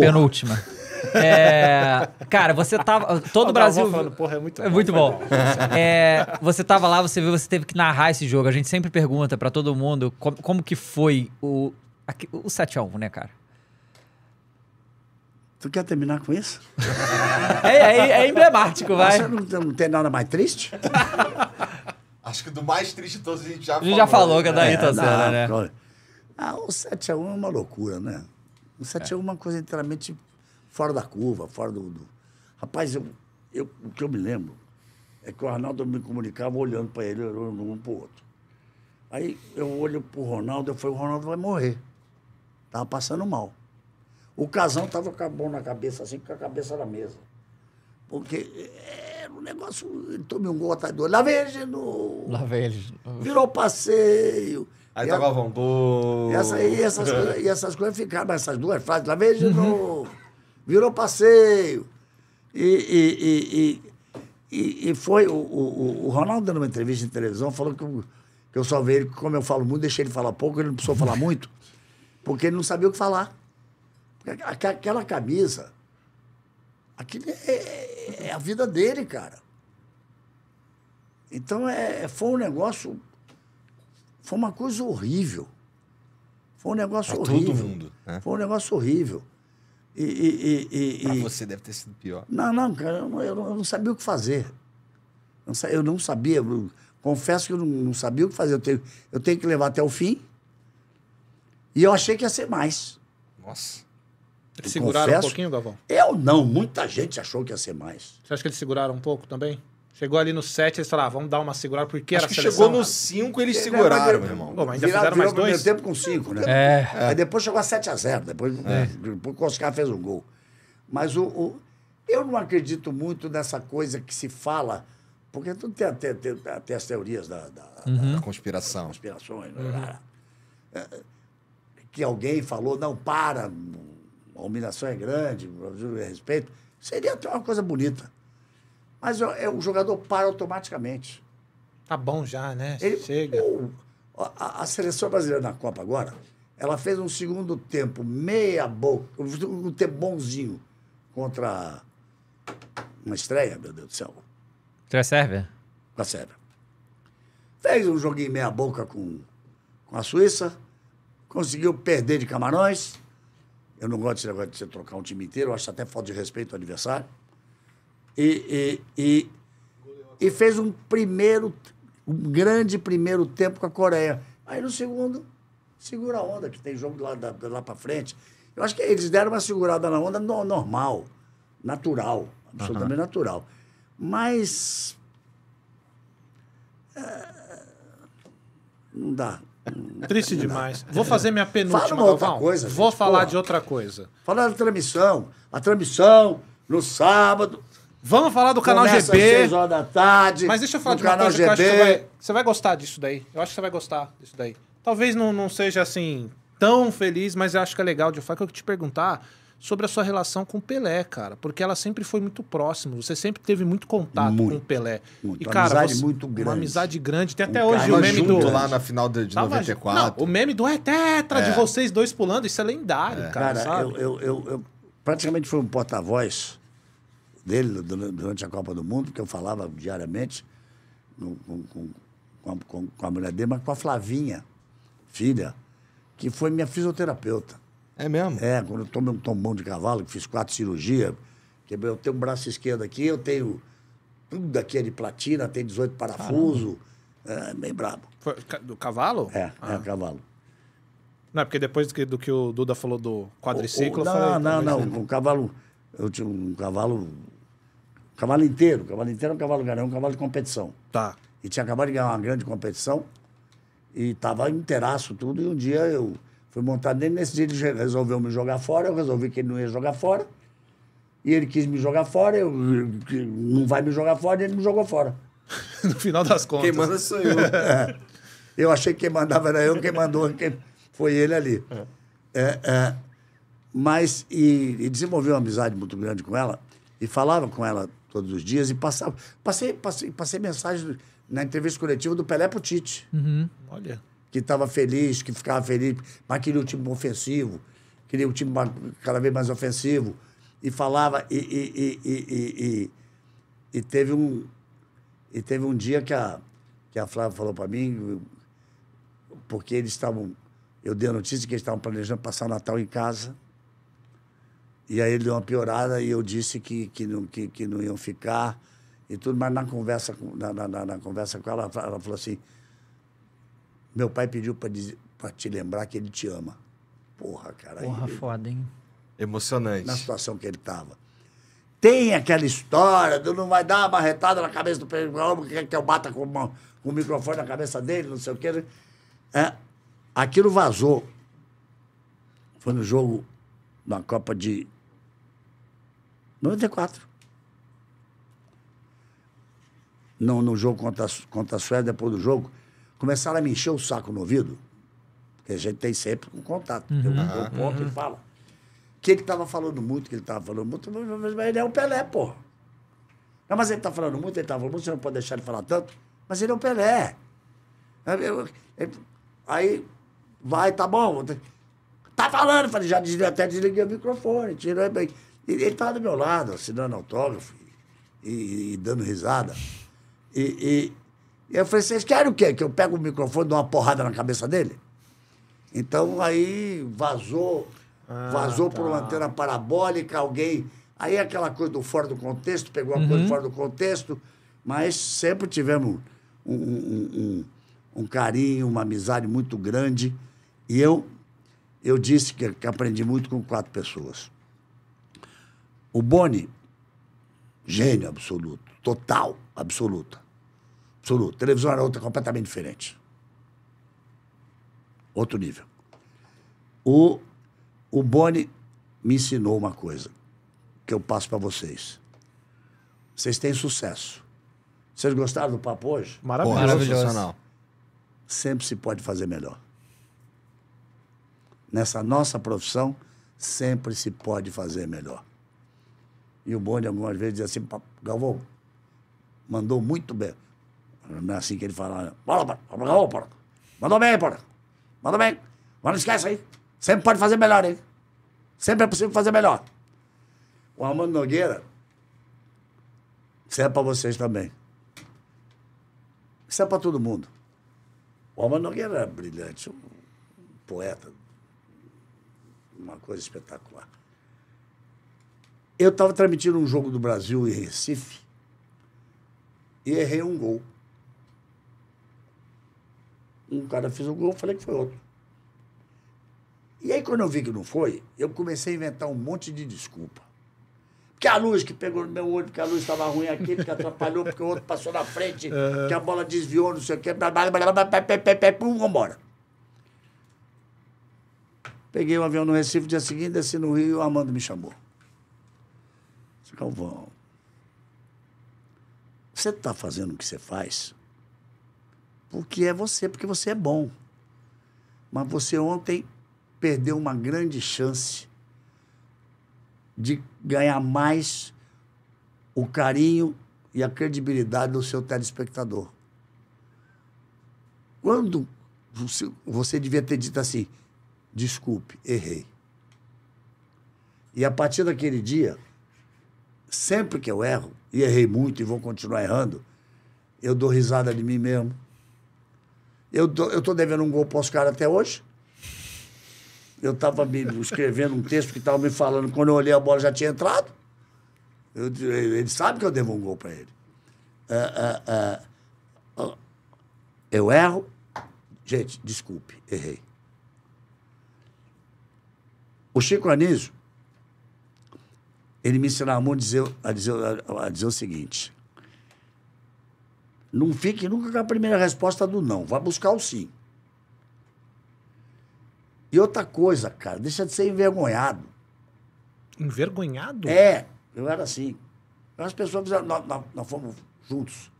Penúltima. Cara, você tava... Todo o Brasil... Falando, porra, é muito bom. Você tava lá, você viu, você teve que narrar esse jogo. A gente sempre pergunta pra todo mundo como que foi o 7-1, né, cara? Tu quer terminar com isso? É emblemático, vai. Você não tem nada mais triste? Acho que do mais triste de todos a gente já falou. A gente já falou que é da Ayrton Senna, né? Ah, o 7-1 é uma loucura, né? O 7-1 é uma coisa inteiramente fora da curva, fora do... Rapaz, o que eu me lembro é que o Ronaldo me comunicava olhando para ele, olhando um para o outro. Aí eu olho para o Ronaldo, eu falei, o Ronaldo vai morrer. Tava passando mal. O Casão estava com a mão na cabeça, assim, com a cabeça na mesa. Porque era um negócio... Ele tomou um gol atrás do outro. Lá vem ele de novo. Lá vem ele. Virou passeio. Aí tava a vontade. E essas coisas ficaram, essas duas frases. Lá vem ele de novo. Virou passeio. E foi... O Ronaldo, dando uma entrevista em televisão, falou que eu só vi ele, como eu falo muito, deixei ele falar pouco, ele não precisou falar muito, porque ele não sabia o que falar. Aquela camisa, aquilo é a vida dele, cara. Então, foi um negócio... Foi uma coisa horrível. Foi um negócio horrível. Todo mundo, né? Foi um negócio horrível. Pra você deve ter sido pior. Não, cara, eu não sabia o que fazer. Eu não sabia. Confesso que eu não sabia o que fazer. Eu tenho que levar até o fim. E eu achei que ia ser mais. Nossa. Eles seguraram, confesso, um pouquinho, Galvão? Eu não. Muita gente achou que ia ser mais. Você acha que eles seguraram um pouco também? Chegou ali no 7, eles falaram, ah, vamos dar uma segurada, porque acho era que seleção. Chegou no 5, eles seguraram, meu irmão. Bom, mas ainda fizeram mais dois? Tempo com 5, né? Aí depois chegou a 7-0. Depois o Oscar fez um gol. Mas eu não acredito muito nessa coisa que se fala, porque tu tem até as teorias da conspiração. Conspirações, né? Que alguém falou, não, para, a humilhação é grande, o juro é respeito, seria até uma coisa bonita. Mas o jogador para automaticamente. Tá bom já, né? Ele, chega. A seleção brasileira na Copa agora, ela fez um segundo tempo meia boca, um tempo bonzinho contra uma estreia, meu Deus do céu. Contra a Sérvia? Com a Sérvia. Fez um joguinho meia boca com a Suíça, conseguiu perder de Camarões. Eu não gosto desse negócio de você trocar um time inteiro. Eu acho até falta de respeito ao adversário. E fez um grande primeiro tempo com a Coreia. Aí, no segundo, segura a onda, que tem jogo lá para frente. Eu acho que eles deram uma segurada na onda normal, natural, absolutamente natural. Mas... não dá. Triste demais. Vou fazer minha penúltima. Fala uma outra coisa, gente. Vou falar de outra coisa. Falar da transmissão. A transmissão no sábado. Vamos falar do Canal GB. 6h da tarde. Mas deixa eu falar de uma coisa que eu acho que você vai gostar disso daí. Eu acho que você vai gostar disso daí. Talvez não seja assim tão feliz, mas eu acho que é legal de falar, que eu te perguntar sobre a sua relação com o Pelé, cara. Porque ela sempre foi muito próxima. Você sempre teve muito contato com o Pelé. Muito. E, cara, amizade você, muito grande. Uma amizade grande. Tem até hoje o meme junto do... lá na final de 94. Não, o meme do tetra de vocês dois pulando. Isso é lendário, cara. Sabe? Eu praticamente fui um porta-voz dele durante a Copa do Mundo, porque eu falava diariamente com a mulher dele, mas com a Flavinha, filha, que foi minha fisioterapeuta. É mesmo? É, quando eu tomei um tombão de cavalo, que fiz 4 cirurgias, eu tenho um braço esquerdo aqui, eu tenho tudo aqui é de platina, tem 18 parafusos, é bem brabo. Foi do cavalo? É o cavalo. Não, porque depois do que o Duda falou do quadriciclo... Não, o cavalo... Eu tinha um cavalo... Cavalo inteiro. Cavalo inteiro é um cavalo grande, é um cavalo de competição. Tá. E tinha acabado de ganhar uma grande competição e estava inteiraço tudo. E um dia eu fui montar nele. Nesse dia ele resolveu me jogar fora. Eu resolvi que ele não ia jogar fora. E ele quis me jogar fora. Eu não vai me jogar fora. E ele me jogou fora. No final das contas. Quem manda sou eu. É. Eu achei que quem mandava era eu. Quem mandou foi ele ali. Mas... E desenvolveu uma amizade muito grande com ela. E falava com ela todos os dias. E passava... Passei mensagem... na entrevista coletiva do Pelé pro Tite. Uhum. Olha. Que estava feliz, que ficava feliz, mas queria um time ofensivo, queria um time cada vez mais ofensivo. E falava... E teve um dia que a Flávia falou para mim, porque eles estavam... Eu dei a notícia que eles estavam planejando passar o Natal em casa. E aí ele deu uma piorada e eu disse que não iam ficar... e tudo, mas na conversa com ela, ela falou assim, meu pai pediu para te lembrar que ele te ama. Porra, cara. Porra, foda, hein? Emocionante. Na situação que ele estava. Tem aquela história do não vai dar uma marretada na cabeça do Pedro, que eu bata com o microfone na cabeça dele, não sei o quê. Aquilo vazou. Foi no jogo na Copa de 94. No jogo contra a Suécia, depois do jogo, começaram a me encher o saco no ouvido, porque a gente tem sempre um contato, eu conto e falo. Que ele estava falando muito, mas ele é o Pelé, porra. Não, mas ele está falando muito, você não pode deixar ele falar tanto, mas ele é o Pelé. Aí, vai, tá bom, tá falando, eu falei, já desliguei o microfone, tirou bem. Ele estava do meu lado, assinando autógrafo e dando risada. E eu falei, vocês querem o quê? Que eu pego o microfone e dou uma porrada na cabeça dele? Então, aí vazou por uma antena parabólica, alguém... Aí aquela coisa do fora do contexto, pegou uma coisa fora do contexto, mas sempre tivemos um carinho, uma amizade muito grande. E eu disse que aprendi muito com 4 pessoas. O Boni, gênio absoluto, total. Absoluta. Televisão era outra, completamente diferente. Outro nível. O Boni me ensinou uma coisa que eu passo para vocês. Vocês têm sucesso. Vocês gostaram do papo hoje? Maravilhoso. Maravilhoso. Sempre se pode fazer melhor. Nessa nossa profissão, sempre se pode fazer melhor. E o Boni algumas vezes diz assim, Galvão, mandou muito bem. Não é assim que ele fala. Mandou bem, porra. Mandou bem. Mas não esquece aí. Sempre pode fazer melhor, hein? Sempre é possível fazer melhor. O Armando Nogueira, isso é para vocês também. Isso é para todo mundo. O Armando Nogueira era brilhante, um poeta. Uma coisa espetacular. Eu estava transmitindo um jogo do Brasil em Recife, e errei um gol. Um cara fez um gol, eu falei que foi outro. E aí, quando eu vi que não foi, eu comecei a inventar um monte de desculpa. Porque a luz que pegou no meu olho, porque a luz estava ruim aqui, porque atrapalhou, porque o outro passou na frente, que a bola desviou, não sei o quê, vamos embora. Peguei um avião no Recife, no dia seguinte, desci no Rio, e o Armando me chamou. Disse, Galvão, você está fazendo o que você faz porque você é bom. Mas você ontem perdeu uma grande chance de ganhar mais o carinho e a credibilidade do seu telespectador. Quando você devia ter dito assim, desculpe, errei. E a partir daquele dia, sempre que eu erro, e errei muito e vou continuar errando, eu dou risada de mim mesmo. Eu tô devendo um gol para os caras até hoje. Eu estava escrevendo um texto que estava me falando, quando eu olhei a bola já tinha entrado. Ele sabe que eu devo um gol para ele. Eu erro. Gente, desculpe, errei. O Chico Anísio, ele me ensinava muito a dizer o seguinte: não fique nunca com a primeira resposta do não, vai buscar o sim. E outra coisa, cara, deixa de ser envergonhado. Envergonhado? É, eu era assim. As pessoas fizeram, nós fomos juntos.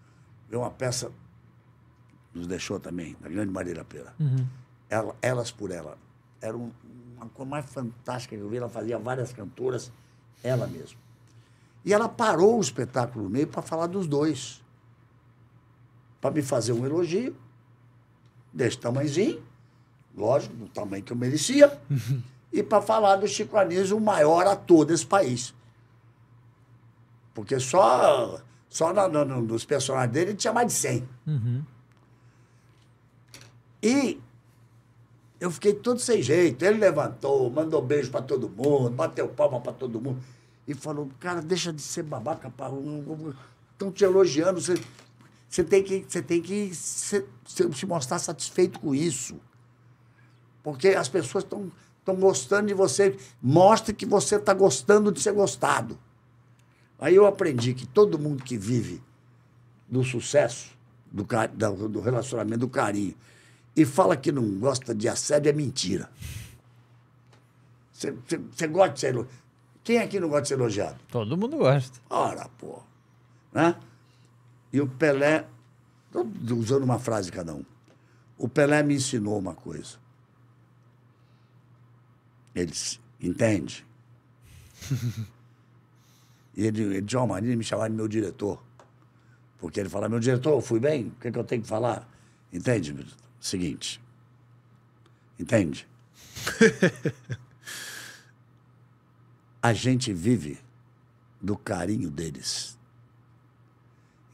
Deu uma peça, nos deixou também, da grande Marília Pera. Uhum. Elas por Ela. Era uma coisa mais fantástica que eu vi, ela fazia várias cantoras, ela mesma. E ela parou o espetáculo no meio para falar dos dois. Para me fazer um elogio, desse tamanhozinho, lógico, do tamanho que eu merecia, e para falar do Chico Anísio, o maior ator desse país. Porque só nos personagens dele tinha mais de 100. Uhum. E eu fiquei todo sem jeito. Ele levantou, mandou beijo para todo mundo, bateu palma para todo mundo, e falou, cara, deixa de ser babaca, estão te elogiando, você tem que se mostrar satisfeito com isso. Porque as pessoas estão gostando de você. Mostre que você está gostando de ser gostado. Aí eu aprendi que todo mundo que vive do sucesso, do relacionamento, do carinho, e fala que não gosta de assédio, é mentira. Você gosta de ser elogiado? Quem aqui não gosta de ser elogiado? Todo mundo gosta. Ora, pô. Né? E o Pelé... Estou usando uma frase cada um. O Pelé me ensinou uma coisa. Ele entende. E ele de uma maneira me chamava de meu diretor. Porque ele falava, meu diretor, eu fui bem? O que é que eu tenho que falar? Entende? Seguinte. Entende? A gente vive do carinho deles.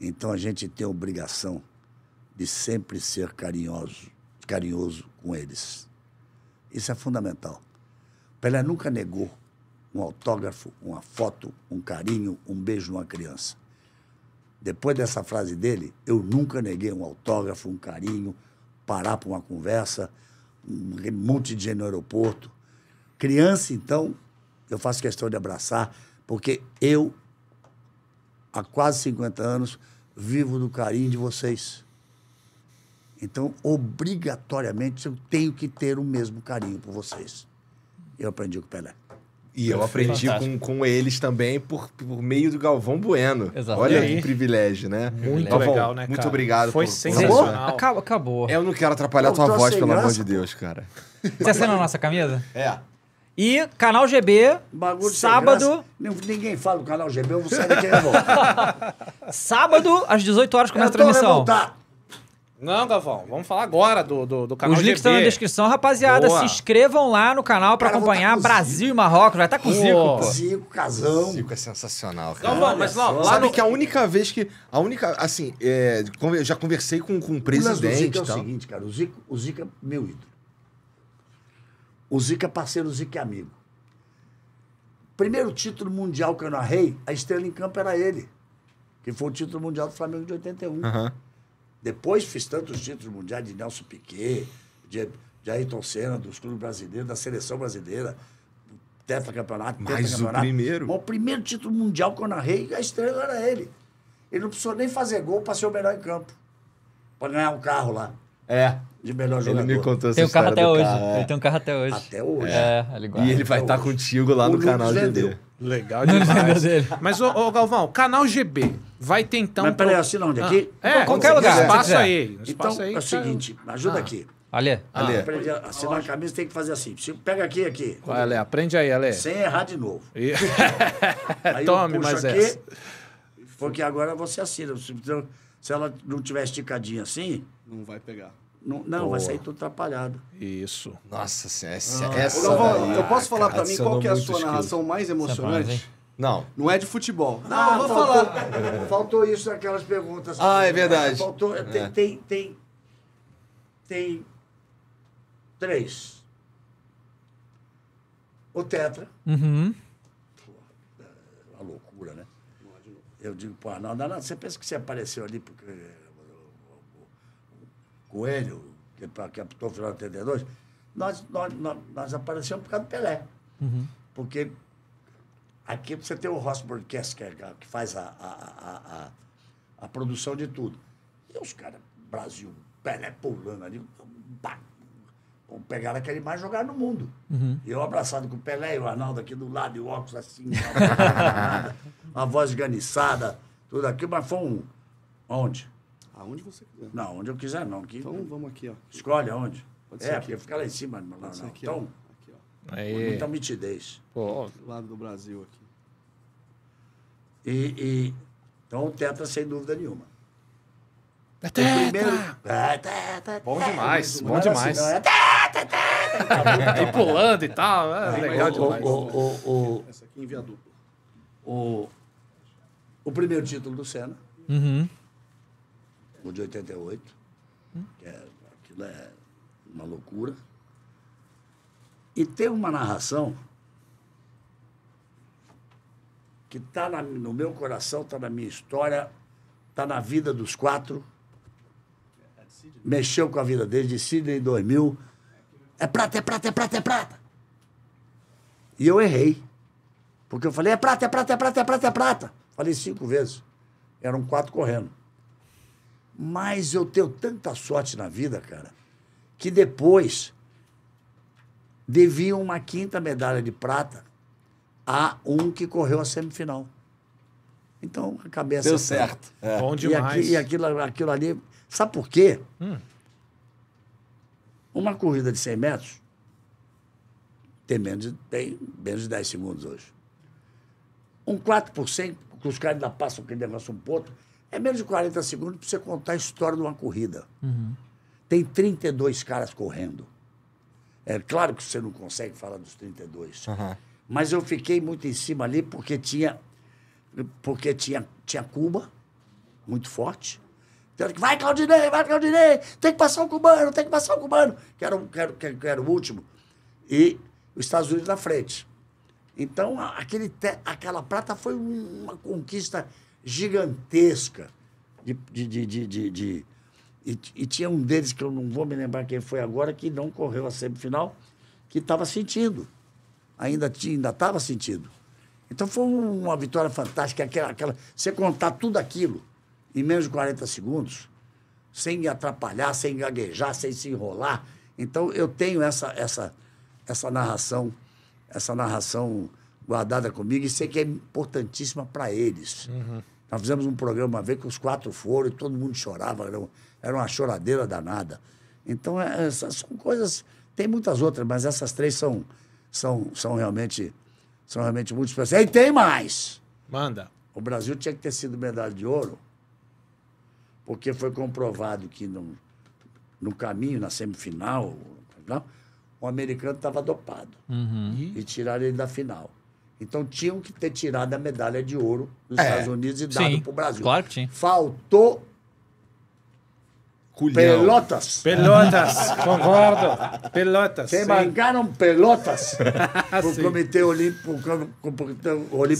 Então a gente tem a obrigação de sempre ser carinhoso com eles. Isso é fundamental. Pelé nunca negou um autógrafo, uma foto, um carinho, um beijo numa criança. Depois dessa frase dele, eu nunca neguei um autógrafo, um carinho, parar para uma conversa, um monte de gente no aeroporto. Criança, então, eu faço questão de abraçar, porque eu, há quase 50 anos, vivo do carinho de vocês. Então, obrigatoriamente, eu tenho que ter o mesmo carinho por vocês. Eu aprendi com o Pelé. E eu aprendi com eles também por meio do Galvão Bueno. Exato. Olha que privilégio, né? Muito Galvão, legal, né, cara? Muito obrigado. Foi sensacional. Acabou. Eu não quero atrapalhar tua voz, pelo amor de Deus, cara. Você assina a nossa camisa? É. E Canal GB, bagulho sábado... Ninguém fala do Canal GB, eu vou sair daqui e voltar. Sábado, às 18 horas, começa a transmissão. Revoltado. Não, Galvão, vamos falar agora do canal GB. Os links estão na descrição, rapaziada. Boa. Se inscrevam lá no canal pra acompanhar Brasil e Marrocos. Vai estar com o Zico, pô. Zico, casão. Zico é sensacional, cara. Galvão, mas não, sabe que a única vez que... A única, assim, eu já conversei com o presidente. O Zico é o seguinte, cara. O Zico é meu ídolo. O Zico é parceiro, o Zico é amigo. Primeiro título mundial que eu narrei, a estrela em campo era ele. Que foi o título mundial do Flamengo de 81. Aham. Uhum. Depois fiz tantos títulos mundiais de Nelson Piquet, de Ayrton Senna, dos clubes brasileiros, da seleção brasileira, tetracampeonato, tetracampeonato. O primeiro título mundial que eu narrei, a estrela era ele. Ele não precisou nem fazer gol para ser o melhor em campo. Para ganhar um carro lá. É. De melhor jogador. Ele me contou essa história. Tem um carro até hoje. Ele tem um carro até hoje. Até hoje. É, ele guarda. E ele vai estar contigo lá no Canal GB. Legal demais. Mas, ô Galvão, Canal GB vai ter então... Mas peraí, assina onde? Aqui? É, qualquer lugar. Espaço aí. Então, é o seguinte, ajuda aqui. Alê. Alê. Aprende a assinar a camisa, tem que fazer assim. Pega aqui, aqui. Vai, Alê, aprende aí, Alê. Sem errar de novo. E... aí tome, mas é. Porque agora você assina. Se ela não tiver esticadinha assim... Não vai pegar. Não, não vai sair tudo atrapalhado. Isso. Nossa Senhora, essa Galvão, eu posso falar pra mim qual que é a sua narração mais emocionante? Não. Não é de futebol. Não, eu vou falar. Faltou isso naquelas perguntas. Ah, é verdade. Faltou... Tem três. O tetra. Uhum. Pô, a loucura, né? Eu digo, pô, não dá nada. Você pensa que você apareceu ali porque... Coelho, que apitou o final de 82, nós aparecemos por causa do Pelé. Uhum. Porque aqui você tem o Ross Broadcast, que faz a produção de tudo. E os caras, Brasil, Pelé pulando ali, pegaram aquela imagem e jogaram no mundo. Uhum. Eu abraçado com o Pelé, e o Ronaldo aqui do lado, e o óculos assim, uma voz esganiçada, tudo aquilo, mas foi um... Onde? Aonde você quiser. Não, onde eu quiser, não. Aqui, então, vamos aqui, ó. Escolhe aonde. Pode ser aqui. Porque fica lá em cima. Não, não. Aqui, então, ó. Aqui, ó. Aí. Muita mitidez. Pô. Do lado do Brasil aqui. Então, o tetra, sem dúvida nenhuma. É tetra! Primeiro... É, tetra! Bom demais, bom demais. Assim, é tetra, tetra! E pulando e tal. É legal demais. Essa aqui em via dupla. O primeiro título do Senna. Uhum. O de 88, que aquilo é uma loucura. E tem uma narração que está no meu coração, está na minha história, está na vida dos quatro. Mexeu com a vida deles, de Sidney em 2000. É prata, é prata, é prata, é prata. E eu errei. Porque eu falei, é prata, é prata, é prata, é prata, é prata. Falei 5 vezes. Eram 4 correndo. Mas eu tenho tanta sorte na vida, cara, que depois devia uma 5ª medalha de prata a um que correu a semifinal. Então, a cabeça... Deu certo. É. Bom demais. E aquilo ali... Sabe por quê? Uma corrida de 100 metros tem menos de 10 segundos hoje. Um 4%, que os caras ainda passam aquele negócio um ponto... É menos de 40 segundos para você contar a história de uma corrida. Uhum. Tem 32 caras correndo. É claro que você não consegue falar dos 32. Uhum. Mas eu fiquei muito em cima ali porque tinha Cuba, muito forte. Então, vai, Claudinei! Tem que passar o cubano, tem que passar o cubano! Que era o último. E os Estados Unidos na frente. Então, aquela prata foi uma conquista... gigantesca. E tinha um deles, que eu não vou me lembrar quem foi agora, que não correu a semifinal, que estava sentindo. Ainda estava sentindo. Então, foi uma vitória fantástica. Você contar tudo aquilo em menos de 40 segundos, sem atrapalhar, sem gaguejar, sem se enrolar. Então, eu tenho essa narração guardada comigo, e sei que é importantíssima para eles. Uhum. Nós fizemos um programa uma vez que os 4 foram e todo mundo chorava, era uma choradeira danada. Então, essas são coisas... Tem muitas outras, mas essas 3 são realmente muito especiais. E tem mais! Manda! O Brasil tinha que ter sido medalha de ouro, porque foi comprovado que no caminho, na semifinal, o americano estava dopado. Uhum. E tiraram ele da final. Então, tinham que ter tirado a medalha de ouro dos Estados Unidos e dado para o Brasil. Claro que tinha. Faltou... Culhão. Pelotas. Pelotas, concordo. Pelotas. Se mancaram Pelotas para o Comitê Olímpico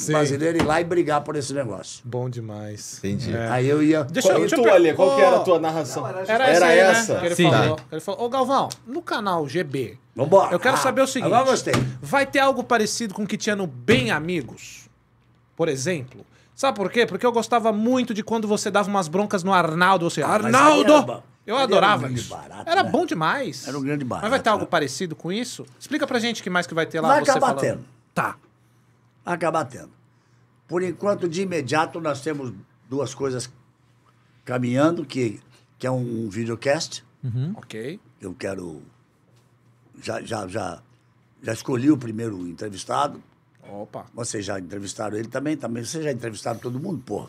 Brasileiro ir lá e brigar por esse negócio. Bom demais. Entendi. É. Aí eu ia... Qual que era a tua narração? Não, era essa. Né? Ele falou, ô Galvão, no canal GB... Vambora. Eu quero saber o seguinte. Agora gostei. Vai ter algo parecido com o que tinha no Bem Amigos, por exemplo? Sabe por quê? Porque eu gostava muito de quando você dava umas broncas no Arnaldo. Você, Arnaldo! Eu adorava isso. Barato, era bom demais. Era um grande barato. Mas vai ter algo parecido com isso? Explica pra gente o que mais que vai ter lá. Vai acabar tendo. Tá. Vai acabar tendo. Por enquanto, de imediato, nós temos 2 coisas caminhando, que é um videocast. Uhum. Ok. Eu quero... Já escolhi o primeiro entrevistado. Opa. Vocês já entrevistaram ele também? Vocês já entrevistaram todo mundo, porra.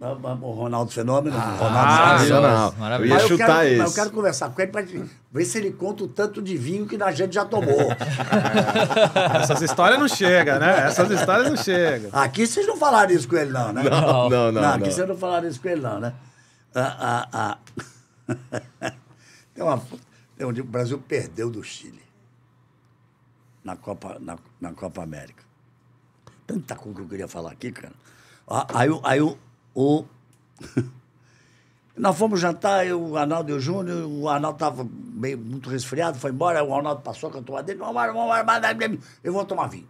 O Ronaldo Fenômeno. Ronaldo Fenômeno. Eu ia chutar esse. Mas eu quero conversar com ele para ver se ele conta o tanto de vinho que a gente já tomou. Essas histórias não chegam, né? Essas histórias não chegam. Aqui vocês não falaram isso com ele, não, né? Não. Aqui vocês não falaram isso com ele, não, né? Tem um dia que o Brasil perdeu do Chile na Copa América. Tanta coisa que eu queria falar aqui, cara. Nós fomos jantar, eu, o Arnaldo e o Júnior. O Arnaldo estava muito resfriado, foi embora. O Arnaldo passou com a toalha dele. Vamos, eu vou tomar vinho.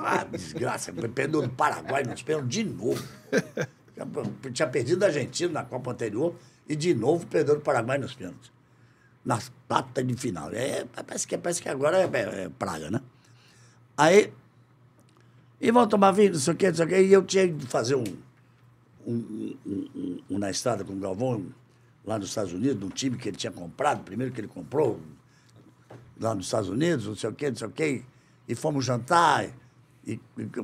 Ah, desgraça. Perdeu do Paraguai, nos pênaltis de novo. Tinha perdido a Argentina na Copa anterior e de novo perdeu do Paraguai nos pênaltis. Nas quartas de final. Parece que agora é praga, né? Aí... E vão tomar vinho, não sei o quê, não sei o quê. E eu tinha que fazer um na estrada com o Galvão, lá nos Estados Unidos, de um time que ele tinha comprado, primeiro que ele comprou, lá nos Estados Unidos, não sei o quê, não sei o quê. E fomos jantar, e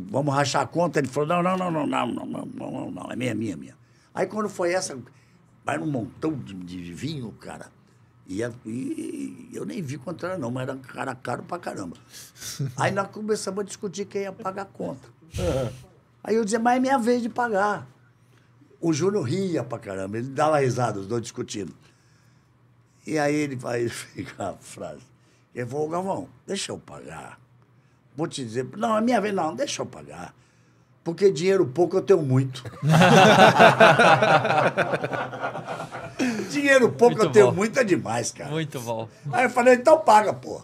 vamos rachar a conta. Ele falou, não, é minha. Aí quando foi essa, vai um montão de vinho, cara. E eu nem vi quanto era, não, mas era cara caro pra caramba. Aí nós começamos a discutir quem ia pagar a conta. Aí eu dizia, mas é minha vez de pagar. O Júnior ria pra caramba, ele dava risada, os dois discutindo. E aí ele vai ficar a frase. Ele falou, Galvão, deixa eu pagar. Vou te dizer, não, é minha vez, não, deixa eu pagar. Porque dinheiro pouco eu tenho muito. Dinheiro pouco muito eu tenho bom. Muito é demais, cara. Muito bom. Aí eu falei, então paga, pô.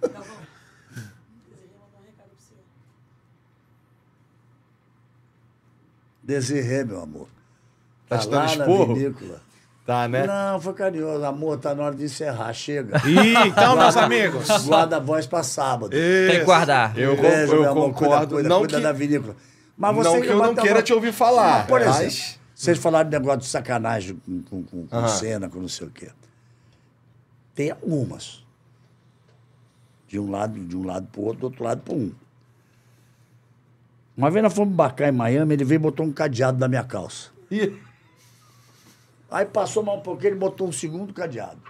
Tá bom. Desirê, meu amor. Tá lá na vinícola. Tá, né? Não, foi carinhoso. Amor, tá na hora de encerrar. Chega. Então, meus amigos. Guarda a voz pra sábado. Isso. Tem que guardar. Beijo, eu amor, concordo. Cuida da vinícola. Mas você não que eu não queira te ouvir falar. Por exemplo, vocês falaram de negócio de sacanagem com Senna, com não sei o quê. Tem algumas. De um lado pro outro, do outro lado pro um. Uma vez nós fomos embarcar em Miami, ele veio e botou um cadeado na minha calça. Aí passou mal um pouquinho, ele botou um segundo cadeado.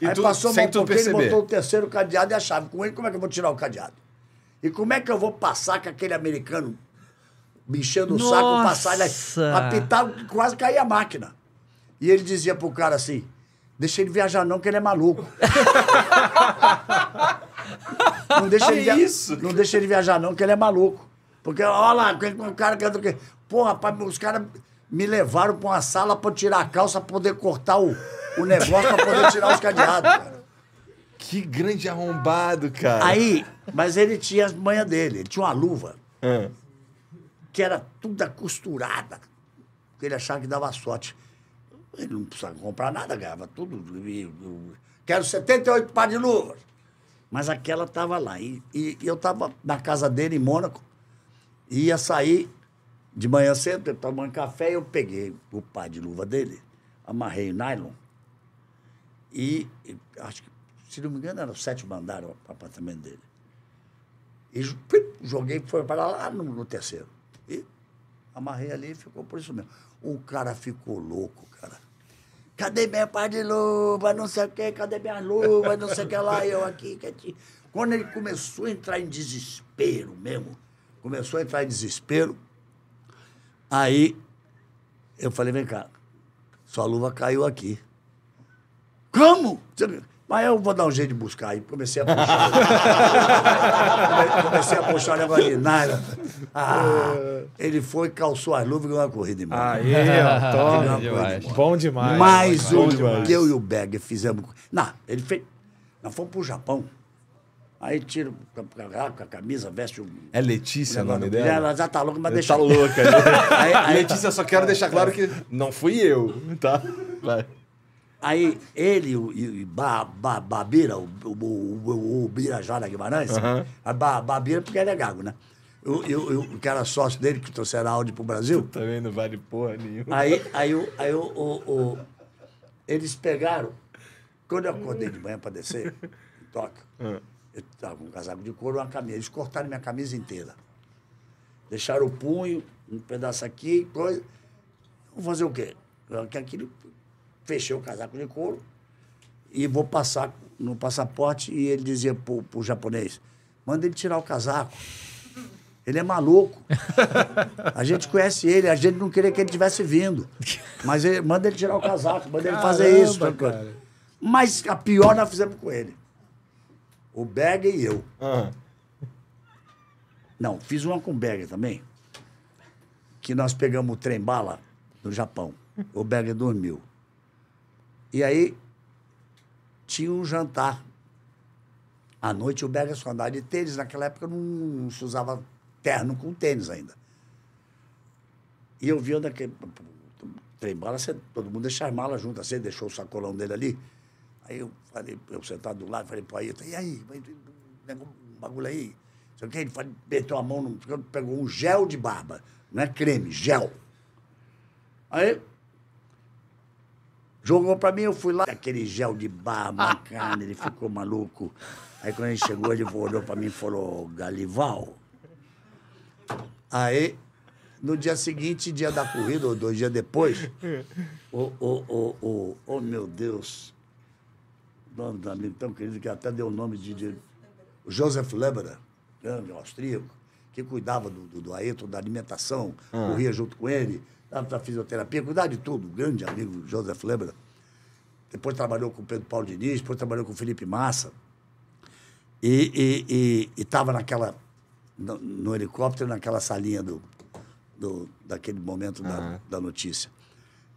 Aí passou mal um pouquinho, ele botou o terceiro cadeado e a chave. Com ele, como é que eu vou tirar o cadeado? E como é que eu vou passar com aquele americano me enchendo o saco, passar, apitar, quase caía a máquina. E ele dizia pro cara assim, deixa ele viajar não, que ele é maluco. Não deixa ele viajar não, que ele é maluco. Porque, olha lá, o cara... Pô, rapaz, os caras me levaram pra uma sala pra tirar a calça, pra poder cortar o negócio, pra poder tirar os cadeados, cara. Que grande arrombado, cara. Aí, mas ele tinha as manhas dele. Ele tinha uma luva que era toda costurada. Porque ele achava que dava sorte. Ele não precisava comprar nada, ganhava tudo. Quero 78 par de luvas. Mas aquela estava lá. E eu estava na casa dele, em Mônaco. E ia sair de manhã cedo, tomando café. Eu peguei o par de luva dele, amarrei o nylon. E acho que, se não me engano, era o 7º andar, o apartamento dele. E joguei, foi para lá no 3º. E amarrei ali e ficou por isso mesmo. O cara ficou louco, cara. Cadê minha par de luva, não sei o quê, cadê minha luva, não sei o que lá, eu aqui, quietinho. Quando ele começou a entrar em desespero mesmo, aí eu falei, vem cá, sua luva caiu aqui. Como? Mas eu vou dar um jeito de buscar. E comecei a puxar. Comecei a puxar o negócio de nada. Ele foi, calçou as luvas e ganhou uma corrida em mim. Aí, ó. Bom demais. Mas o que eu e o Berg fizemos... Não, ele fez... Nós fomos pro Japão. Aí tira com a camisa, veste o... É Letícia o nome dela? Ela já tá louca, mas deixa... Tá louca. Aí, Letícia, só quero deixar claro que não fui eu, tá? Vai. Aí ele e Babira, o Birajara Guimarães, a Babira porque ele é gago, né? O que era sócio dele, que trouxeram a Audi pro Brasil. Também não vale porra nenhuma. Aí eles pegaram Quando eu acordei de manhã para descer, toca, eu estava com um casaco de couro e uma camisa. Eles cortaram minha camisa inteira. Deixaram o punho, um pedaço aqui, coisa. Vou fazer o quê? Aquilo, fechei o casaco de couro e vou passar no passaporte. E ele dizia pro, japonês, manda ele tirar o casaco. Ele é maluco. A gente conhece ele, a gente não queria que ele tivesse vindo. Mas ele, manda ele tirar o casaco, manda ele fazer isso. Cara. Mas a pior nós fizemos com ele. O Berger e eu. Não, fiz uma com o Berger também. Que nós pegamos o trem-bala no Japão. O Berger dormiu. E aí tinha um jantar. À noite o Berger só andava de tênis. Naquela época não se usava terno com tênis ainda. E eu vi onde aquele trem-bala, todo mundo deixa as malas juntas. Você deixou o sacolão dele ali. Aí eu falei, eu sentado do lado, falei pro Ayrton, e aí, um bagulho aí? Sei o que, ele falou, meteu a mão, pegou um gel de barba. Não é creme, gel. Aí jogou pra mim, eu fui lá. Aquele gel de barba, cara, ele ficou maluco. Aí quando ele chegou, ele olhou pra mim e falou, Galival. Aí, no dia seguinte, dia da corrida, ou 2 dias depois, meu Deus, o nome do amigo tão querido que até deu o nome de Joseph Leberer, grande austríaco, que cuidava do Ayrton, da alimentação, corria junto com ele, dava para fisioterapia, cuidava de tudo, grande amigo Joseph Leberer. Depois trabalhou com o Pedro Paulo Diniz, depois trabalhou com o Felipe Massa. E estava naquela, no helicóptero, naquela salinha daquele momento da notícia.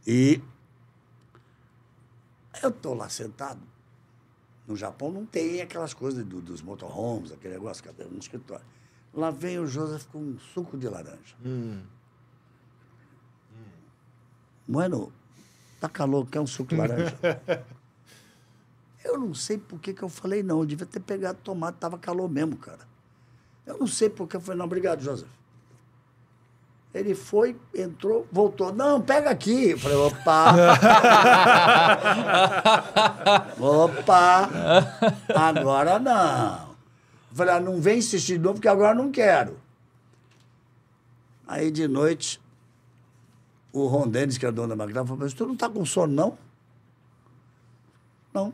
E eu estou lá sentado. No Japão não tem aquelas coisas dos motorhomes, aquele negócio, cadê? No escritório. Lá vem o Joseph com um suco de laranja. Bueno, tá calor, quer um suco de laranja? Eu não sei por que eu falei não. Eu devia ter pegado tomate, tava calor mesmo, cara. Eu não sei por que eu falei não. Obrigado, Joseph. Ele foi, entrou, voltou. Não, pega aqui. Eu falei, opa. Opa. Agora não. Eu falei, não vem insistir de novo, porque agora não quero. Aí, de noite, o Ron Dennis, que era dono da McLaren, falou, mas tu não tá com sono, não? Não.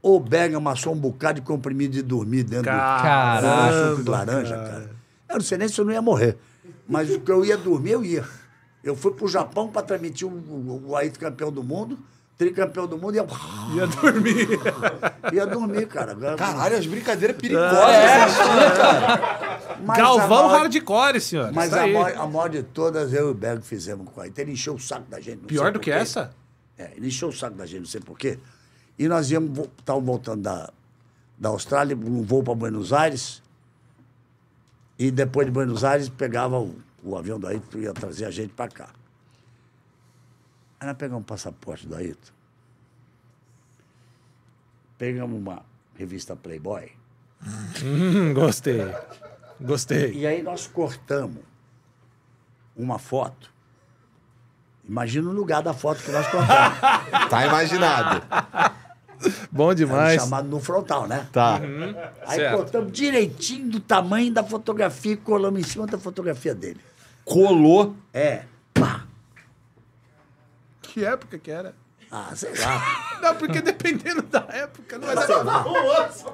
O Berger amassou um bocado de comprimido de dormir dentro do suco de laranja, cara. Eu não sei nem se eu não ia morrer. Mas o que eu ia dormir, eu ia. Eu fui pro Japão para transmitir o Ayrton campeão do mundo, tricampeão do mundo, e eu ia dormir. Ia dormir, cara. Caralho, as brincadeiras perigosas. Mas Galvão hardcore, senhor. Mas a maior de todas, eu e o Berg fizemos com o Ayrton. Ele encheu o saco da gente. Pior do que essa? É, ele encheu o saco da gente, não sei por quê. E nós íamos, estávamos voltando da Austrália, um voo para Buenos Aires. E depois de Buenos Aires, pegava o avião do Ayrton e ia trazer a gente para cá. Aí nós pegamos um passaporte do Ayrton. Pegamos uma revista Playboy. Gostei. Gostei. E aí nós cortamos uma foto. Imagina o lugar da foto que nós cortamos. Tá imaginado. Bom demais. Era chamado no frontal, né? Tá. Aí certo. Cortamos direitinho do tamanho da fotografia e colamos em cima da fotografia dele. Colou? É. Pá. Que época que era? Ah, sei lá. Não, porque dependendo da época, não era.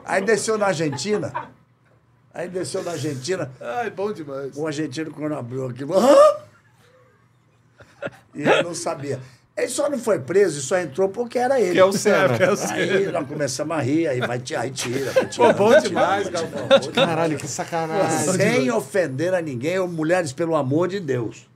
Aí desceu na Argentina. Ai, bom demais. O argentino, quando abriu aqui, e eu não sabia. Ele só não foi preso e só entrou porque era ele. Que é o Senna. Aí nós começamos a rir, aí vai tirar, aí tira. Pô, bom demais, Galvão. Caralho, que sacanagem. Sem ofender a ninguém, mulheres, pelo amor de Deus.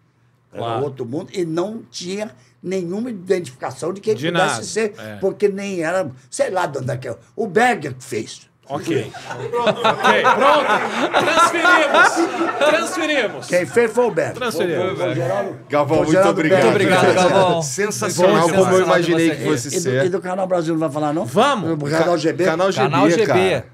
Era outro mundo e não tinha nenhuma identificação de quem pudesse ser, porque nem era, sei lá, de onde é que é. O Berger que fez. Ok. Pronto. Okay. Pronto. Transferimos. Quem fez foi o Berger. Galvão, muito obrigado. Muito obrigado, Galvão. Sensacional, como eu imaginei que fosse ser. E do Canal Brasil não vai falar, não? Vamos. Do Canal GB. Canal GB, cara.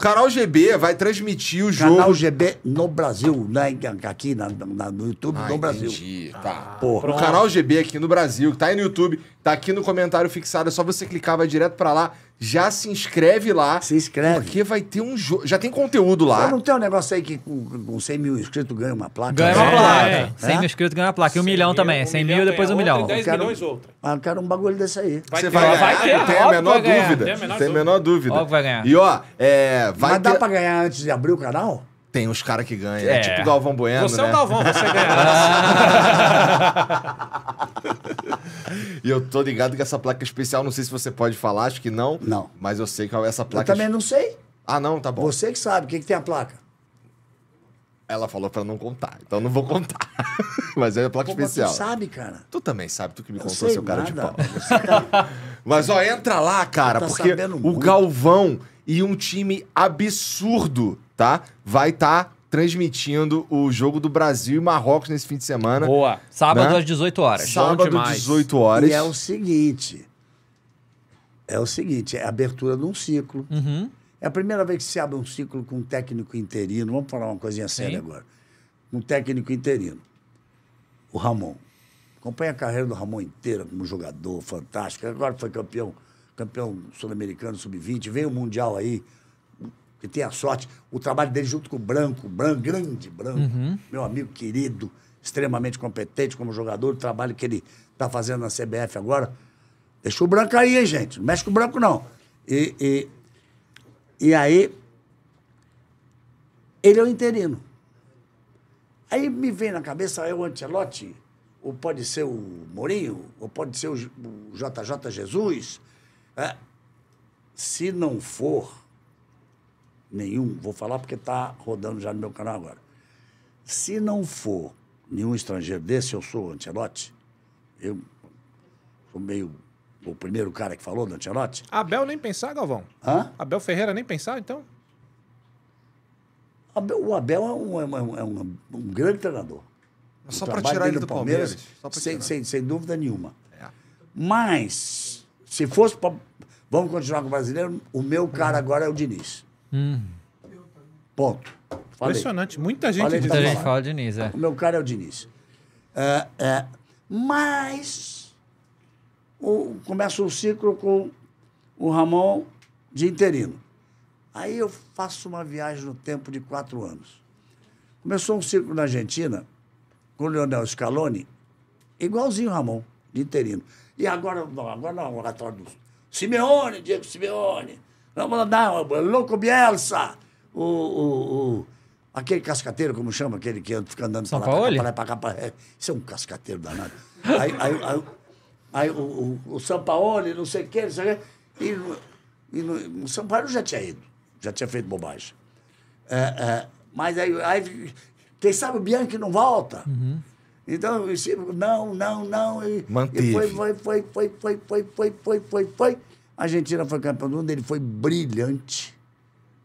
Canal GB vai transmitir o jogo. Canal GB no Brasil, né? Aqui no YouTube do Brasil. Entendi. Tá. Porra. O Canal GB aqui no Brasil, que tá aí no YouTube, tá aqui no comentário fixado, é só você clicar, vai direto pra lá, já se inscreve lá. Se inscreve. Porque vai ter um jogo, já tem conteúdo lá. Mas não tem um negócio aí que com 100 mil inscritos ganha uma placa? Ganha uma placa. É. 100 mil inscritos ganha uma placa. E 1 milhão também. 100 mil, depois 1 milhão. 10 milhões outra. Ah, eu quero um bagulho desse aí. Você vai ganhar, não tem a menor dúvida. Tem a menor dúvida. Óbvio que vai ganhar. E ó, vai mas dá pra ganhar antes de abrir o canal? Tem uns caras que ganham. É tipo o Galvão Bueno, você né? Você é o Galvão, você ganha. E eu tô ligado que essa placa especial, não sei se você pode falar, acho que não. Não. Mas eu sei que essa placa... Eu também não sei. Ah, não? Tá bom. Você que sabe, o que tem a placa? Ela falou pra não contar, então não vou contar. Mas é a placa especial. Mas tu sabe, cara. Tu também sabe, tu que me contou, seu cara de pau. Mas ó, entra lá, cara, porque o Galvão... E um time absurdo, tá? Vai estar transmitindo o jogo do Brasil e Marrocos nesse fim de semana. Boa. Sábado, né? Às 18 horas. Sábado, às 18 horas. E é o seguinte. É a abertura de um ciclo. Uhum. É a primeira vez que se abre um ciclo com um técnico interino. Vamos falar uma coisinha séria agora. Um técnico interino. O Ramon. Acompanha a carreira do Ramon inteira como jogador fantástico. Agora foi campeão sul-americano, sub-20, veio o Mundial aí, que tem a sorte, o trabalho dele junto com o Branco, grande Branco, meu amigo querido, extremamente competente como jogador, o trabalho que ele está fazendo na CBF agora. Deixa o Branco aí, hein, gente? Não mexe com o Branco, não. E aí, ele é o interino. Aí me vem na cabeça, é o Ancelotti, ou pode ser o Mourinho, ou pode ser o JJ Jesus... Se não for nenhum, vou falar porque está rodando já no meu canal agora. Se não for nenhum estrangeiro desse, eu sou o Ancelotti. Eu sou meio o primeiro cara que falou do Ancelotti. Abel nem pensar, Galvão? Hã? Abel Ferreira nem pensar, então? O Abel é um grande treinador. Mas só para tirar ele do Palmeiras sem dúvida nenhuma. É. Mas... Se fosse pra... Vamos continuar com o brasileiro. O meu cara agora é o Diniz. Ponto. Falei. Impressionante. Muita gente fala Diniz, é. O meu cara é o Diniz. Mas... Começa o ciclo com o Ramon de interino. Aí eu faço uma viagem no tempo de 4 anos. Começou um ciclo na Argentina, com o Leonel Scaloni, igualzinho o Ramon, de interino. E agora não, o oratório do Simeone, Diego Simeone. Vamos lá, Louco Bielsa. Aquele cascateiro, como chama, aquele que fica andando São pra lá, pra cá, pra cá. Isso é um cascateiro danado. Aí o Sampaoli, não sei o que, não sei o que. E o Sampaoli já tinha ido, já tinha feito bobagem. Mas aí quem sabe o Bianchi não volta. Então, não. Manteve. E foi. A Argentina foi campeão do mundo, ele foi brilhante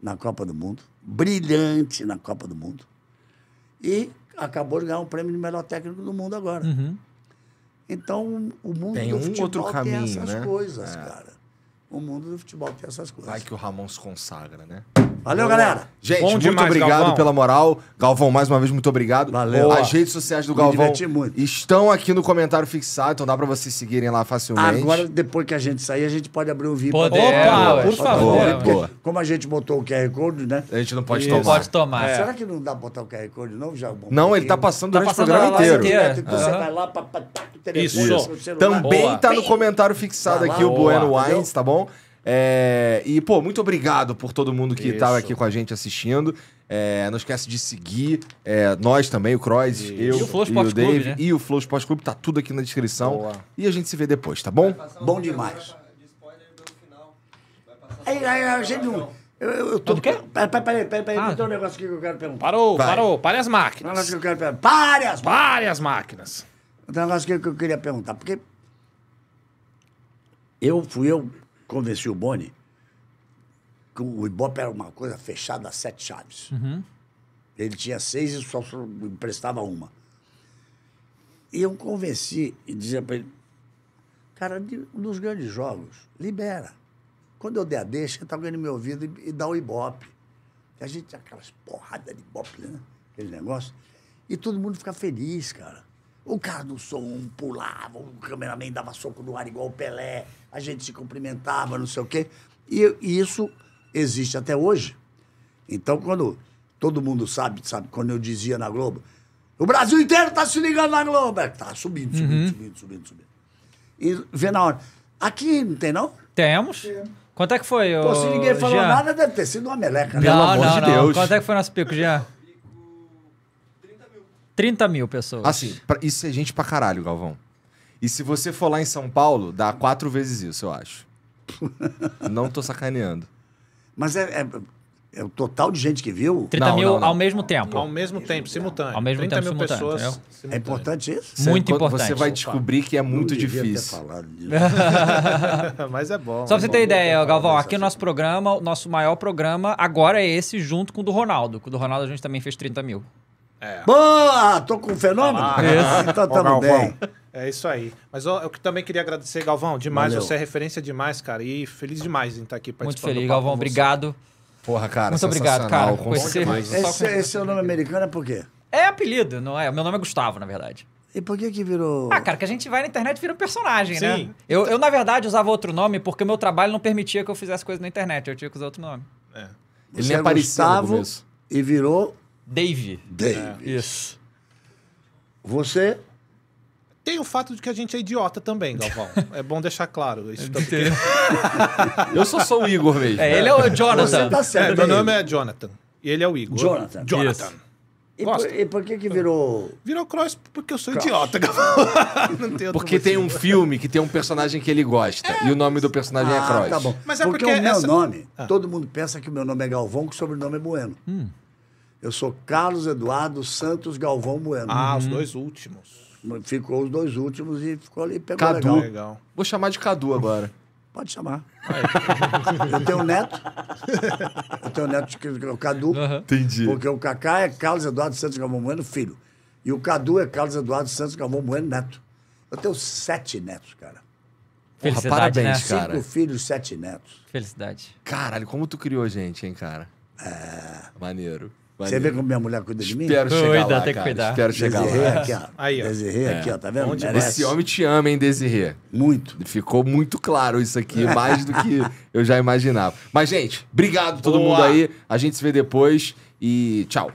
na Copa do Mundo. Brilhante na Copa do Mundo. E acabou de ganhar um prêmio de melhor técnico do mundo agora. Então, o mundo tem do futebol outro caminho, tem essas coisas, cara. O mundo do futebol tem essas coisas. Vai que o Ramon se consagra, né? Valeu, galera. Gente, muito obrigado pela moral. Galvão, mais uma vez, muito obrigado. Valeu. As redes sociais do Galvão estão aqui no comentário fixado, então dá pra vocês seguirem lá facilmente. Agora, depois que a gente sair, a gente pode abrir o VIP. Opa, por favor. Como a gente botou o QR Code, né? A gente não pode tomar. Não pode tomar. Será que não dá pra botar o QR Code de novo? Não, ele tá passando durante o programa inteiro. Você vai lá pra... Isso. Também tá no comentário fixado aqui o Bueno Wines, tá bom? E, pô, muito obrigado por todo mundo que estava aqui com a gente assistindo. Não esquece de seguir nós também, o Croos, eu e o Flow Sport Club, né? E o Flow Sport Club, tá tudo aqui na descrição. Boa. E a gente se vê depois, tá bom? Bom demais. Peraí, não tem um negócio aqui que eu quero perguntar. Parou, pare as máquinas. Tem um negócio aqui que eu queria perguntar, porque eu convenci o Boni que o Ibope era uma coisa fechada a 7 chaves. Ele tinha 6 e só emprestava uma. E eu convenci e dizia para ele, cara, nos grandes jogos, libera. Quando eu der a deixa, ele tá ganhando meu ouvido e dá o Ibope. A gente tinha aquelas porradas de bope, né? Aquele negócio. E todo mundo fica feliz, cara. O cara do som pulava, o cameraman dava soco no ar igual o Pelé, a gente se cumprimentava, não sei o quê. E isso existe até hoje. Então, quando todo mundo sabe, quando eu dizia na Globo, o Brasil inteiro tá se ligando na Globo. Tá subindo. E vê na hora. Aqui não tem, não? Temos. É. Quanto é que foi? Pô, se ninguém falou Jean? Nada, deve ter sido uma meleca. Né? Pelo amor de Deus. Quanto é que foi nosso pico, Jean? 30 mil pessoas. Assim, isso é gente pra caralho, Galvão. E se você for lá em São Paulo, dá 4 vezes isso, eu acho. Não tô sacaneando. Mas é o total de gente que viu? 30 mil não. Ao mesmo tempo. Ao mesmo tempo, simultâneo. Ao mesmo 30 tempo, mil pessoas. Simultâneo. É importante isso? Muito importante. Você vai descobrir que é muito difícil. Mas é bom. Só pra você ter ideia, Galvão, aqui o nosso programa, o nosso maior programa, agora é esse junto com o do Ronaldo. Com o do Ronaldo a gente também fez 30 mil. É. Boa! Tô com um fenômeno? Então tamo bem. É isso aí. Mas eu também queria agradecer, Galvão, demais. Valeu. Você é referência demais, cara. E feliz demais em estar aqui participando. Muito feliz, Galvão. Obrigado. Porra, cara. Muito obrigado, cara. Esse é o nome americano, é por quê? É apelido, não é? Meu nome é Gustavo, na verdade. E por que virou... Ah, cara, que a gente vai na internet e vira um personagem, né? Sim. Eu, na verdade, usava outro nome porque o meu trabalho não permitia que eu fizesse coisa na internet. Eu tinha que usar outro nome. É. Ele é Gustavo e virou... Dave. Dave. É. Isso. Você... Tem o fato de que a gente é idiota também, Galvão. É bom deixar claro isso. Eu só sou o Igor mesmo. É, ele é o Jonathan. Você tá certo, meu nome é Jonathan. E ele é o Igor. Jonathan. E por que virou... Virou Croos porque eu sou idiota, Galvão. Não tem porque tem um filme que tem um personagem que ele gosta. É. E o nome do personagem é Croos. Tá bom. Mas é porque o meu nome... Todo mundo pensa que o meu nome é Galvão, que o sobrenome é Bueno. Eu sou Carlos Eduardo Santos Galvão Bueno. Ah, os dois últimos. Ficou os dois últimos e ficou ali, pegou Cadu. Legal. Vou chamar de Cadu agora. Pode chamar. Eu tenho um neto. Eu tenho um neto que é o Cadu. Uhum. Entendi. Porque o Cacá é Carlos Eduardo Santos Galvão Bueno, filho. E o Cadu é Carlos Eduardo Santos Galvão Bueno, neto. Eu tenho 7 netos, cara. Porra, parabéns, né, cara? 5 filhos, 7 netos. Felicidade. Caralho, como tu criou gente, hein, cara? É. Maneiro. Você vê como minha mulher cuida de mim? Espero chegar lá, cara. Espero chegar lá. Desirê aqui, ó. Tá vendo? Esse homem te ama, hein, Desirê? Muito. Ficou muito claro isso aqui, mais do que eu já imaginava. Mas, gente, obrigado a todo mundo aí. A gente se vê depois e tchau.